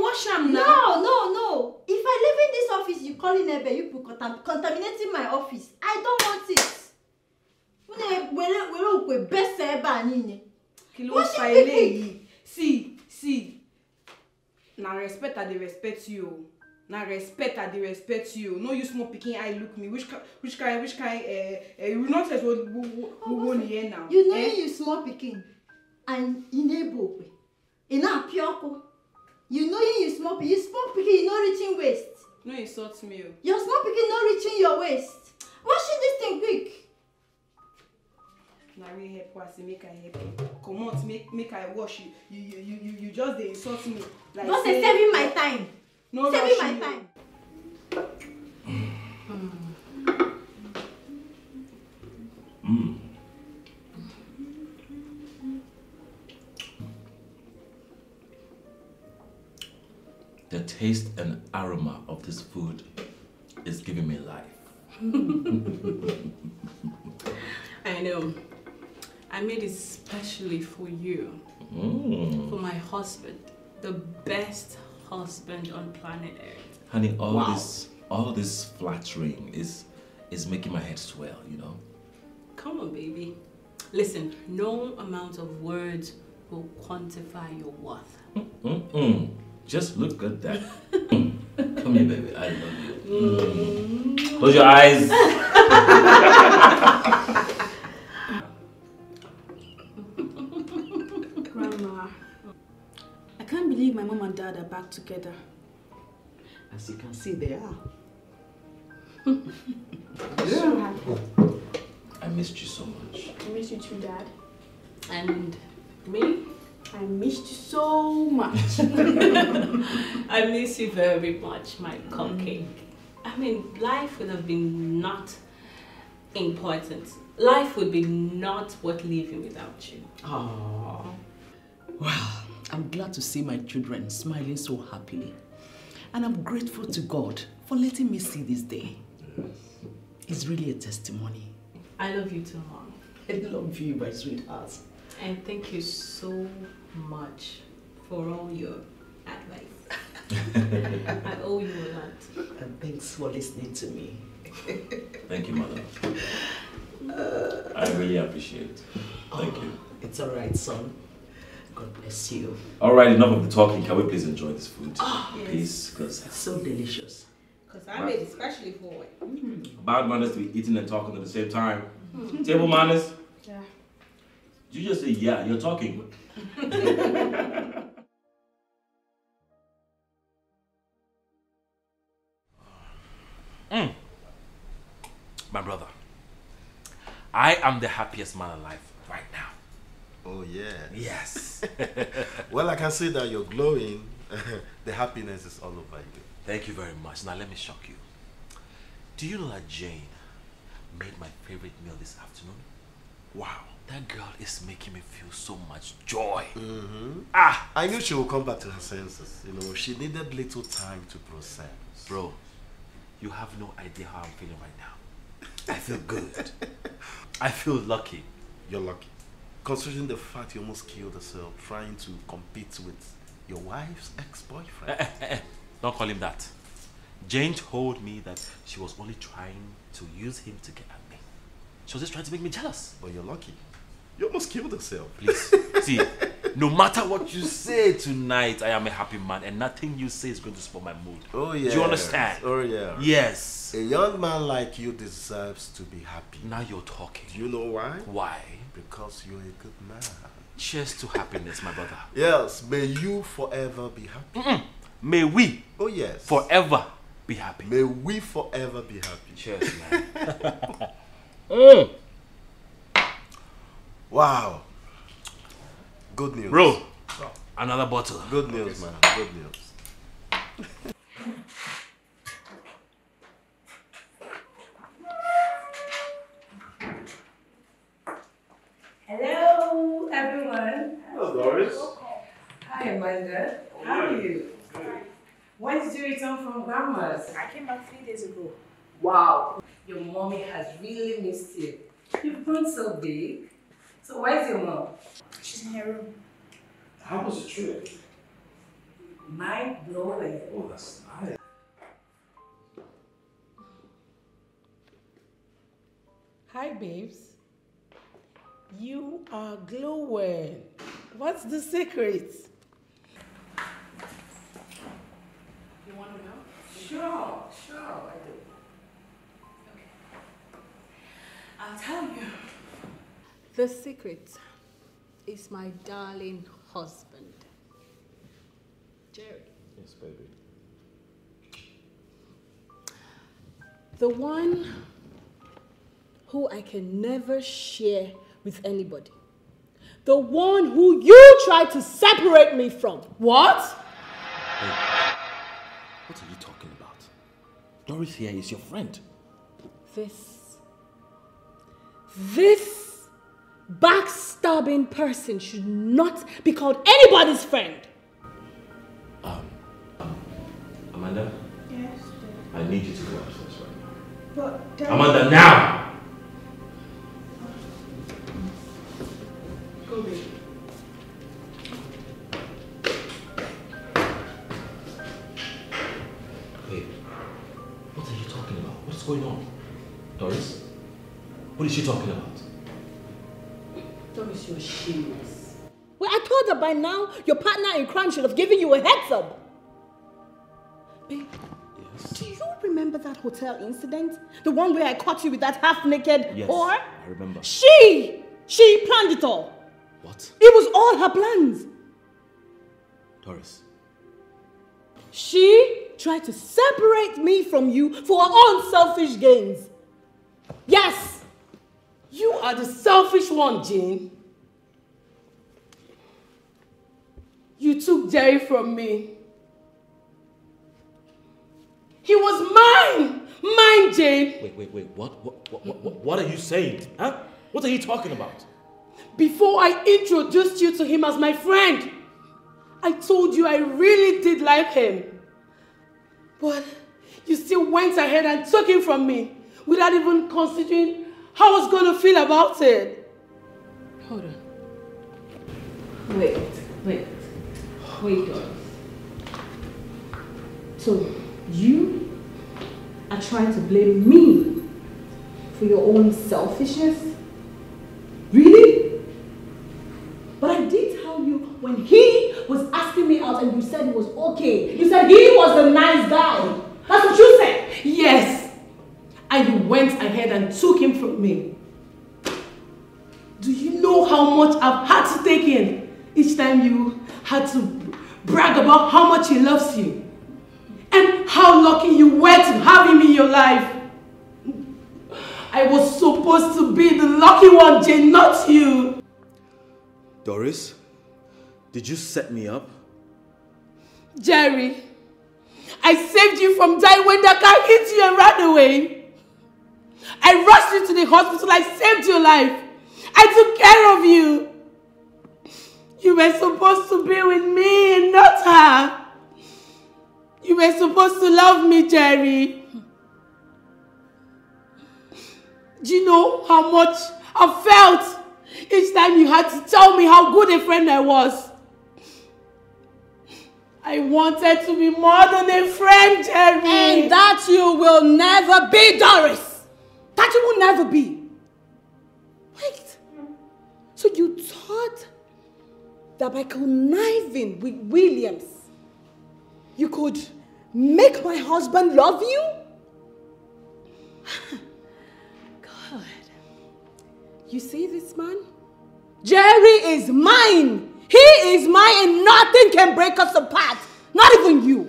wash them now. No. If I leave in this office, you calling Ebe, you contaminating my office. I don't want it. Washing See. Now respect I dey respect you. No use small pikin eye look me. Which kind? You not as what we here now. You know you small pikin, and enable we. Ina pure. You know you small pikin. You small pikin not reaching waist. No insult me. Your small pikin not reaching your waist. Wash this thing quick. Now we help us make I help you. Come on, make I wash you. You just dey insult me. Like not saving my time. No, save me my time. The taste and aroma of this food is giving me life. I know. I made it specially for you. For my husband. The best husband on planet Earth. Honey, all this flattering is making my head swell, you know? Come on, baby. Listen, no amount of words will quantify your worth. Just look at that. Come here, baby. I love you. Close your eyes. Grandma, I can't believe my mom and dad are back together. As you can see, they are. Yeah. I missed you so much. I missed you too, Dad. And me? I missed you so much. I miss you very much, my cupcake. I mean, life would have been not important. Life would be not worth living without you. Oh. Well, I'm glad to see my children smiling so happily. And I'm grateful to God for letting me see this day. Yes. It's really a testimony. I love you too, Mom. I love you, my sweetheart. And thank you so much for all your advice. I owe you a lot. And thanks for listening to me. Thank you, Mother. I really appreciate it. Thank you. It's all right, son. God bless you. All right, enough of the talking. Can we please enjoy this food? Yes. Please, because it's so delicious. Because I made it especially for it. Bad manners to be eating and talking at the same time. Table manners. Yeah. You just say, yeah, you're talking. My brother, I am the happiest man alive right now. Oh, yeah. Yes. Well, I can see that you're glowing. The happiness is all over you. Thank you very much. Now, let me shock you. Do you know that Jane made my favorite meal this afternoon? Wow. That girl is making me feel so much joy. I knew she would come back to her senses. You know, she needed little time to process. Bro, you have no idea how I'm feeling right now. I feel good. I feel lucky. You're lucky. Considering the fact you almost killed yourself trying to compete with your wife's ex-boyfriend. Don't call him that. Jane told me that she was only trying to use him to get at me. She was just trying to make me jealous. But you're lucky. You almost killed yourself. Please. See, no matter what you say tonight, I am a happy man, and nothing you say is going to spoil my mood. Oh, yeah. Do you understand? Oh, yeah. Yes. A young man like you deserves to be happy. Now you're talking. Do you know why? Why? Because you're a good man. Cheers to happiness, my brother. Yes. May you forever be happy. May we. Oh, yes. Forever be happy. May we forever be happy. Cheers, man. Wow. Good news. Bro, another bottle. Good news, man. Good news. Hello, everyone. Hello, Doris. Hi, Amanda. How are you? Hi. When did you return from Grandma's? I came back 3 days ago. Wow. Your mommy has really missed you. You've grown so big. So where's your mom? She's in her room. How was the trip? Mind-blowing. Oh, that's nice. Hi, babes. You are glowing. What's the secret? You want to know? Sure, I do. Okay. I'll tell you. The secret is my darling husband, Jerry. Yes, baby. The one who I can never share with anybody. The one who you tried to separate me from. What? Hey, what are you talking about? Doris here is your friend. This backstabbing person should not be called anybody's friend. Amanda? Yes, dear. I need you to go upstairs right now. But, Dad. Amanda, now! What's going on? Doris? What is she talking about? Doris, you're shameless. Well, I told her by now your partner in crime should have given you a heads up. Babe, yes. Do you remember that hotel incident? The one where I caught you with that half-naked whore? Yes, I remember. She planned it all. What? It was all her plans. Doris. She tried to separate me from you for her own selfish gains. Yes, you are the selfish one, Jane. You took Jerry from me. He was mine! Mine, Jane! Wait, what are you saying? Huh? What are you talking about? Before I introduced you to him as my friend, I told you I really did like him. But you still went ahead and took him from me without even considering how I was going to feel about it. Hold on. Wait on. So you are trying to blame me for your own selfishness? Really? But I did tell you when he was asking me out and you said it was okay. You said he was a nice guy. That's what you said. Yes. And you went ahead and took him from me. Do you know how much I've had to take in each time you had to brag about how much he loves you? And how lucky you were to have him in your life. I was supposed to be the lucky one, Jane, not you. Doris? Did you set me up? Jerry, I saved you from dying when that guy hit you and ran away. I rushed you to the hospital. I saved your life. I took care of you. You were supposed to be with me and not her. You were supposed to love me, Jerry. Do you know how much I felt each time you had to tell me how good a friend I was? I wanted to be more than a friend, Jerry. And that you will never be, Doris. That you will never be. Wait. So you thought that by conniving with Williams, you could make my husband love you? God. You see this man? Jerry is mine. He is mine and nothing can break us apart. Not even you.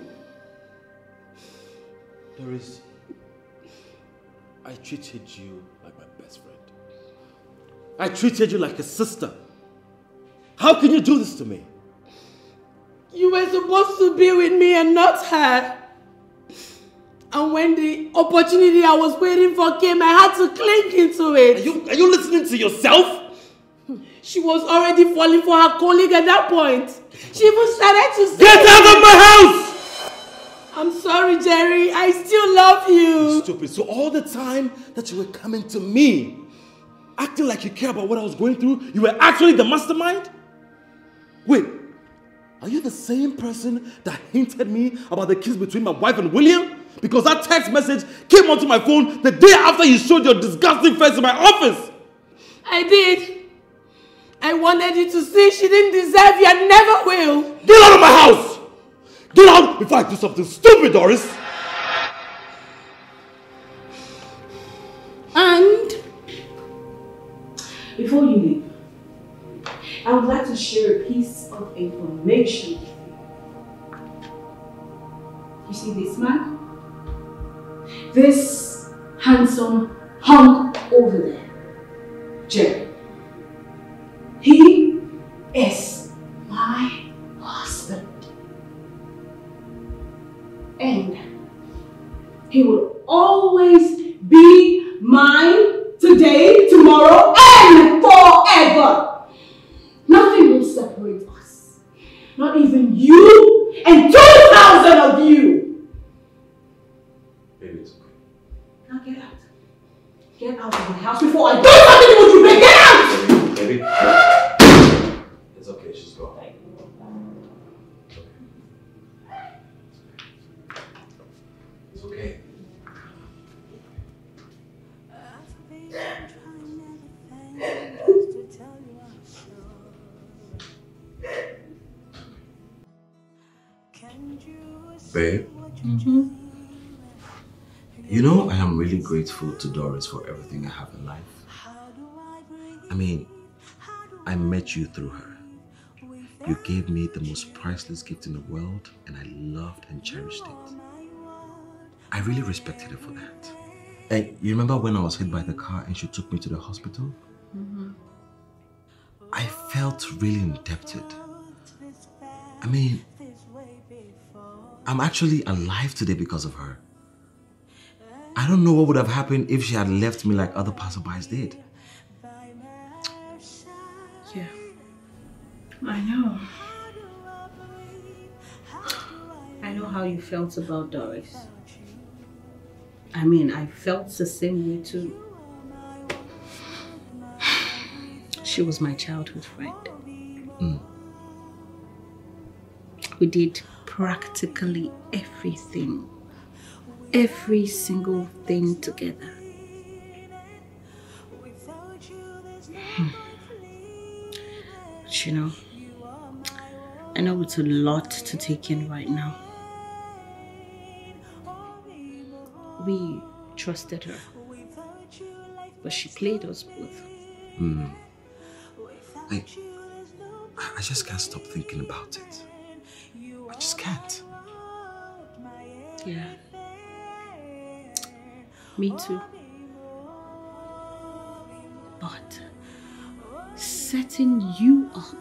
Doris, I treated you like my best friend. I treated you like a sister. How can you do this to me? You were supposed to be with me and not her. And when the opportunity I was waiting for came, I had to cling into it. Are you listening to yourself? She was already falling for her colleague at that point. She even started to say, "Get out of my house!" I'm sorry, Jerry. I still love you. You're stupid. So all the time that you were coming to me, acting like you care about what I was going through, you were actually the mastermind? Wait, are you the same person that hinted me about the kiss between my wife and William? Because that text message came onto my phone the day after you showed your disgusting face in my office. I did. I wanted you to see she didn't deserve you and never will. Get out of my house! Get out before I do something stupid, Doris! And before you leave, I would like to share a piece of information with you. You see this man? This handsome hunk over there, Jerry. He is my husband. And he will always be mine today, tomorrow, and forever. Nothing will separate us. Not even you and 2,000 of you. Baby, it's okay. Now get out. Get out of my house before I do something with you, baby. Get out! Baby, it's okay. She's gone. It's okay. It's okay. Babe, you know, I am really grateful to Doris for everything I have in life. I mean, I met you through her. You gave me the most priceless gift in the world, and I loved and cherished it. I really respected her for that. And you remember when I was hit by the car and she took me to the hospital? Mm-hmm. I felt really indebted. I mean, I'm actually alive today because of her. I don't know what would have happened if she had left me like other passerbys did. Yeah, I know. I know how you felt about Doris. I mean, I felt the same way too. She was my childhood friend. Mm. We did practically everything, every single thing together. But you know, I know it's a lot to take in right now. We trusted her, but she played us both. Mm. I just can't stop thinking about it. I just can't. Yeah. Me too. But setting you up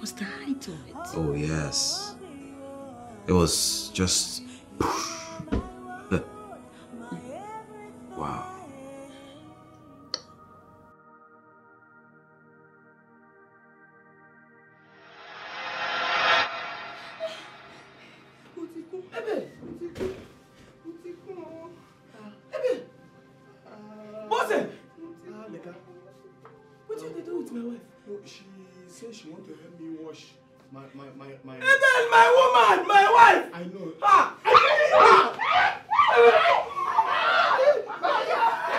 was the height of it. Oh, yes. It was just... Wow. She wants to help me wash my Ebe, my woman, my wife! I know. Ah! What did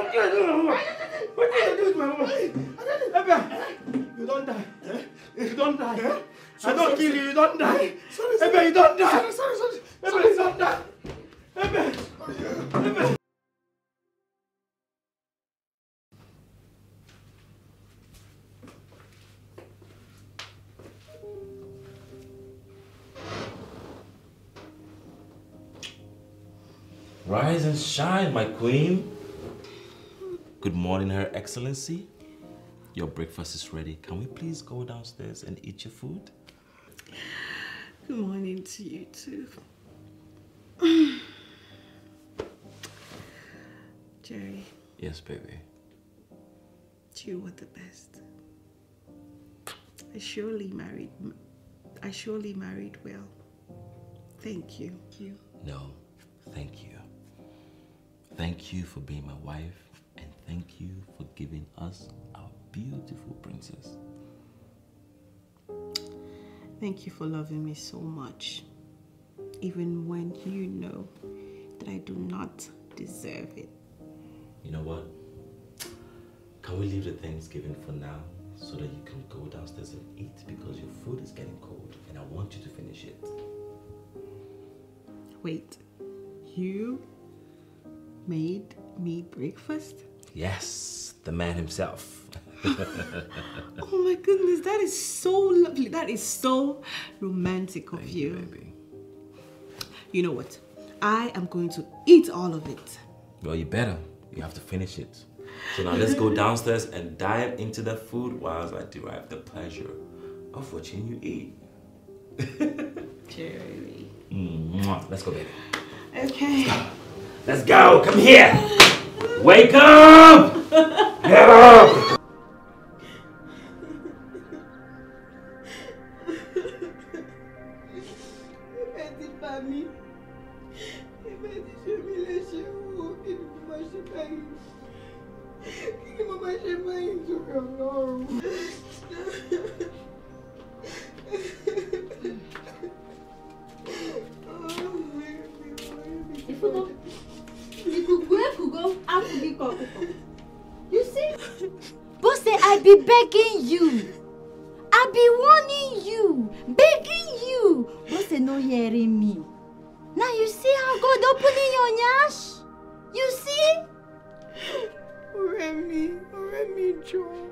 you do with my woman? Ebe, you don't die. Eh? You don't die. Eh? I don't kill you, you don't die. Ebe, you don't die. Sorry. Ebe, stop that! Ebe! Ebe! Rise and shine, my queen. Good morning, Her Excellency. Your breakfast is ready. Can we please go downstairs and eat your food? Good morning to you too. Jerry. Yes, baby. You were the best. I surely married well. Thank you. No, thank you. Thank you for being my wife, and thank you for giving us our beautiful princess. Thank you for loving me so much. even when you know that I do not deserve it. You know what? Can we leave the Thanksgiving for now so that you can go downstairs and eat, because your food is getting cold and I want you to finish it. Wait, you made me breakfast? Yes, the man himself. Oh my goodness, that is so lovely. That is so romantic of you. Thank you, baby. You know what? I am going to eat all of it. Well, you better. You have to finish it. So now let's go downstairs and dive into the food while I derive the pleasure of watching you eat. Jerry. Let's go, baby. Okay. Let's go. Come here. Wake up! Get up! You see? Bose, I be begging you. I be warning you. Begging you. Bose no hearing me. Now you see how God opening your nyash? You see? Remy, Joe.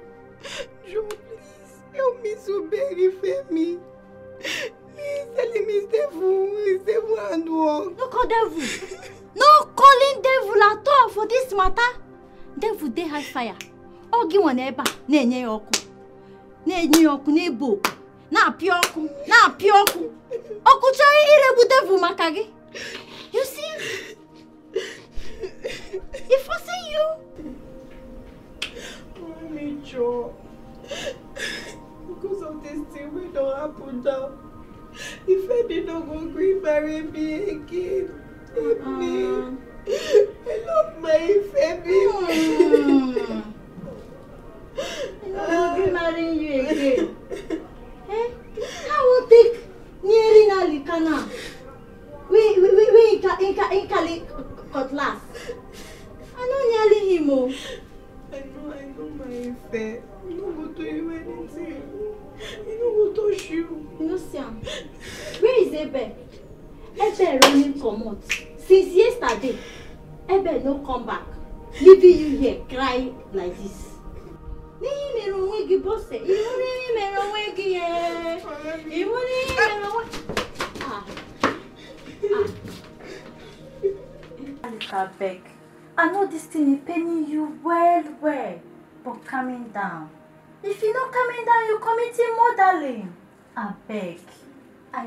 Joe, please help me so beg if me. Please tell him it's devil and wrong. No call devil. No calling devil at all for this matter. Devil dey high fire. Ogi one eba na-enye oku. Na-enye oku na-ebo. Na-api oku. Oku chai irebu devil maka gi. You see? He forcing you. Oh, me Joe. Because of this thing we don't happen now. If I did not go green marry me again. Help me. I love my family. I will be marrying you again. Eh? I will take nearing Alika now. We in Cutlass. I know nearly him. I know my fair. You don't go to you anything. You don't go touch you. You know, Sam. Where is Ebe? Ebe running come out. Since yesterday, Ebe no come back, leaving you here crying like this. Alika, beg. I know this thing is paining you well, but calming down. If you're not calming down, you're committing murdering. I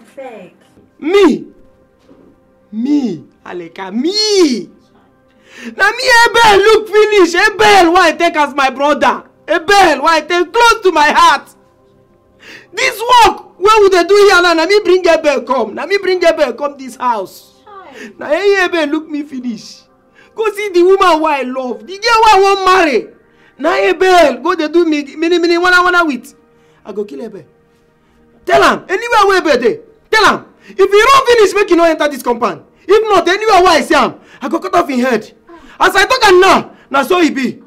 beg. Me, Alika, me! Now me, Abel, look, finish! Abel, why I take as my brother? Abel, why I take close to my heart? This work, where would they do here now? Now me bring Abel come. Now me bring Abel come this house. Child. Now hey, Abel, look me finish. Go see the woman who I love. The girl who I won't marry. Now Abel, go they do me many wanna with. I go kill Abel. Tell him, anywhere where Abel dey. Tell him. If you don't finish, make you not enter this compound. If not, anywhere where I see him, I go cut off his head. As I talk and now so he be.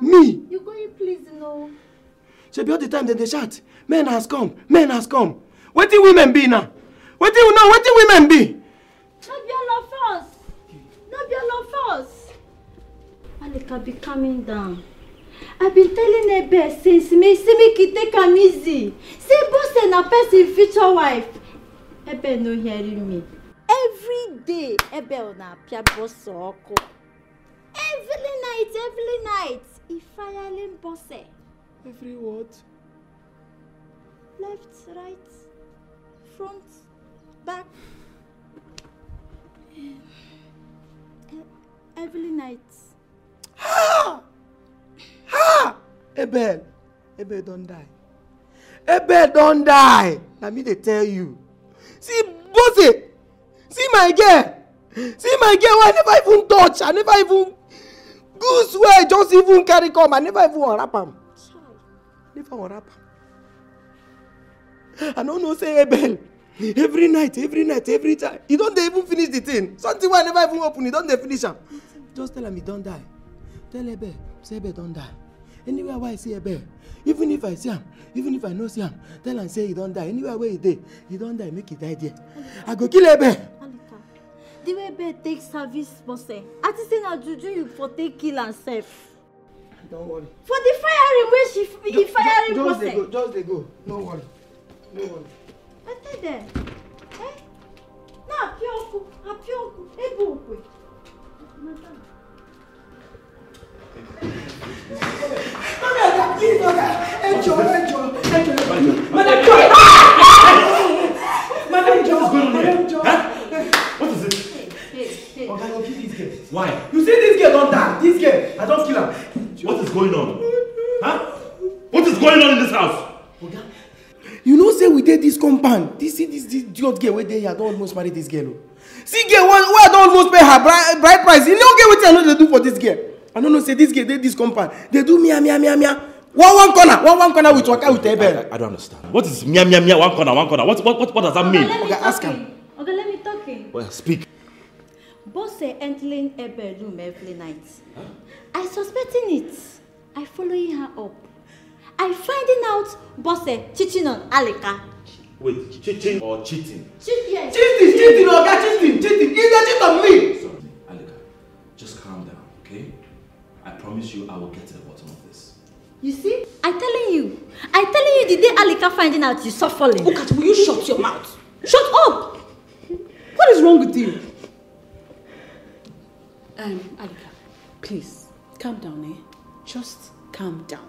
Me. You go in please, no. She be all the time that they shout, men has come. What do women be now? What do women be? Not be all of us. Alika, be coming down. I've been telling Ebe since me take am easy. Say Bose na person future wife. Ebe no hearing me. Every day, Ebe on a pia Bose oko. Every night, he firing Bose. Every what? Left, right, front, back. Every night. Ha! Ebe don't die. Ebe don't die. Let me tell you. See, Bose, see my girl, I never even touch, I never even goose where just even carry come, I never even unwrap him. Never unwrap him. I don't know, say Abel. Every night, every time. You don't even finish the thing. Something will never even open. You don't finish them. Just tell him he don't die. Tell Ebe, say Ebe don't die. Anywhere where I see Ebe, even if I see him, even if I know see him, tell him say he don't die. Anywhere where he dey, he don't die. Make he die there. I go kill Ebe. Alika, the way Ebe takes service, Bose. At the same time, Juju, you for take kill and save. Don't worry. For the firing, where she the firing, Bose. Just they go. No worry. No worry. Better there. Eh? Now, Pionku, Ebuku. Madam. What is it? Hey. Okay, I'll kill this girl. Why? You say this girl don't die. This girl, I don't kill her. What is going on? Huh? What is going on in this house? Okay. You know, say we did this compound. This idiot girl where they had almost married this girl. See, girl, why I don't almost pay her bride price? You know, girl, what I know they do for this girl. I don't know, say this girl, they this compound. They do mia. One corner with Waka with Abel. I don't understand. What is mia, one corner? What does that mean? Okay, ask him. Okay, let me talk him. Well, speak. Bose entering Abel's room every night. Huh? I suspecting it. I following her up. I finding out Bose cheating on Alika. Wait, cheating or cheating? Yes. Cheating, okay, cheating. He's cheating on me. Sorry, Alika, just calm down, okay? I promise you I will get to the bottom of this. You see? I'm telling you the day Alika finding out, you suffer. Ukachi, will you shut your mouth? Shut up! What is wrong with you? Alika, please, calm down, eh? Just calm down,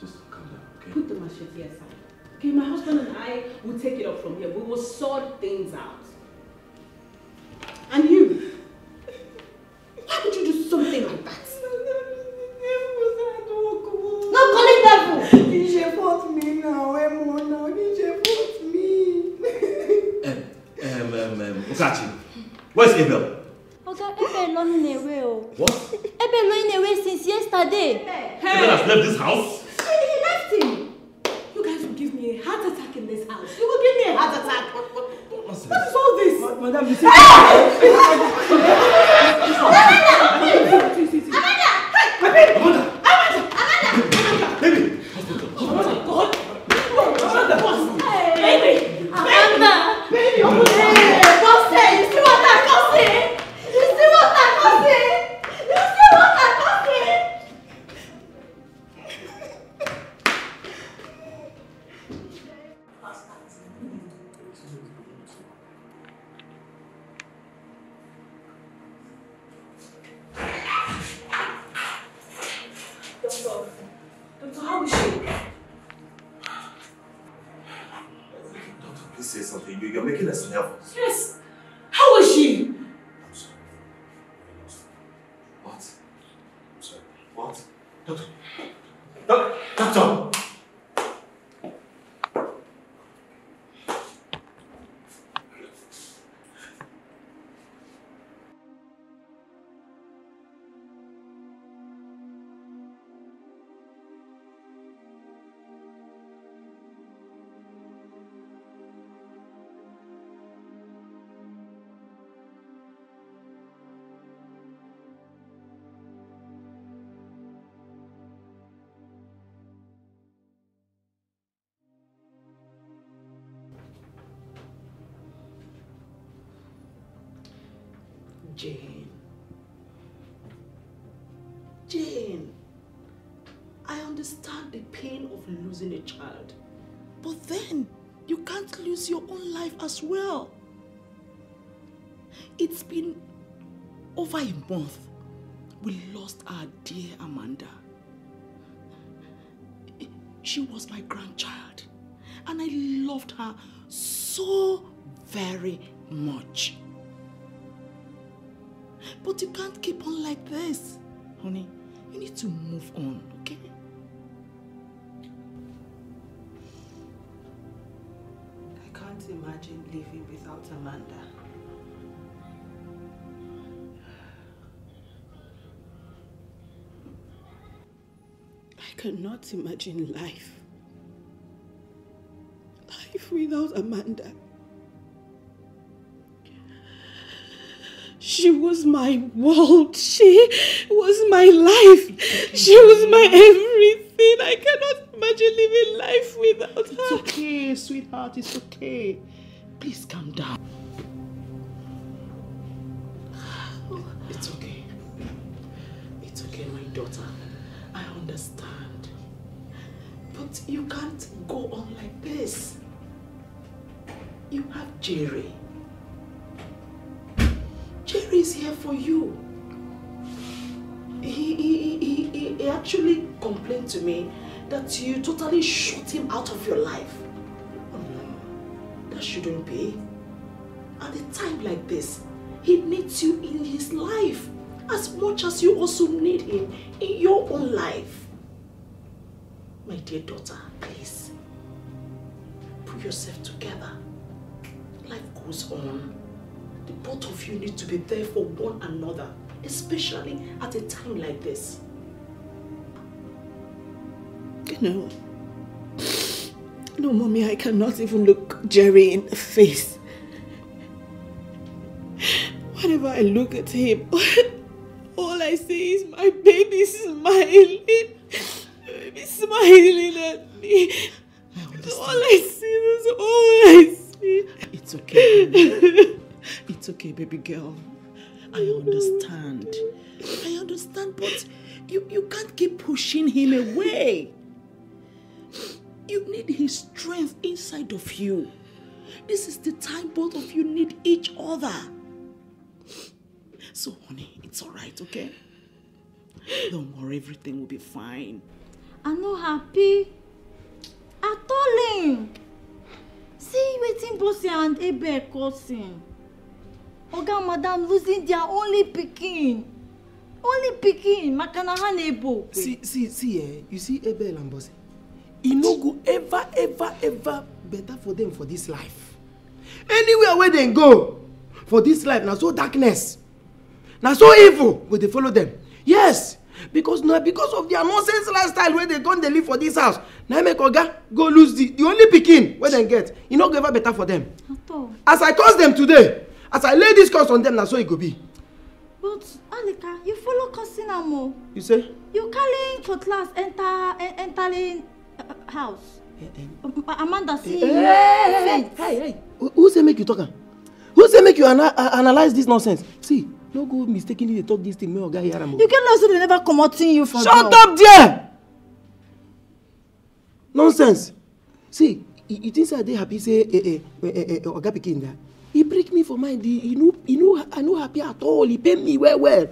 okay? Put the machete aside. Okay, my husband and I will take it up from here. We will sort things out. And you? Why would you do something like that? No, call it devil! He fought me now, Emona. He fought me. Ukachi, where's Abel? Okay, Abel running away. What? Abel running away since yesterday. Abel has left this house? He left him. You guys will give me a heart attack in this house. You will give me a heart attack. What is all this? Madam, you see? Amanda! Baby! Oh my God! Baby! Amanda! Baby! Bose! You see what I got here? Yes. How is she? I'm sorry. What? I'm sorry. What? Doctor! Jane, I understand the pain of losing a child, but then you can't lose your own life as well. It's been over a month we lost our dear Amanda. She was my grandchild and I loved her so very much. But you can't keep on like this, honey. You need to move on, okay? I can't imagine living without Amanda. I cannot imagine life. life without Amanda. She was my world. She was my life. She was my everything. I cannot imagine living life without her. It's okay, sweetheart. It's okay. Please calm down. It's okay. It's okay, my daughter. I understand. But you can't go on like this. You have Jerry. Jerry is here for you. He actually complained to me that you totally shut him out of your life. Oh no, that shouldn't be. At a time like this, he needs you in his life as much as you also need him in your own life. My dear daughter, please, put yourself together. Life goes on. The both of you need to be there for one another, especially at a time like this. No, mommy, I cannot even look Jerry in the face. Whenever I look at him, all I see is my baby smiling. Baby smiling at me. All I see. It's okay. It's okay, baby girl. I understand. I understand, but you can't keep pushing him away. You need his strength inside of you. This is the time both of you need each other. So, honey, it's all right, okay? Don't worry, everything will be fine. I'm not happy at all. See, waiting Bose and Ebe causing. Oga and Madam losing their only picking. Only picking. Makanahan Ebo. See, you see Abel and Bose. It no go ever better for them for this life. Anywhere where they go for this life, now so darkness. Now so evil will they follow them. Yes, because of their nonsense lifestyle where they gone, they live for this house. Now make Oga go lose the only picking where they get. It no go ever better for them. As I curse them today, as I lay this curse on them, that's so it could be. But, Alika, you follow cursing Amo. You say? You carrying cutlass, entering house. Amanda see you. Hey. Who say make you talk? Who say make you analyze this nonsense? See, no go mistakenly they talk this thing. You can also never come out seeing you for shut God. Up there! Nonsense. See, you think that they happy say, Oga pikin there. He break me for mind. He I no happy at all. He pay me well.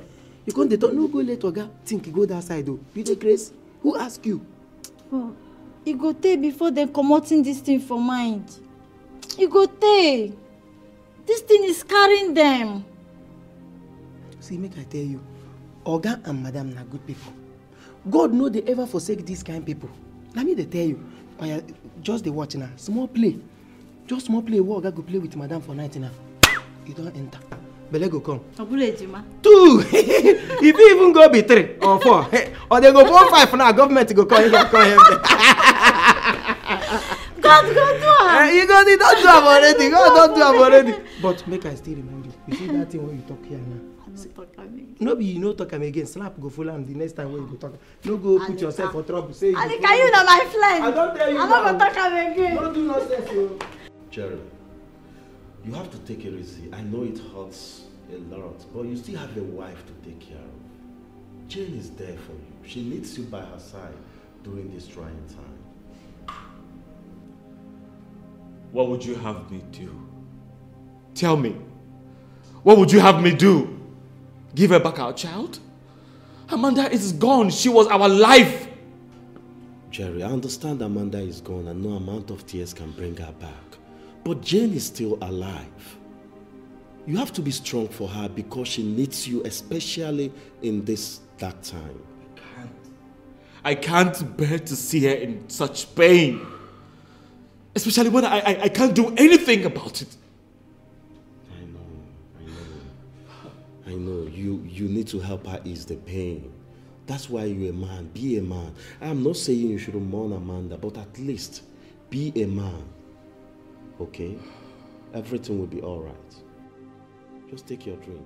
You can't talk. No go let Oga think go that side though. Be the grace. Who ask you? Oh, you go take before they commoting this thing for mind. You go take. This thing is carrying them. See, make I tell you, Oga and Madam are good people. God know they ever forsake these kind of people. Let me tell you, just the watch now. Small play. Just small play, walk. I go play with Madame for night now. You don't enter. Bele go come. Two. If you even go be 3 or 4, or they go 4 or 5 now, government go come. God go do am. You go. You don't do am already. God don't do am already. But make I still remind you. You see that thing when you talk here now. No be you no talk am again. Slap go follow am the next time when you go talk. No go put yourself for trouble. Say. Alika, you know my friend. I don't tell you. I don't go talk am again. Don't do nonsense, you. Jerry, you have to take it easy. I know it hurts a lot, but you still have a wife to take care of. Jane is there for you. She needs you by her side during this trying time. What would you have me do? Tell me. What would you have me do? Give her back our child? Amanda is gone. She was our life. Jerry, I understand Amanda is gone and no amount of tears can bring her back. But Jane is still alive. You have to be strong for her because she needs you, especially in this dark time. I can't bear to see her in such pain. Especially when I can't do anything about it. I know. You need to help her ease the pain. That's why you're a man. Be a man. I'm not saying you shouldn't mourn Amanda, but at least be a man. okay? Everything will be all right. Just take your drink.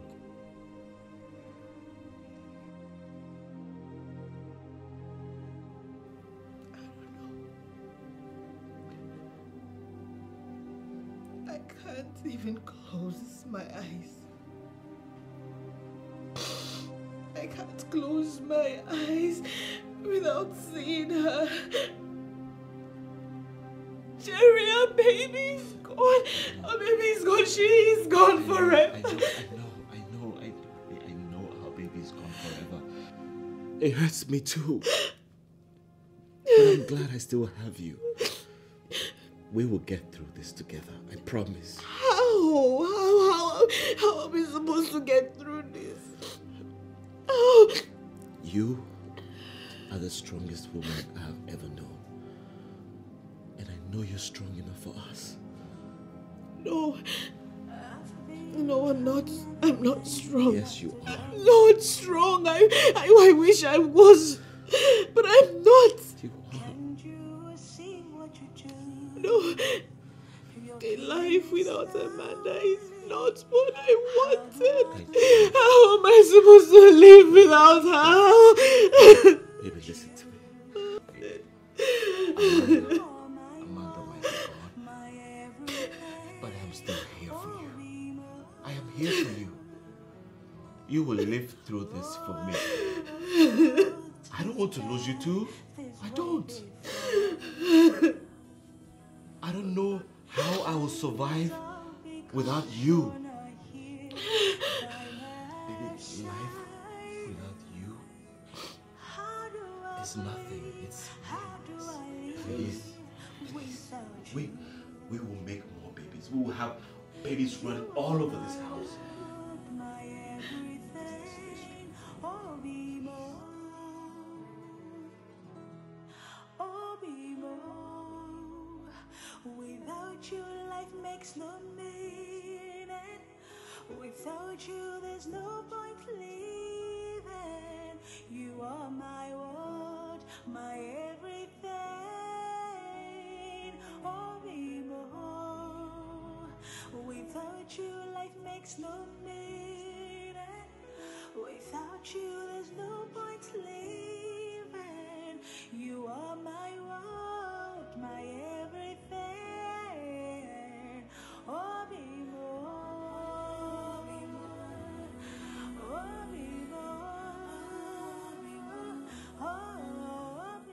Even closes my eyes. I can't close my eyes without seeing her. Jerry, our baby's gone. Our baby's gone. She is gone forever. I know our baby's gone forever. It hurts me too. But I'm glad I still have you. We will get through this together, I promise. How are we supposed to get through this? How? You are the strongest woman I have ever known. And I know you're strong enough for us. No. No, I'm not strong. Yes, you are. I'm not strong. I wish I was. But I'm not. You are. No, the life without Amanda is not what I wanted. How am I supposed to live without her? Baby, listen to me. Amanda might be gone, but I am still here for you. I am here for you. You will live through this for me. I don't want to lose you too. I don't. I don't know how I will survive without you. Baby, life without you is nothing. It's meaningless. Please, please. We will make more babies. We will have babies running all over this house. Without you, life makes no meaning. Without you, there's no point living. You are my world, my everything. Oh, Ebe. Without you, life makes no meaning. Without you, there's no point living. You are my world, my everything.